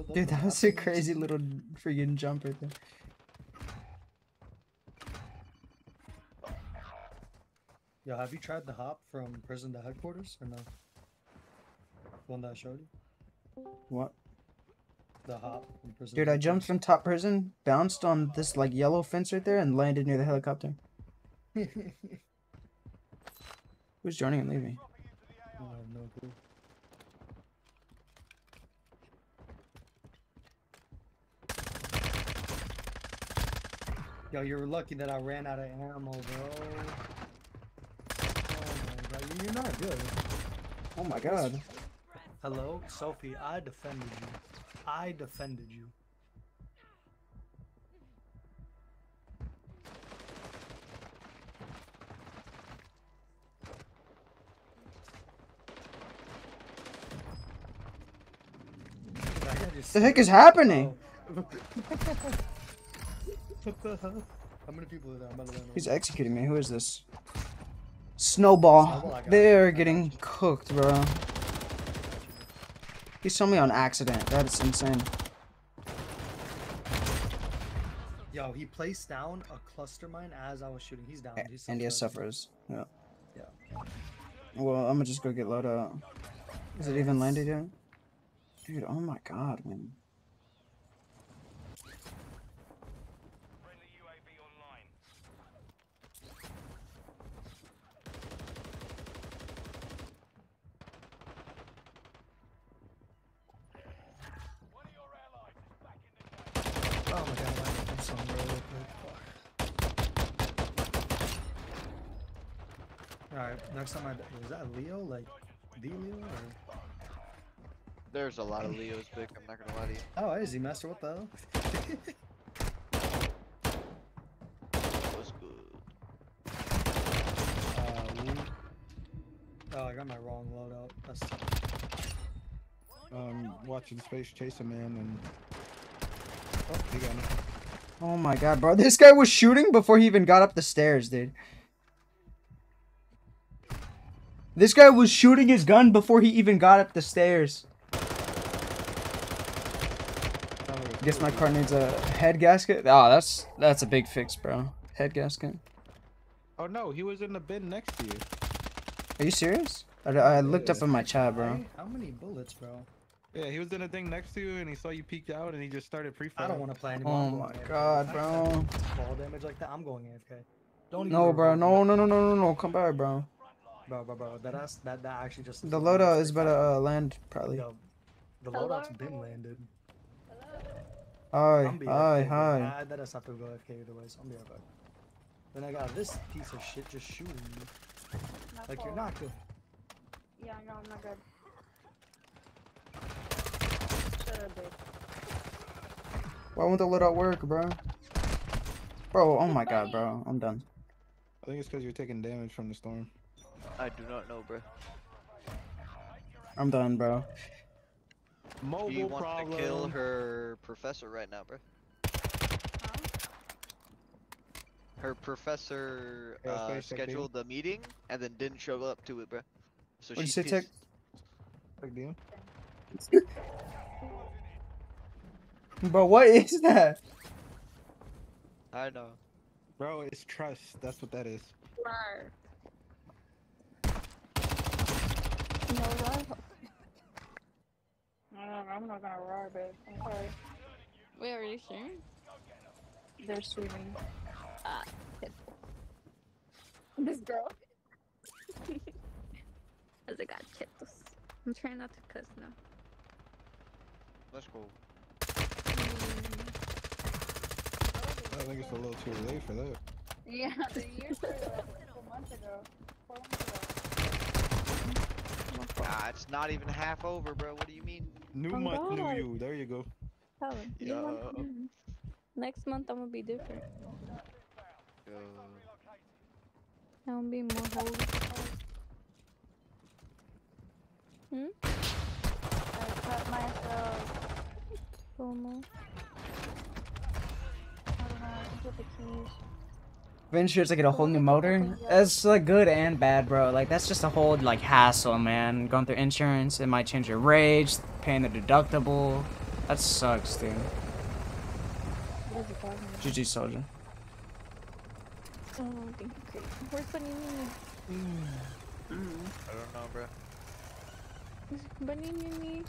They Dude, that was a crazy little friggin' jump right there. Yo, have you tried the hop from prison to headquarters or no? The one that I showed you? What? The hop from prison. Dude, I jumped from top prison, bounced on this like yellow fence right there, and landed near the helicopter. Who's joining and leaving? Oh, I have no clue. Yo, you're lucky that I ran out of ammo, bro. Oh my god, you're not good. Oh my god. Hello, Sophie. I defended you. I defended you. What the heck is happening? Oh. What the hell? How many people are there? I'm He's executing me. Who is this? Snowball. Snowball They're getting cooked, bro. He saw me on accident. That is insane. Yo, he placed down a cluster mine as I was shooting. He's down. He and he suffers. Yeah. Yeah. Well, I'm gonna just go get loaded out. Is it even landed yet? Dude, oh my god, man. Alright, next time I. Was that Leo? Like, the Leo? Or? There's a lot of Leos, Vic, I'm not gonna lie to you. Oh, is he, Master? What the hell? What's good? Uh, oh, I got my wrong loadout. That's tough. Um, watching Space chase a man and... Oh, he got me. Oh my god, bro. This guy was shooting before he even got up the stairs, dude. This guy was shooting his gun before he even got up the stairs. Guess my car needs a head gasket. Oh, that's that's a big fix, bro. Head gasket. Oh no, he was in the bin next to you. Are you serious? I, I looked up in my chat, bro. How many bullets, bro? Yeah, he was doing a thing next to you, and he saw you peeked out, and he just started pre-firing. I don't want to play anymore. Oh my god, bro! Ball damage like that, I'm going A F K. Don't. No, bro. No, no, no, no, no, no. Come back, bro. Bro, bro, bro. That ass, that that actually just. The loadout is about to uh, land probably. Yo, the loadout's been landed. Hi, hi, hi. That does have to go A F K either way, so I'm be right back. Then I got this piece of shit just shooting me. Like you're not good. Yeah, no, I'm not good. Why won't the loadout work, bro? Bro, oh my god, bro. I'm done. I think it's because you're taking damage from the storm. I do not know, bro. I'm done, bro. Mobile you want problem. To kill her professor right now, bro. Her professor uh, scheduled the meeting and then didn't show up to it, bro. So what she took. Bro, what is that? I know. Bro, it's trust. That's what that is. No, I'm not gonna roar, babe. I'm sorry. Wait, are you streaming? They're streaming. Ah, Pitbull. This girl. As I got chips. I'm trying not to cuss now. Let's go. I think it's a little too late for that. Yeah, the years ago, a month ago, four months ago. Nah, it's not even half over, bro. What do you mean? New I'm month, new you. There you go. Hell, yeah. New month, new you. Next month, I'm gonna be different. Uh, I'm gonna be more holy. Hmm? I cut myself. Como. Venture to get a whole new motor. That's like good and bad, bro. Like that's just a whole like hassle, man. Going through insurance, it might change your rates, paying the deductible. That sucks, dude. G G soldier. Oh, thank you. Where's Bunny? I don't know, bro. Bunny, Bunny.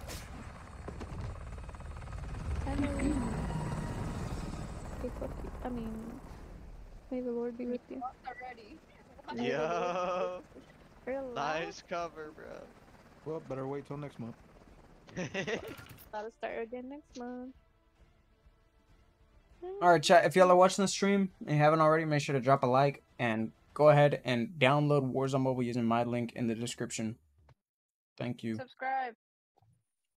I don't know. I mean, may the Lord be with you. Already. Yo, nice cover, bro. Well, better wait till next month. Gotta start again next month. All right, chat. If y'all are watching the stream and you haven't already, make sure to drop a like and go ahead and download Warzone Mobile using my link in the description. Thank you. Subscribe.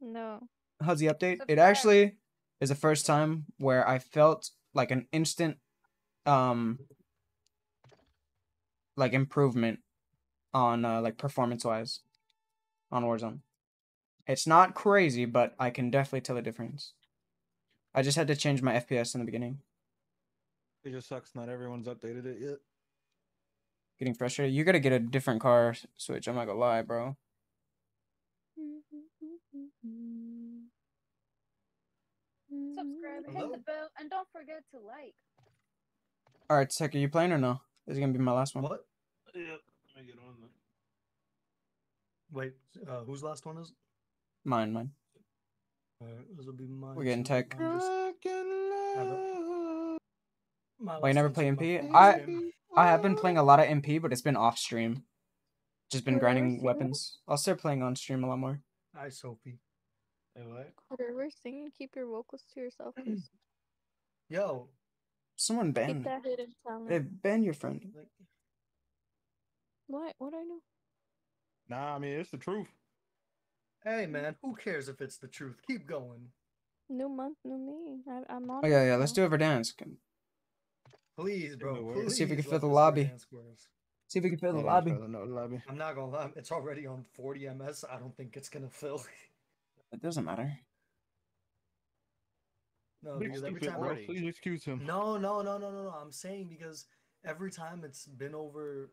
No. How's the update? Subscribe. It actually is the first time where I felt like an instant, um, like improvement on uh, like performance wise on Warzone. It's not crazy, but I can definitely tell the difference. I just had to change my F P S in the beginning. It just sucks. Not everyone's updated it yet. Getting frustrated. You gotta get a different car switch. I'm not gonna lie, bro. Subscribe, hit the bell, and don't forget to like. All right, Tech, are you playing or no? This is gonna be my last one. What? Yep. Let me get on. Wait, uh, whose last one is it? Mine, mine. All right, this will be mine. We're getting Tech. Wait, you never play M P? I I have been playing a lot of M P, but it's been off stream. Just been grinding weapons. I'll start playing on stream a lot more. Hi, Sophie. Hey, what? Whatever singing, keep your vocals to yourself. Yo, someone ban. They ban your friend. What? What do I know? Nah, I mean it's the truth. Hey, man, who cares if it's the truth? Keep going. New month, new me. I, I'm on. Oh yeah, yeah. Let's do it for dance. Please, bro. Please. See if we can fill the lobby. See if we can fill the lobby. I'm not gonna lie, it's already on forty M S. I don't think it's gonna fill. It doesn't matter. No, because every time already. Please excuse him. No, no, no, no, no, no. I'm saying because every time it's been over,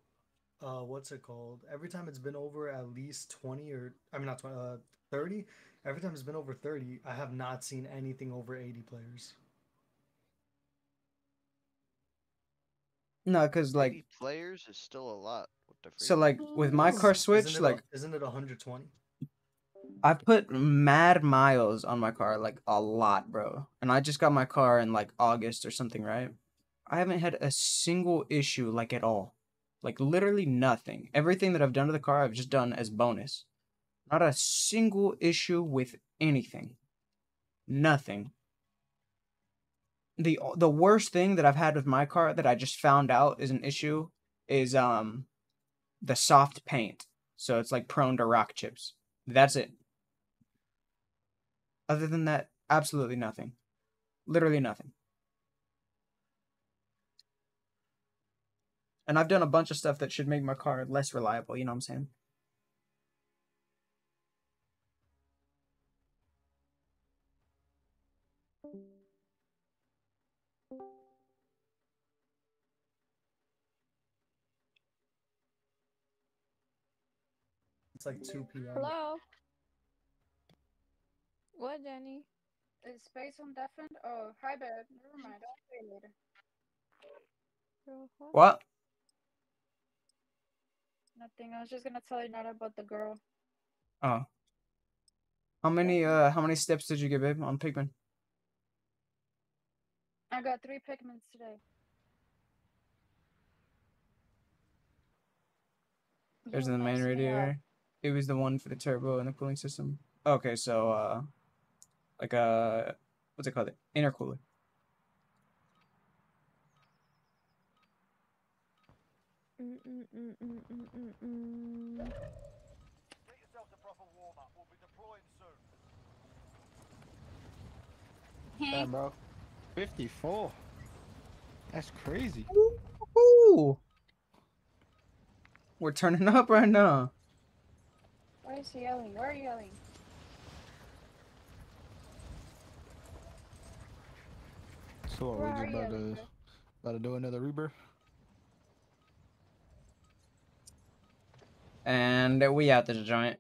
uh, what's it called? Every time it's been over at least twenty or I mean not twenty, uh, thirty. Every time it's been over thirty, I have not seen anything over eighty players. No, because like eighty players is still a lot. What the so like with my car switch, isn't it, like isn't it one hundred twenty? I've put mad miles on my car, like a lot, bro. And I just got my car in like August or something, right? I haven't had a single issue, like at all. Like literally nothing. Everything that I've done to the car, I've just done as bonus. Not a single issue with anything. Nothing. The the worst thing that I've had with my car that I just found out is an issue is um the soft paint. So it's like prone to rock chips. That's it. Other than that, absolutely nothing. Literally nothing. And I've done a bunch of stuff that should make my car less reliable, you know what I'm saying? It's like two P M Hello? What, Danny? Is space on deafened? Oh, hi, babe. Never mind. I'll see you later. What? Nothing. I was just gonna tell you not about the girl. Oh. How many uh how many steps did you get, babe, on Pikmin? I got three Pikmins today. There's the main radiator. It was the one for the turbo and the cooling system. Okay, so uh like uh what's it called? Intercooler. Mm mm mm mm mm mm mm. Get yourself a proper warm up. We'll be deploying soon. Damn, bro. fifty-four. That's crazy. Ooh. We're turning up right now. Why is he yelling? Where are you yelling? So what, we're just about to about to do another rebirth. And we out this joint.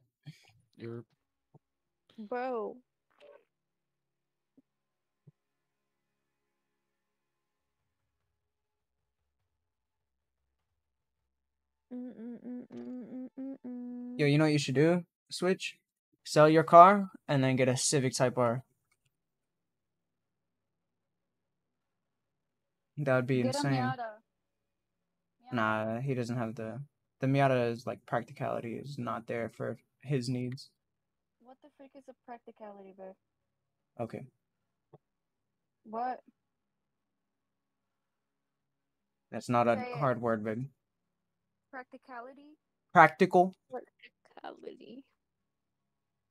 You're... Bro. Mm -mm -mm -mm -mm -mm. Yo, you know what you should do? Switch. Sell your car and then get a Civic Type R. That would be get insane. Nah, he doesn't have the... The Miata's, like, practicality is not there for his needs. What the freak is a practicality, bro? Okay. What? That's not a hard word, babe. Practicality? Practical? Practicality.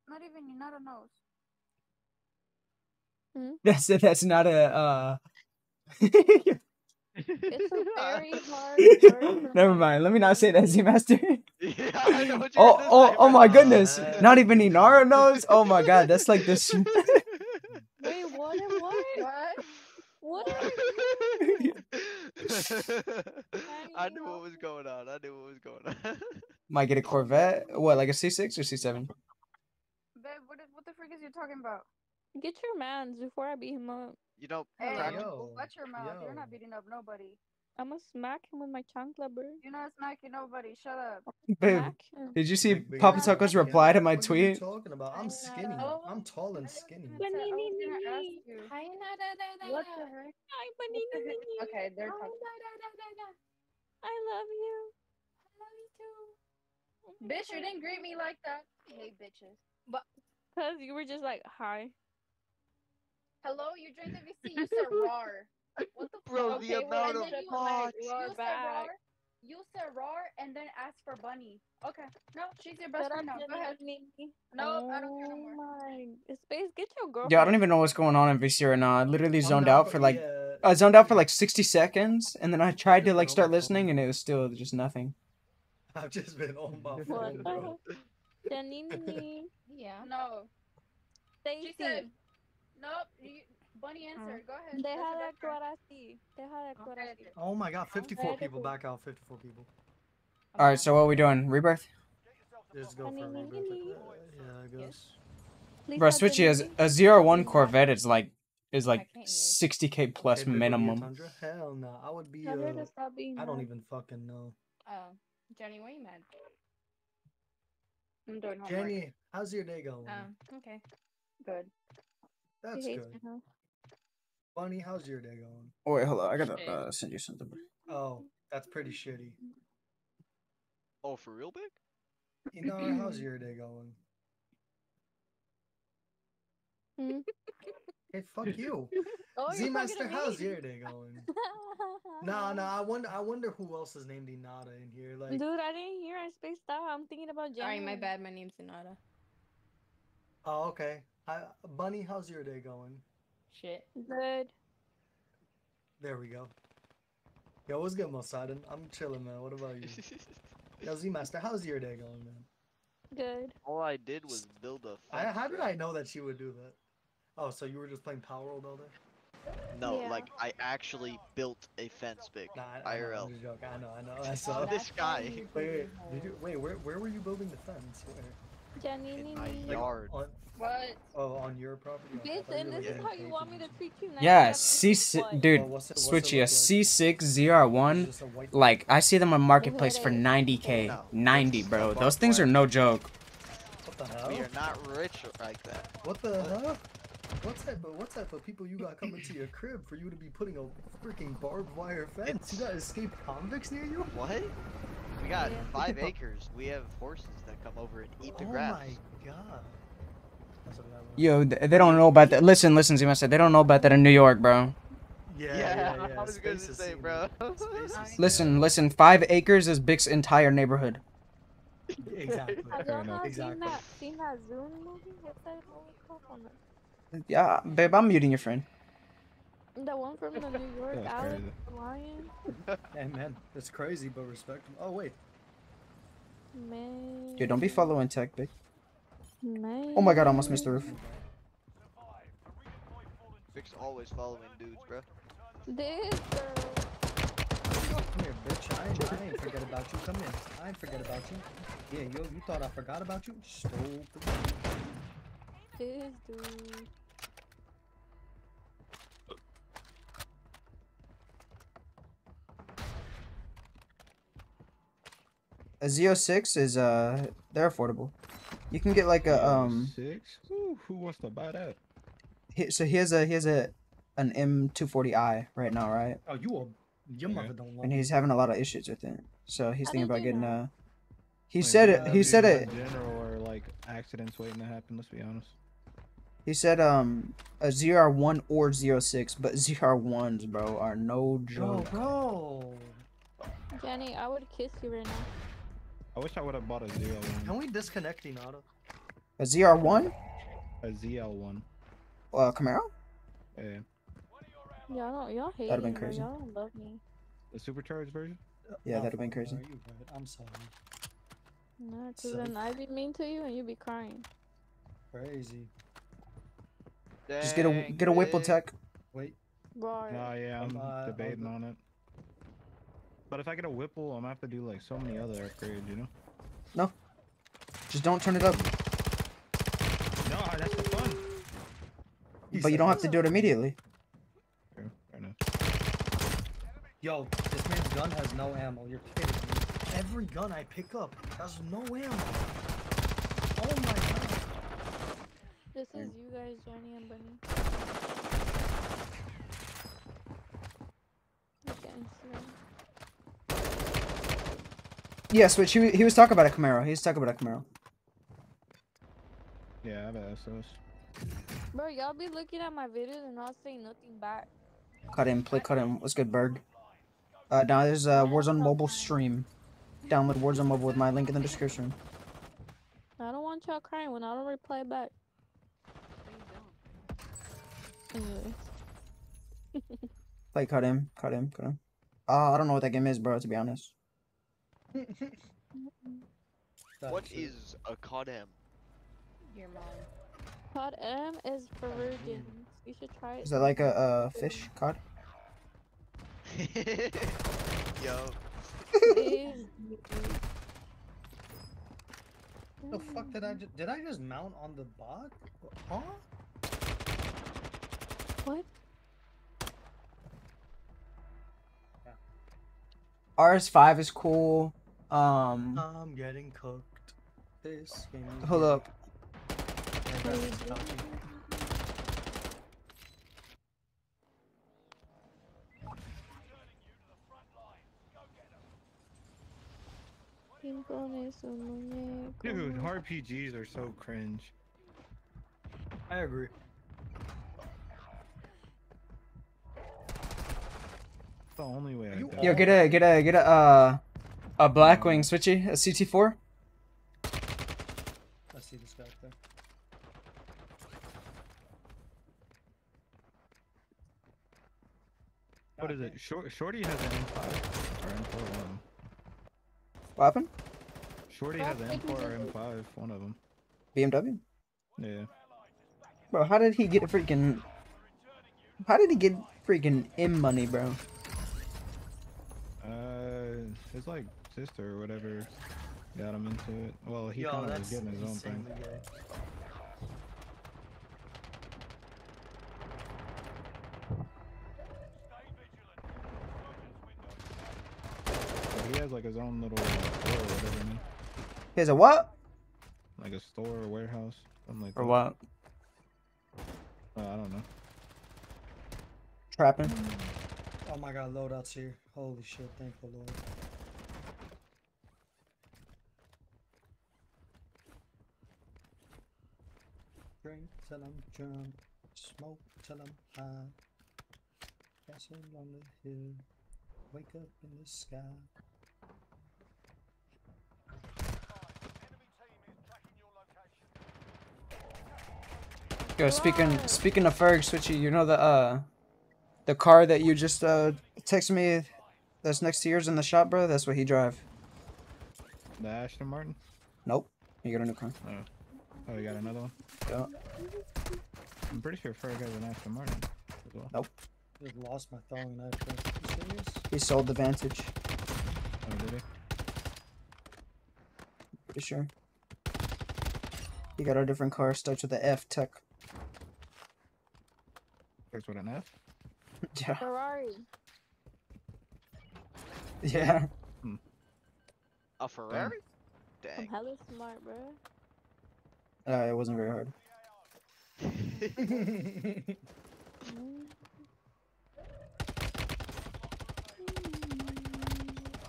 Not even, you're not a nose. Hmm? That's, that's not a, uh... It's a very hard word. Never mind. Let me not say that, Z Master. Yeah, I know what oh, oh, say, oh my goodness! Not even Inara knows. Oh my god, that's like this. Wait, what? And what? What? What? I knew what was going on. I knew what was going on. Might get a Corvette. What, like a C six or C seven? Babe, what, what the freak is you talking about? Get your mans before I beat him up. You don't. Hey, yo, watch your mouth. Yo. You're not beating up nobody. I'm gonna smack him with my chancla, bro. You're not smacking nobody. Shut up. Babe, did you see big Papa big Tucker's big reply to my what tweet? What are you talking about? I'm skinny. I'm tall and skinny. What the heck? Okay, they're talking. I love you. I love you too. Oh, bitch, you didn't greet me like that. Hey, bitches. But because you were just like, hi. Hello, you joined the V C, you said roar. What the bro, fuck? The okay, amount well, of you, like, roar you back. Said roar, you said roar, and then ask for bunny. Okay, no, she's your best friend now, go ahead. Me. No, oh I don't care no more. My. Space, get your girlfriend. Yeah, I don't even know what's going on in V C right now. I literally zoned out for like, yeah. I zoned out for like sixty seconds, and then I tried to like start listening, and it was still just nothing. I've just been on my phone, bro. Yeah. No. She said... Nope, you, bunny answer. Go ahead. Deja de Deja de oh my god, fifty-four people back out. fifty-four people. Alright, so what are we doing? Rebirth? Just go for a rebirth. Yeah, I guess. Please bro, Switchy, a, a Z R one Corvette is like is like sixty K plus okay, minimum. Hell no, nah. I would be. Uh, I don't even fucking know. Oh, Johnny, what are you mad? I'm doing homework. Jenny, how's your day going? Um, okay. Good. That's good. Bunny, how's your day going? Oh, wait, hold on. I gotta uh, send you something. Oh, that's pretty shitty. Oh, for real, Big? You know, how's your day going? Hey, fuck you. Oh, Z-Master, how's your day going? Nah, nah, I wonder I wonder who else is named Inada in here. Like, dude, I didn't hear. I spaced out. I'm thinking about Jenny. Sorry, my bad. My name's Inada. Oh, okay. I, Bunny, how's your day going? Shit. Good. There we go. Yo, what's good, Mosadin? I'm chilling, man. What about you? Yo, Z-Master, how's your day going, man? Good. All I did was build a... I, how did I know that she would do that? Oh, so you were just playing Power World all day? No, yeah. like, I actually built a fence, Big. Nah, I, I, I R L. Know, I know, I know. I saw this guy. Wait, wait, did you, wait where, where were you building the fence? Where? Jenny, in my like, yard. On, what? Oh, on your property? Bitch, and this is how you want me to treat you now. Yeah, C six, dude, oh, switchy, a C six, Z R one, like, I see them on Marketplace for ninety K. No, ninety, bro. Those things are no joke. What the hell? We are not rich like that. What the hell? What type of, what type of people you got coming to your crib for you to be putting a freaking barbed wire fence? It's... You got escaped convicts near you? What? We got yeah. five acres. We have horses that come over and eat the oh grass. Oh my god. That's what I want. Yo, they don't know about that. Listen, listen, Z said they don't know about that in New York, bro. Yeah, yeah, yeah, yeah. I was going to say, bro. Listen, listen, five acres is Big's entire neighborhood. Exactly. I don't know. Exactly. Seen that, seen that Zoom movie? What's that movie called on it? Yeah, babe, I'm muting your friend. The one from the New York Alex Lion. Hey, man, that's crazy, but respect him. Oh, wait. Man. Yo, don't be following tech, Big. Man. Oh my god, I almost missed the roof. Big's always following dudes, bro. This girl. Come here, bitch. I ain't, I ain't forget about you. Come here. I ain't forget about you. Yeah, yo, you thought I forgot about you? Stole the This dude. A Z oh six is uh they're affordable. You can get like a um six? Ooh, who wants to buy that? He, so here's a here's a an M two forty i right now, right? Oh, you will, your mother don't want. And he's having a lot of issues with it. So he's thinking about getting uh He like, said it he said it general or like accidents waiting to happen, let's be honest. He said um a Z R one or Z oh six, but Z R ones, bro, are no joke. Bro, bro. Jenny, I would kiss you right now. I wish I would have bought a Z L one. Can we disconnect Inada? A Z R one? A Z L one. Uh, Camaro? Yeah. Y'all y'all hate me. That'd have been crazy. Y'all don't love me. The supercharged version? Yeah, that'd have been crazy. I'm sorry. No, cause then I'd be mean to you and you'd be crying. Crazy. Dang, just get a get a Whipple tech. Wait. Right. Oh yeah, I'm uh, debating on it. But if I get a Whipple, I'm gonna have to do like so many other upgrades, you know? No. Just don't turn it up. No, that's the fun. He but you don't have to do it immediately. Fair, fair enough. Yo, this man's gun has no ammo. You're kidding me. Every gun I pick up has no ammo. Oh my god. This is you guys, Johnny and Bunny. Yes, yeah, which he, he was talking about a Camaro. He was talking about a Camaro. Yeah, I've asked those. Bro, y'all be looking at my videos and not saying nothing back. Cut him, play cut him. What's good, Berg? Uh, now there's a Warzone Mobile stream. Download Warzone Mobile with my link in the description. I don't want y'all crying when I don't reply back. Anyways. Play cut him, cut him, cut him. Uh, I don't know what that game is, bro, to be honest. What is a C O D M? Your mom. C O D M is for virgins. You should try it. Is that like a, a fish cod? Yo. The fuck did I just did I just mount on the bot? Huh? What? R S five is cool. Um, I'm getting cooked. this game. Hold up. Dude, R P Gs are so cringe. I agree. It's the only way. I got. Yo, get a, get a, get a, uh, a Blackwing switchy, a C T four. I see this guy up there. What is it? Short, Shorty has an M five or M four one. What happened? Shorty has an M four or M five, one of them. B M W? Yeah. Bro, how did he get a freaking... How did he get freaking M money, bro? Uh, his, like, sister or whatever got him into it. Well, he kind of was getting his own thing. He has, like, his own little uh, store or whatever, man. He has a what? Like a store or warehouse. Something like that. Or what? Uh, I don't know. Trapping. Oh my god, loadouts here. Holy shit, thank the Lord. Drink till I'm drunk. Smoke till I'm high. Passing on the hill. Wake up in the sky. Yo, speaking speaking of Ferg, Switchy, you know the uh, the car that you just uh texted me, that's next to yours in the shop, bro. That's what he drive. The Aston Martin. Nope. You got a new car. Oh, oh you got another one. Yeah. I'm pretty sure Ferg has an Aston Martin as well. Nope. I just lost my throwing knife. Are you serious? He sold the Vantage. Oh, did he? Pretty sure. He got our different car. Starts with the F Tech. Starts with an F? Yeah. Ferrari. Yeah. Hmm. A Ferrari? Dang. I'm hella smart, bro. Uh, it wasn't very hard.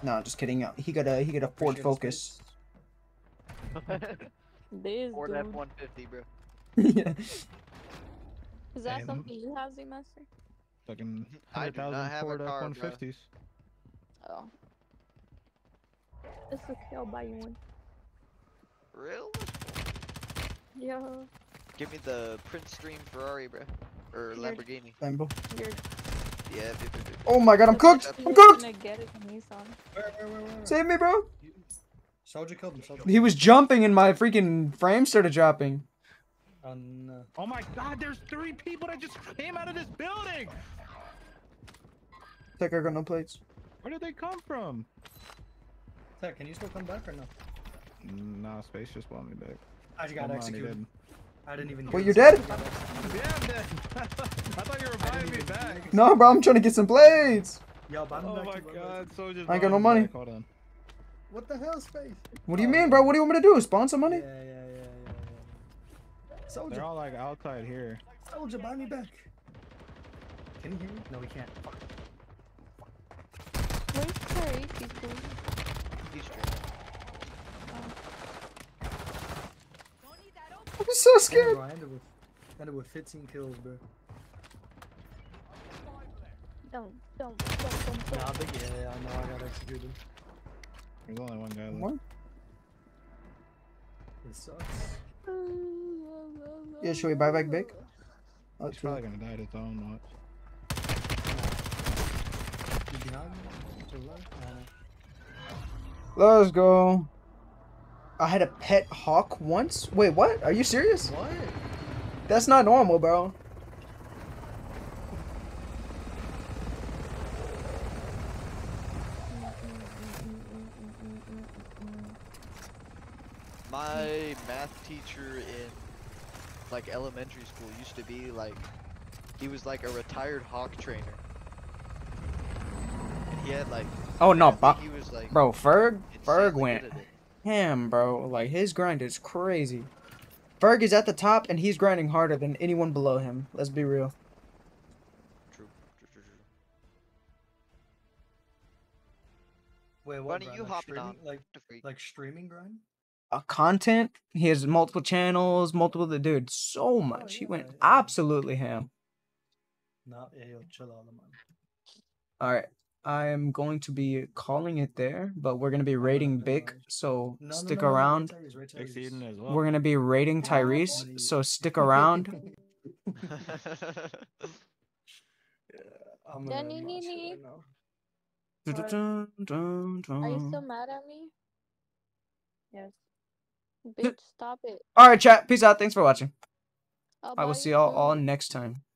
No, just kidding. He got a he got a Ford Focus. Ford F one fifty, bro. Yeah. Is that something you have, Z-Master? Fucking one hundred thousand Ford F one fifties. Oh. It's okay, I'll buy you one. Really? Yeah. Give me the Prince Dream Ferrari, bro. Or You're Lamborghini. Lambo. You're... Yeah, dude, dude, dude. Oh my god, I'm cooked! I'm cooked! Get it from where, where, where, where? Save me, bro! Soldier killed him. Soldier. He was jumping and my freaking frame started dropping. Oh, no. Oh my god, there's three people that just came out of this building! Tech, I got no plates. Where did they come from? Tech, can you still come back or no? Nah, Space just brought me back. I just got executed. I didn't even. Wait, you're dead? Yeah, I'm dead. I thought you were buying me back. No, bro, I'm trying to get some blades. Yo, but I'm oh my god, so just I ain't got no money. Hold on. What the hell, Space? What do you mean, bro? What do you want me to do? Sponsor money? Yeah, yeah, yeah, yeah, yeah. Soldier. They're all like outside here. Soldier, buy me back. Can you hear me? No, we can't. Where's Terry? He's going. He's straight. I'm so scared. Damn, I ended with, ended with fifteen kills, bro. Don't, don't, don't, don't. Nah, but yeah, yeah, I know I got executed. There's only one guy left. What? This sucks. Yeah, should we buy back big? Oh, he's probably gonna die to his own watch. Let's go. I had a pet hawk once? Wait, what? Are you serious? What? That's not normal, bro. My math teacher in like elementary school used to be like, he was like a retired hawk trainer. And he had like- Oh no, he was, like, bro, Ferg? Ferg went. him, bro. Like, his grind is crazy. Ferg is at the top, and he's grinding harder than anyone below him. Let's be real. True. True, true, true. Wait, what are you hopping on? Like, like streaming grind? Uh, content. He has multiple channels, multiple... Dude, so much. Oh, yeah, he went yeah. absolutely ham. Nah, yeah, yo, chill out, man. All right. I am going to be calling it there, but we're going to be rating Bic, so no, stick no, no, around. Ray Tyrese, Ray Tyrese. Well. We're going to be rating Tyrese, so stick around. yeah, I'm gonna Danny, Nini. Right are, dun, dun, dun. Are you still mad at me? Yes. Bitch, stop it. All right, chat. Peace out. Thanks for watching. I'll I will see y'all all next time.